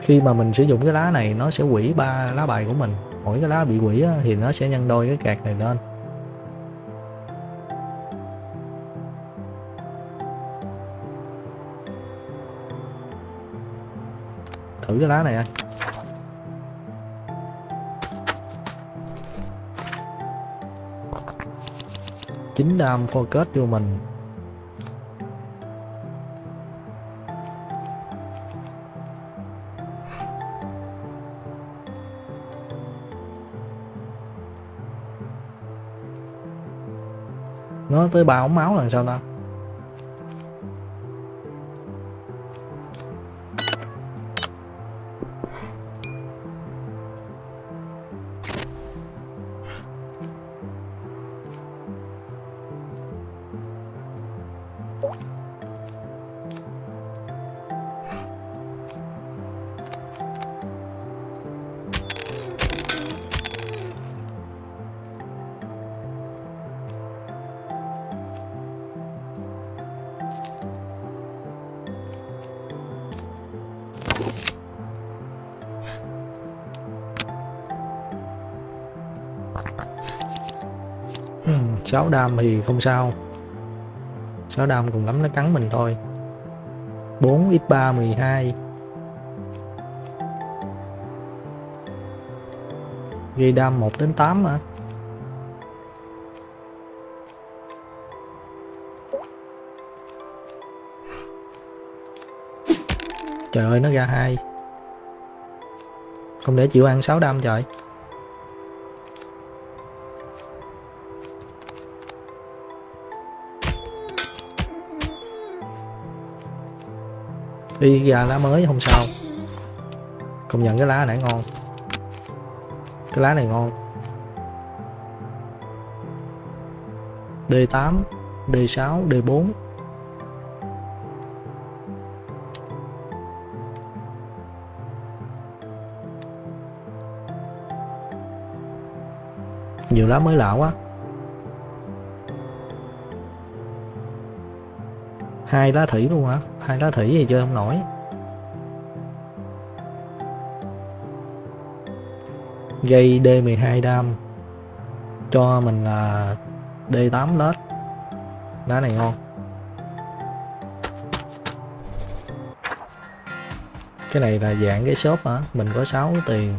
Khi mà mình sử dụng cái lá này nó sẽ hủy ba lá bài của mình. Mỗi cái lá bị hủy thì nó sẽ nhân đôi cái card này lên. Thử cái lá này anh. chín đam focus vô mình. Nó tới ba ống máu là sao ta? sáu đam thì không sao, sáu đam cùng lắm nó cắn mình thôi. Bốn x ba mười hai gây đam một đến tám hả? Trời ơi, nó ra hai, không để chịu ăn sáu đam trời. Đi ra lá mới không sao. Công nhận cái lá này ngon. Cái lá này ngon. D tám, D sáu, D bốn. Nhiều lá mới lạ quá. Hai lá thủy luôn hả? Hai lá thủy thì chơi không nổi. Gây D mười hai đam cho mình là D tám lết. Lá này ngon. Cái này là dạng cái shop hả? Mình có sáu tiền.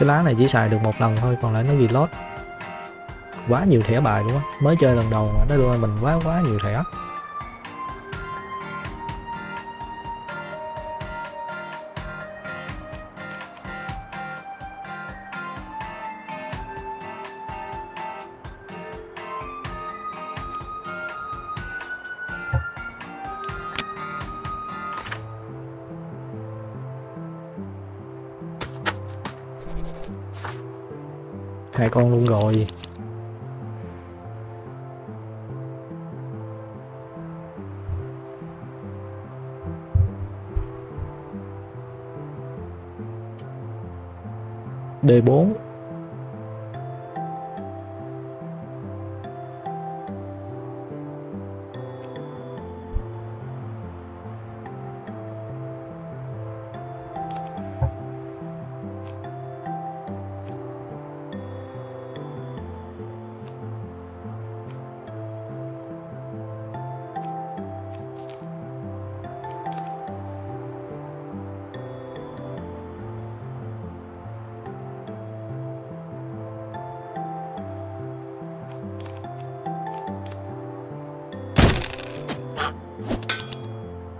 Cái lá này chỉ xài được một lần thôi, còn lại nó reload. Quá nhiều thẻ bài luôn á, mới chơi lần đầu mà nó đưa mình quá quá nhiều thẻ. Hai con luôn rồi. D bốn.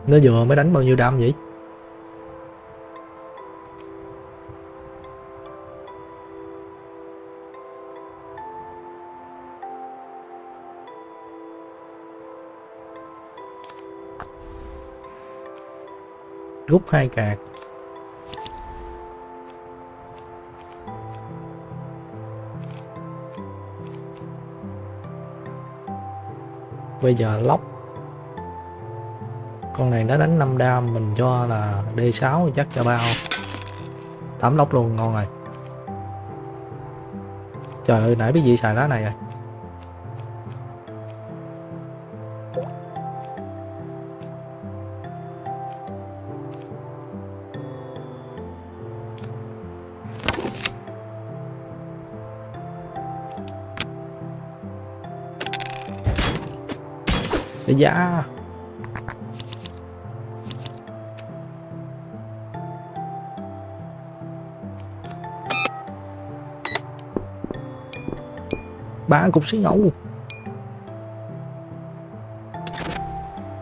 Nó vừa mới đánh bao nhiêu đam vậy? Rút hai cạc. Bây giờ lóc. Con này nó đánh năm đam, mình cho là D sáu chắc cho bao tám lốc luôn, ngon rồi. Trời ơi, nãy biết gì xài lá này rồi. Ây da. Ba cục xí ngầu.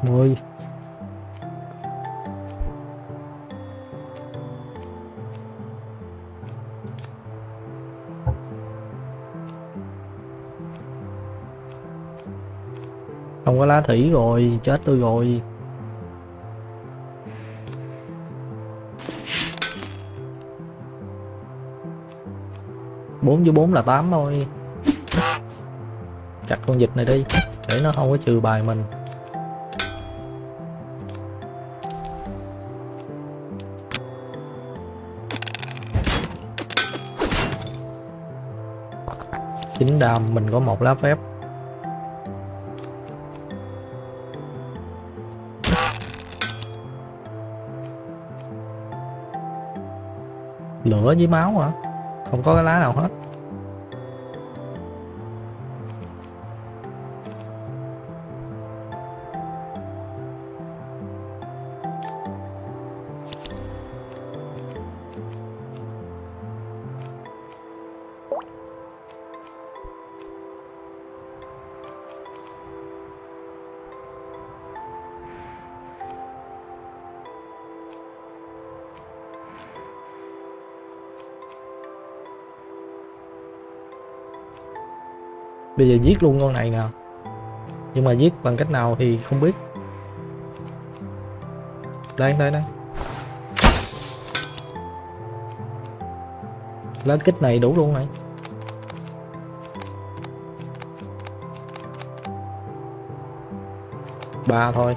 Mười. Không có lá thủy rồi, chết tôi rồi. Bốn với bốn là tám thôi. Chặt con vịt này đi để nó không có trừ bài mình. Chín đam, mình có một lá phép. Lửa với máu hả? Không có cái lá nào hết. Bây giờ giết luôn con này nè. Nhưng mà giết bằng cách nào thì không biết. Đây, đây, đây. Lá kích này đủ luôn này. Ba thôi.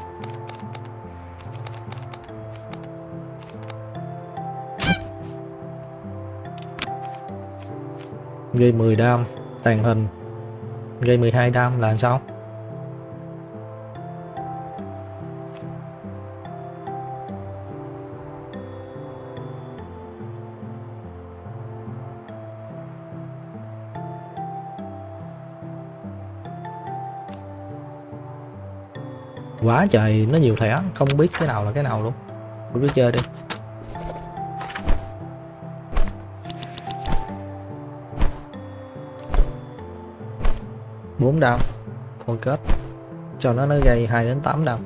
Gây mười đam, tàn hình. Gây mười hai đam là sao? Quá trời, nó nhiều thẻ, không biết cái nào là cái nào luôn. Cứ chơi đi. bốn đam con kết cho nó nó gây hai đến tám đam.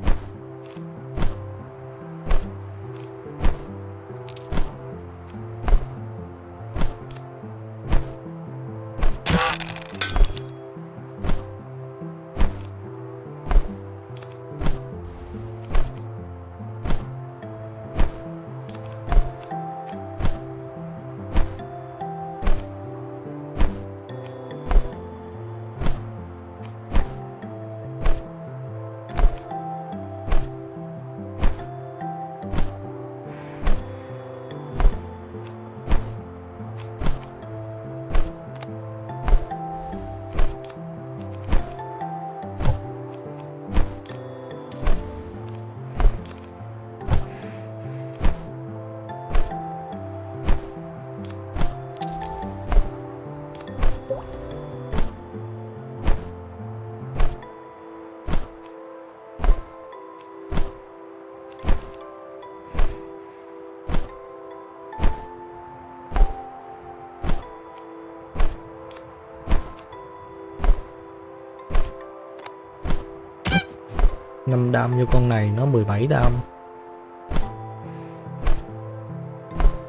năm đam như con này nó mười bảy đam.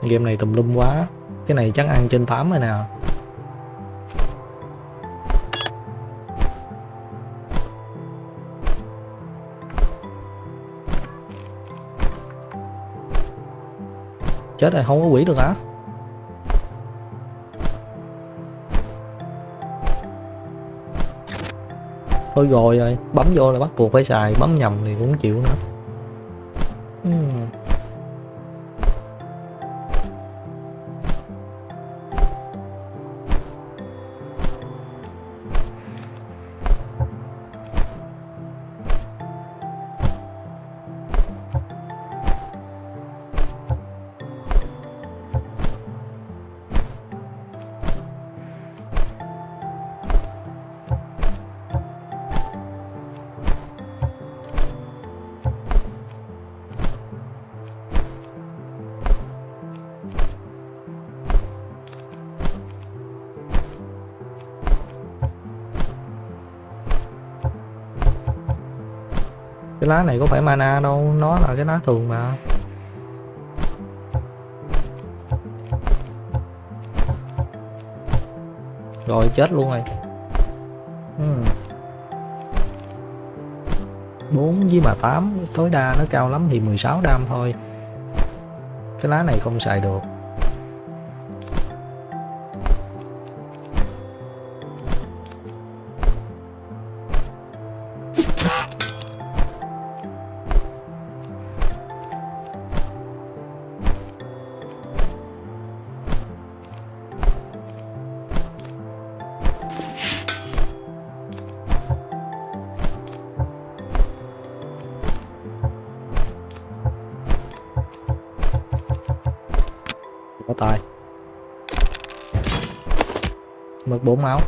Game này tùm lum quá. Cái này chắc ăn trên tám rồi nè. Chết rồi, không có quỷ được hả? Thôi rồi rồi, bấm vô là bắt buộc phải xài, bấm nhầm thì cũng chịu nữa. uhm. Cái lá này có phải mana đâu, nó là cái lá thường mà. Rồi chết luôn rồi. Bốn với mà tám tối đa, nó cao lắm thì mười sáu đam thôi. Cái lá này không xài được. Bốn máu.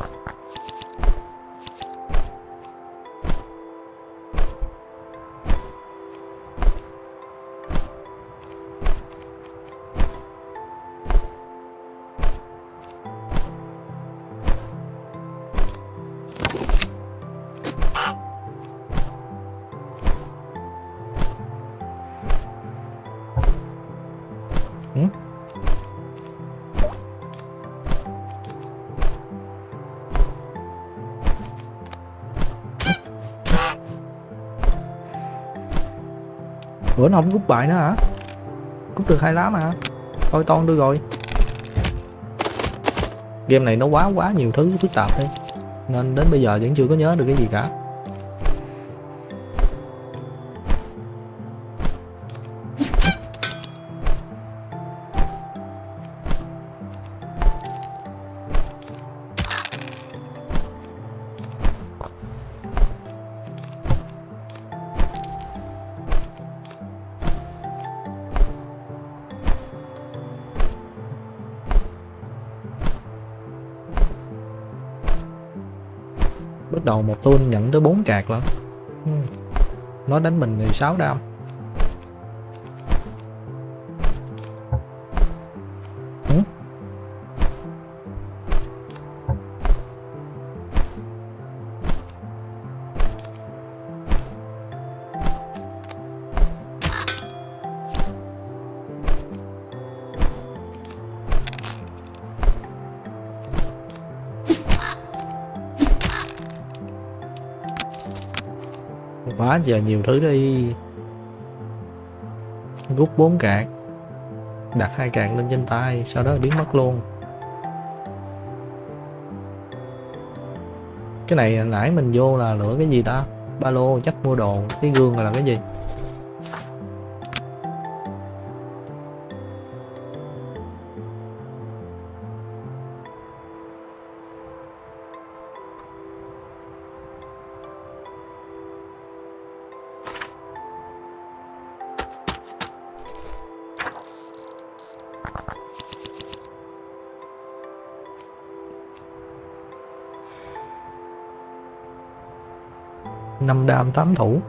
Bữa nó không cúp bài nữa hả? Cúp được hai lá mà. Thôi toan đưa rồi. Game này nó quá quá nhiều thứ phức tạp đi, nên đến bây giờ vẫn chưa có nhớ được cái gì cả. Đầu một tuôn nhận tới bốn cạc lắm. Ừ. Nó đánh mình mười sáu đam. Ừ. Quá giờ nhiều thứ đi. Rút bốn cạc, đặt hai cạc lên trên tay, sau đó biến mất luôn. Cái này nãy mình vô là lựa cái gì ta? Ba lô chắc mua đồ. Cái gương là cái gì? năm đam tám thủ.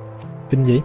Kinh gì?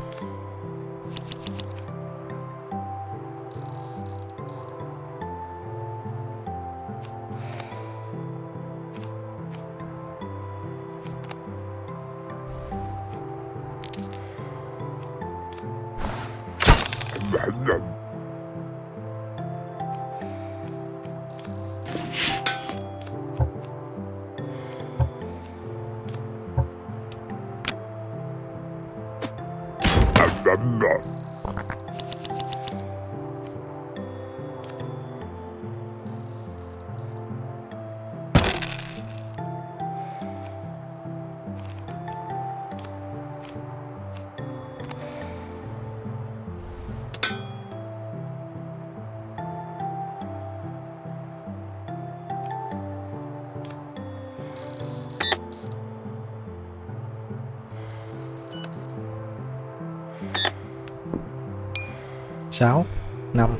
sáu, năm.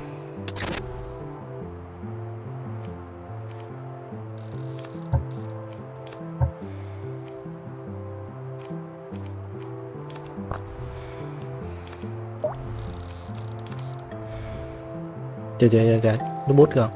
Trời trời trời, nó bút kìa.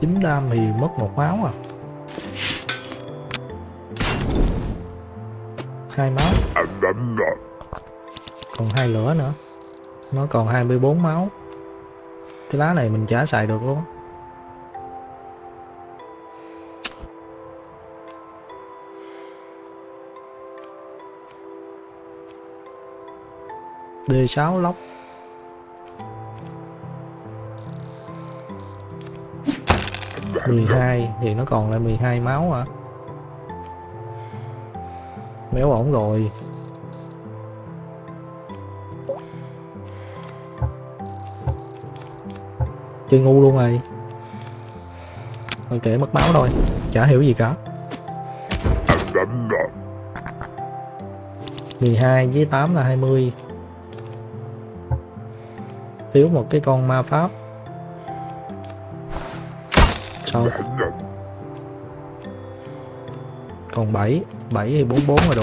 Chín đam thì mất một máu à, hai máu, còn hai lửa nữa, nó còn hai mươi bốn máu. Cái lá này mình chả xài được luôn. D sáu lóc. mười hai thì nó còn lại mười hai máu hả? Méo ổn rồi. Chơi ngu luôn rồi. Thôi kệ mất máu thôi, chả hiểu gì cả. mười hai với tám là hai mươi. Thiếu một cái con ma pháp. Sao? Còn bảy, bảy hay bốn mươi bốn là đủ.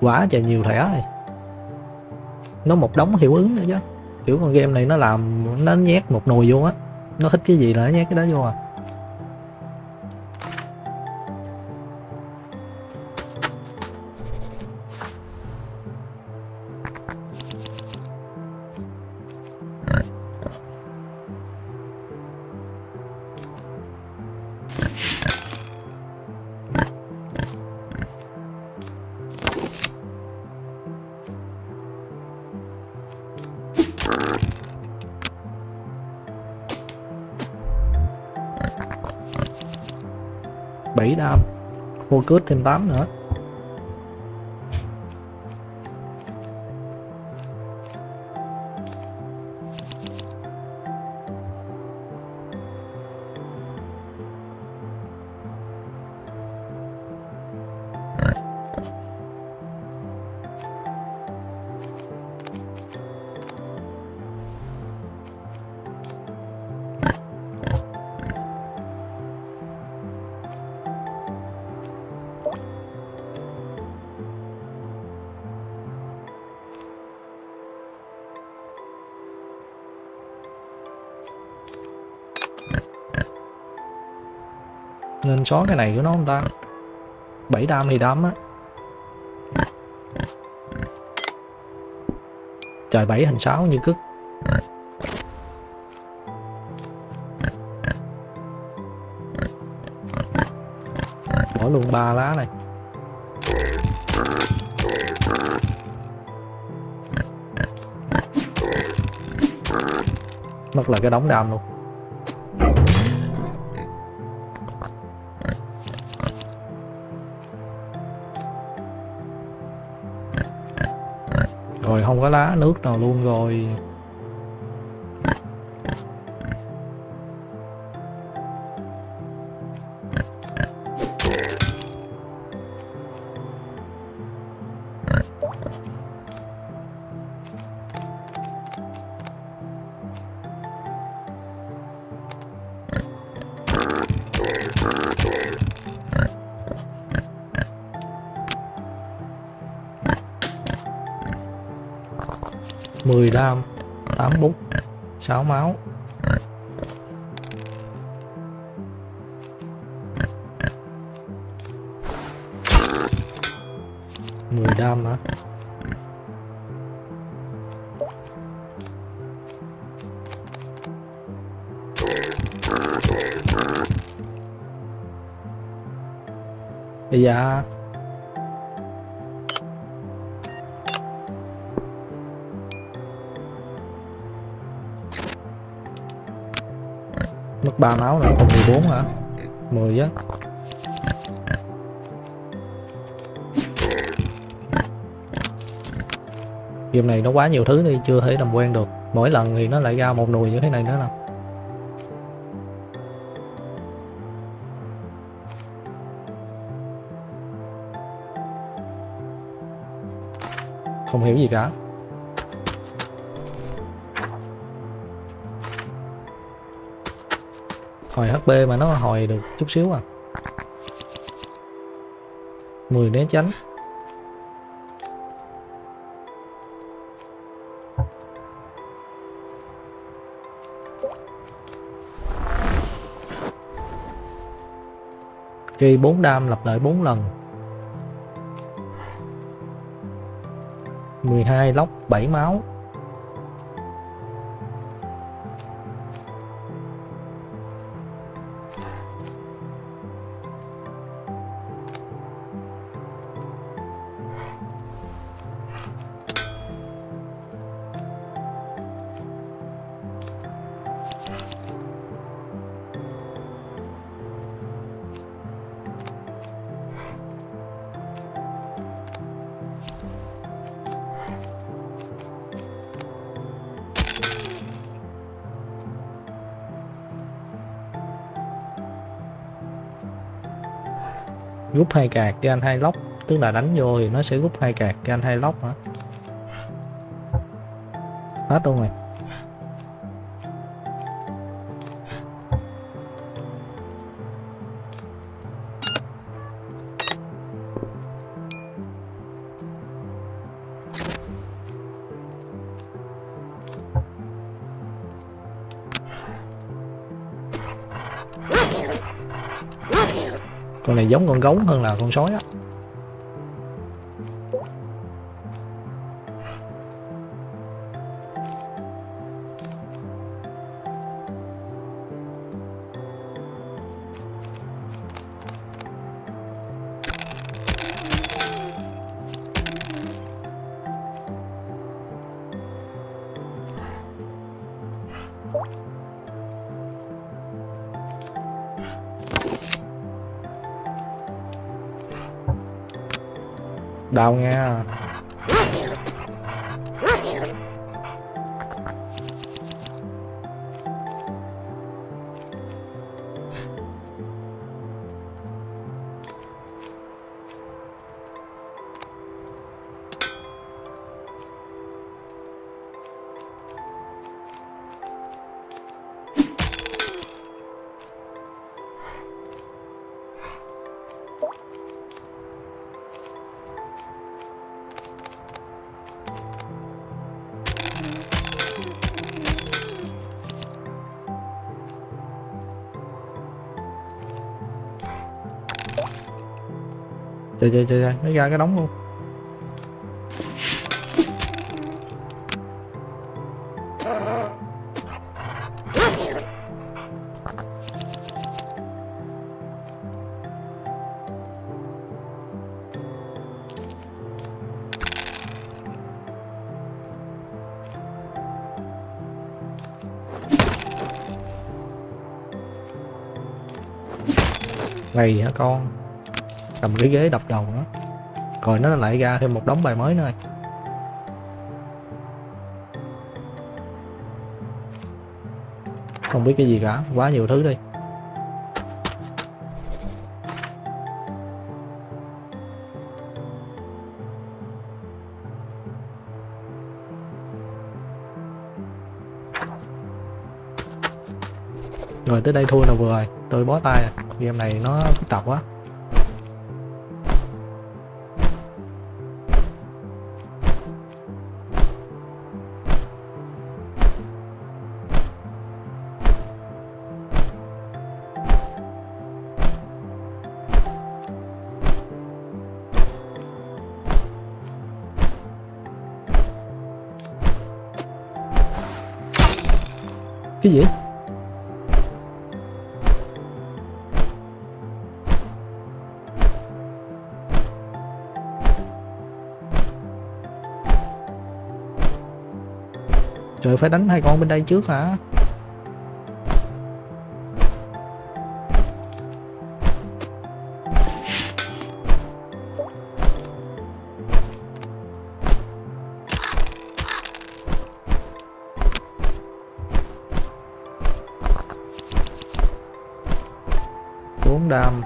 Quá trời nhiều thẻ này. Nó một đống hiệu ứng nữa chứ. Kiểu con game này nó làm, nó nhét một nồi vô á. Nó thích cái gì là nó nhét cái đó vô à. bảy đam, vô cướp thêm tám nữa. Nên xóa cái này của nó không ta. bảy đam thì đam á. Trời, bảy hình sáu như cứt. Bỏ luôn ba lá này. Mất là cái đống đam luôn. Rồi không có lá nước nào luôn rồi. mười đam, tám bút, sáu máu. mười đam hả? Bây giờ mất ba máu nữa, còn mười bốn hả? mười á. Game này nó quá nhiều thứ đi, chưa thể làm quen được. Mỗi lần thì nó lại ra một nùi như thế này nữa nè. không hiểu gì cả. Hồi hát pê mà nó hồi được chút xíu à. Mười né tránh. Ghi bốn đam lặp lại bốn lần. Mười hai lóc bảy máu. Rút hai card cho anh hai lóc, tức là đánh vô thì nó sẽ rút hai card cho anh hai lóc hả? Hết luôn rồi. Con này giống con gấu hơn là con sói á. Đau nghe. Trời trời trời, nó ra cái đống luôn. Này hả con? Cầm cái ghế đập đầu nó. Rồi nó lại ra thêm một đống bài mới nữa. Không biết cái gì cả, quá nhiều thứ đi. Rồi tới đây thua là vừa rồi. Tôi bó tay rồi. Game này nó phức tạp quá. Cái gì? Trời, phải đánh hai con bên đây trước hả? Đam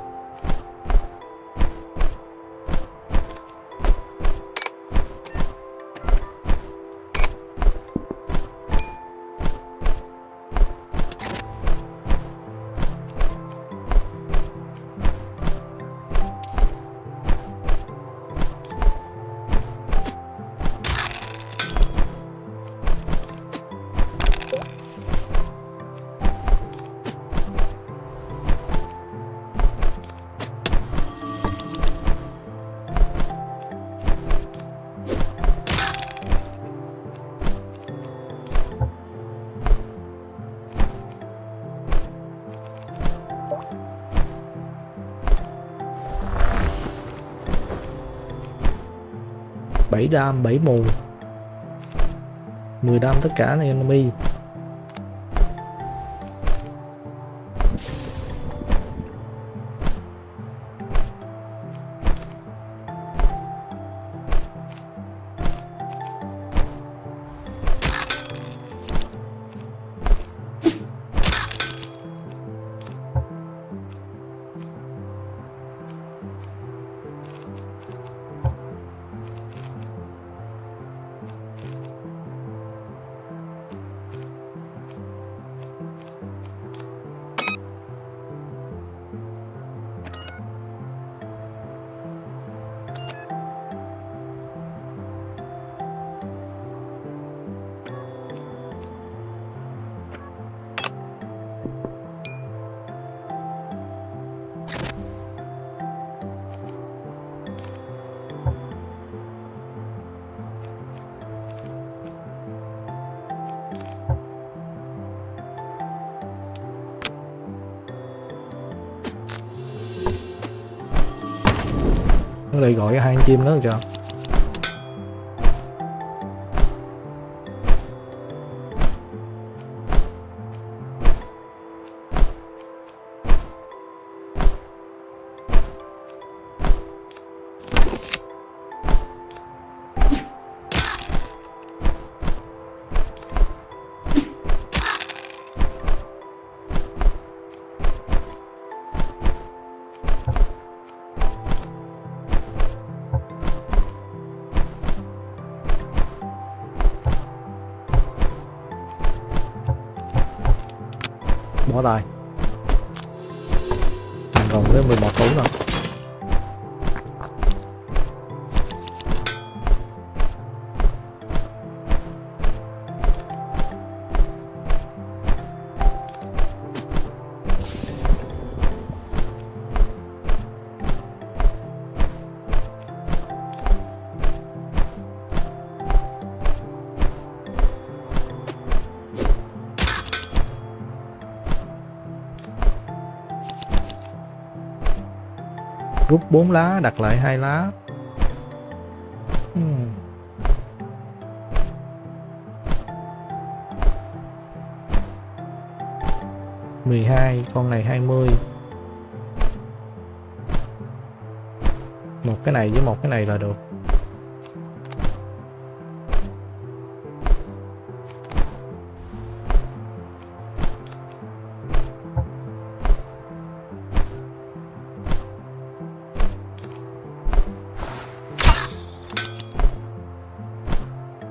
bảy đam, bảy mù, mười đam tất cả này enemy. Đây gọi hai con chim nữa kìa. Bỏ tài mình còn với mười một tủ nữa. Rút bốn lá, đặt lại hai lá. uhm. mười hai, con này hai mươi. Một cái này với một cái này là được.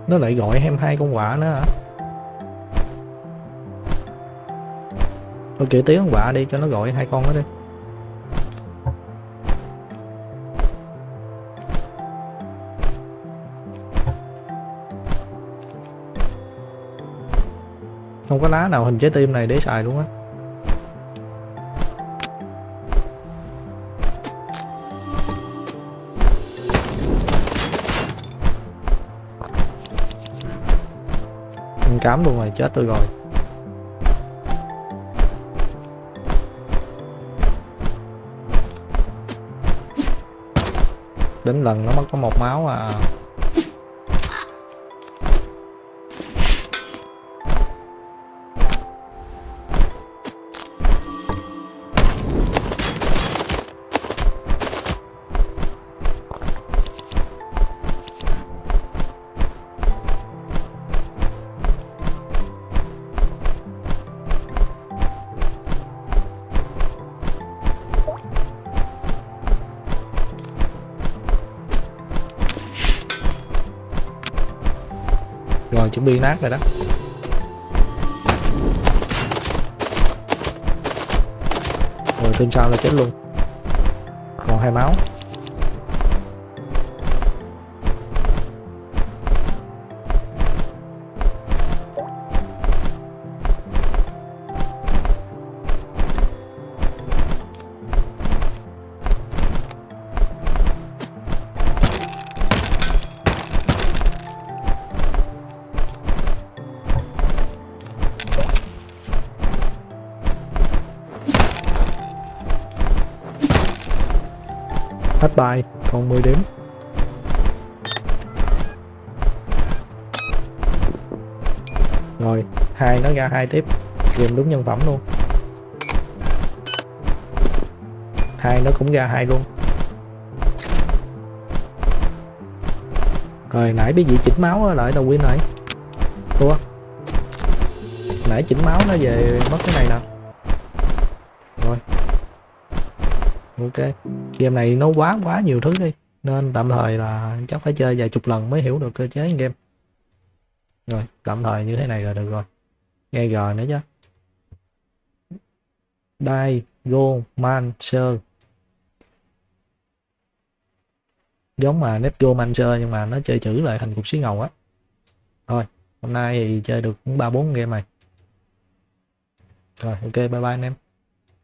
Nó lại gọi em hai con quạ nữa hả? Thôi kìa, tiếng con quạ đi cho nó gọi hai con đó đi. Không có lá nào hình trái tim này để xài luôn á. Cám luôn rồi, chết tôi rồi. Đến lần nó mất có một máu à. Chuẩn bị nát rồi đó. Rồi tên sao là chết luôn. Còn hai máu. Hết bài, còn mười điểm. Rồi, hai nó ra hai tiếp. Game đúng nhân phẩm luôn. Hai nó cũng ra hai luôn. Rồi nãy biết gì chỉnh máu lại đầu win này. Thua. Nãy chỉnh máu nó về mất cái này nè. Rồi. Ok. Game này nó quá quá nhiều thứ đi, nên tạm thời là chắc phải chơi vài chục lần mới hiểu được cơ chế game. Rồi, tạm thời như thế này là được rồi. Nghe rồi nữa chứ. Đây, Gomancer. Giống mà Necromancer nhưng mà nó chơi chữ lại thành cục xí ngầu á. Thôi, hôm nay thì chơi được ba bốn game này. Rồi, ok, bye bye anh em.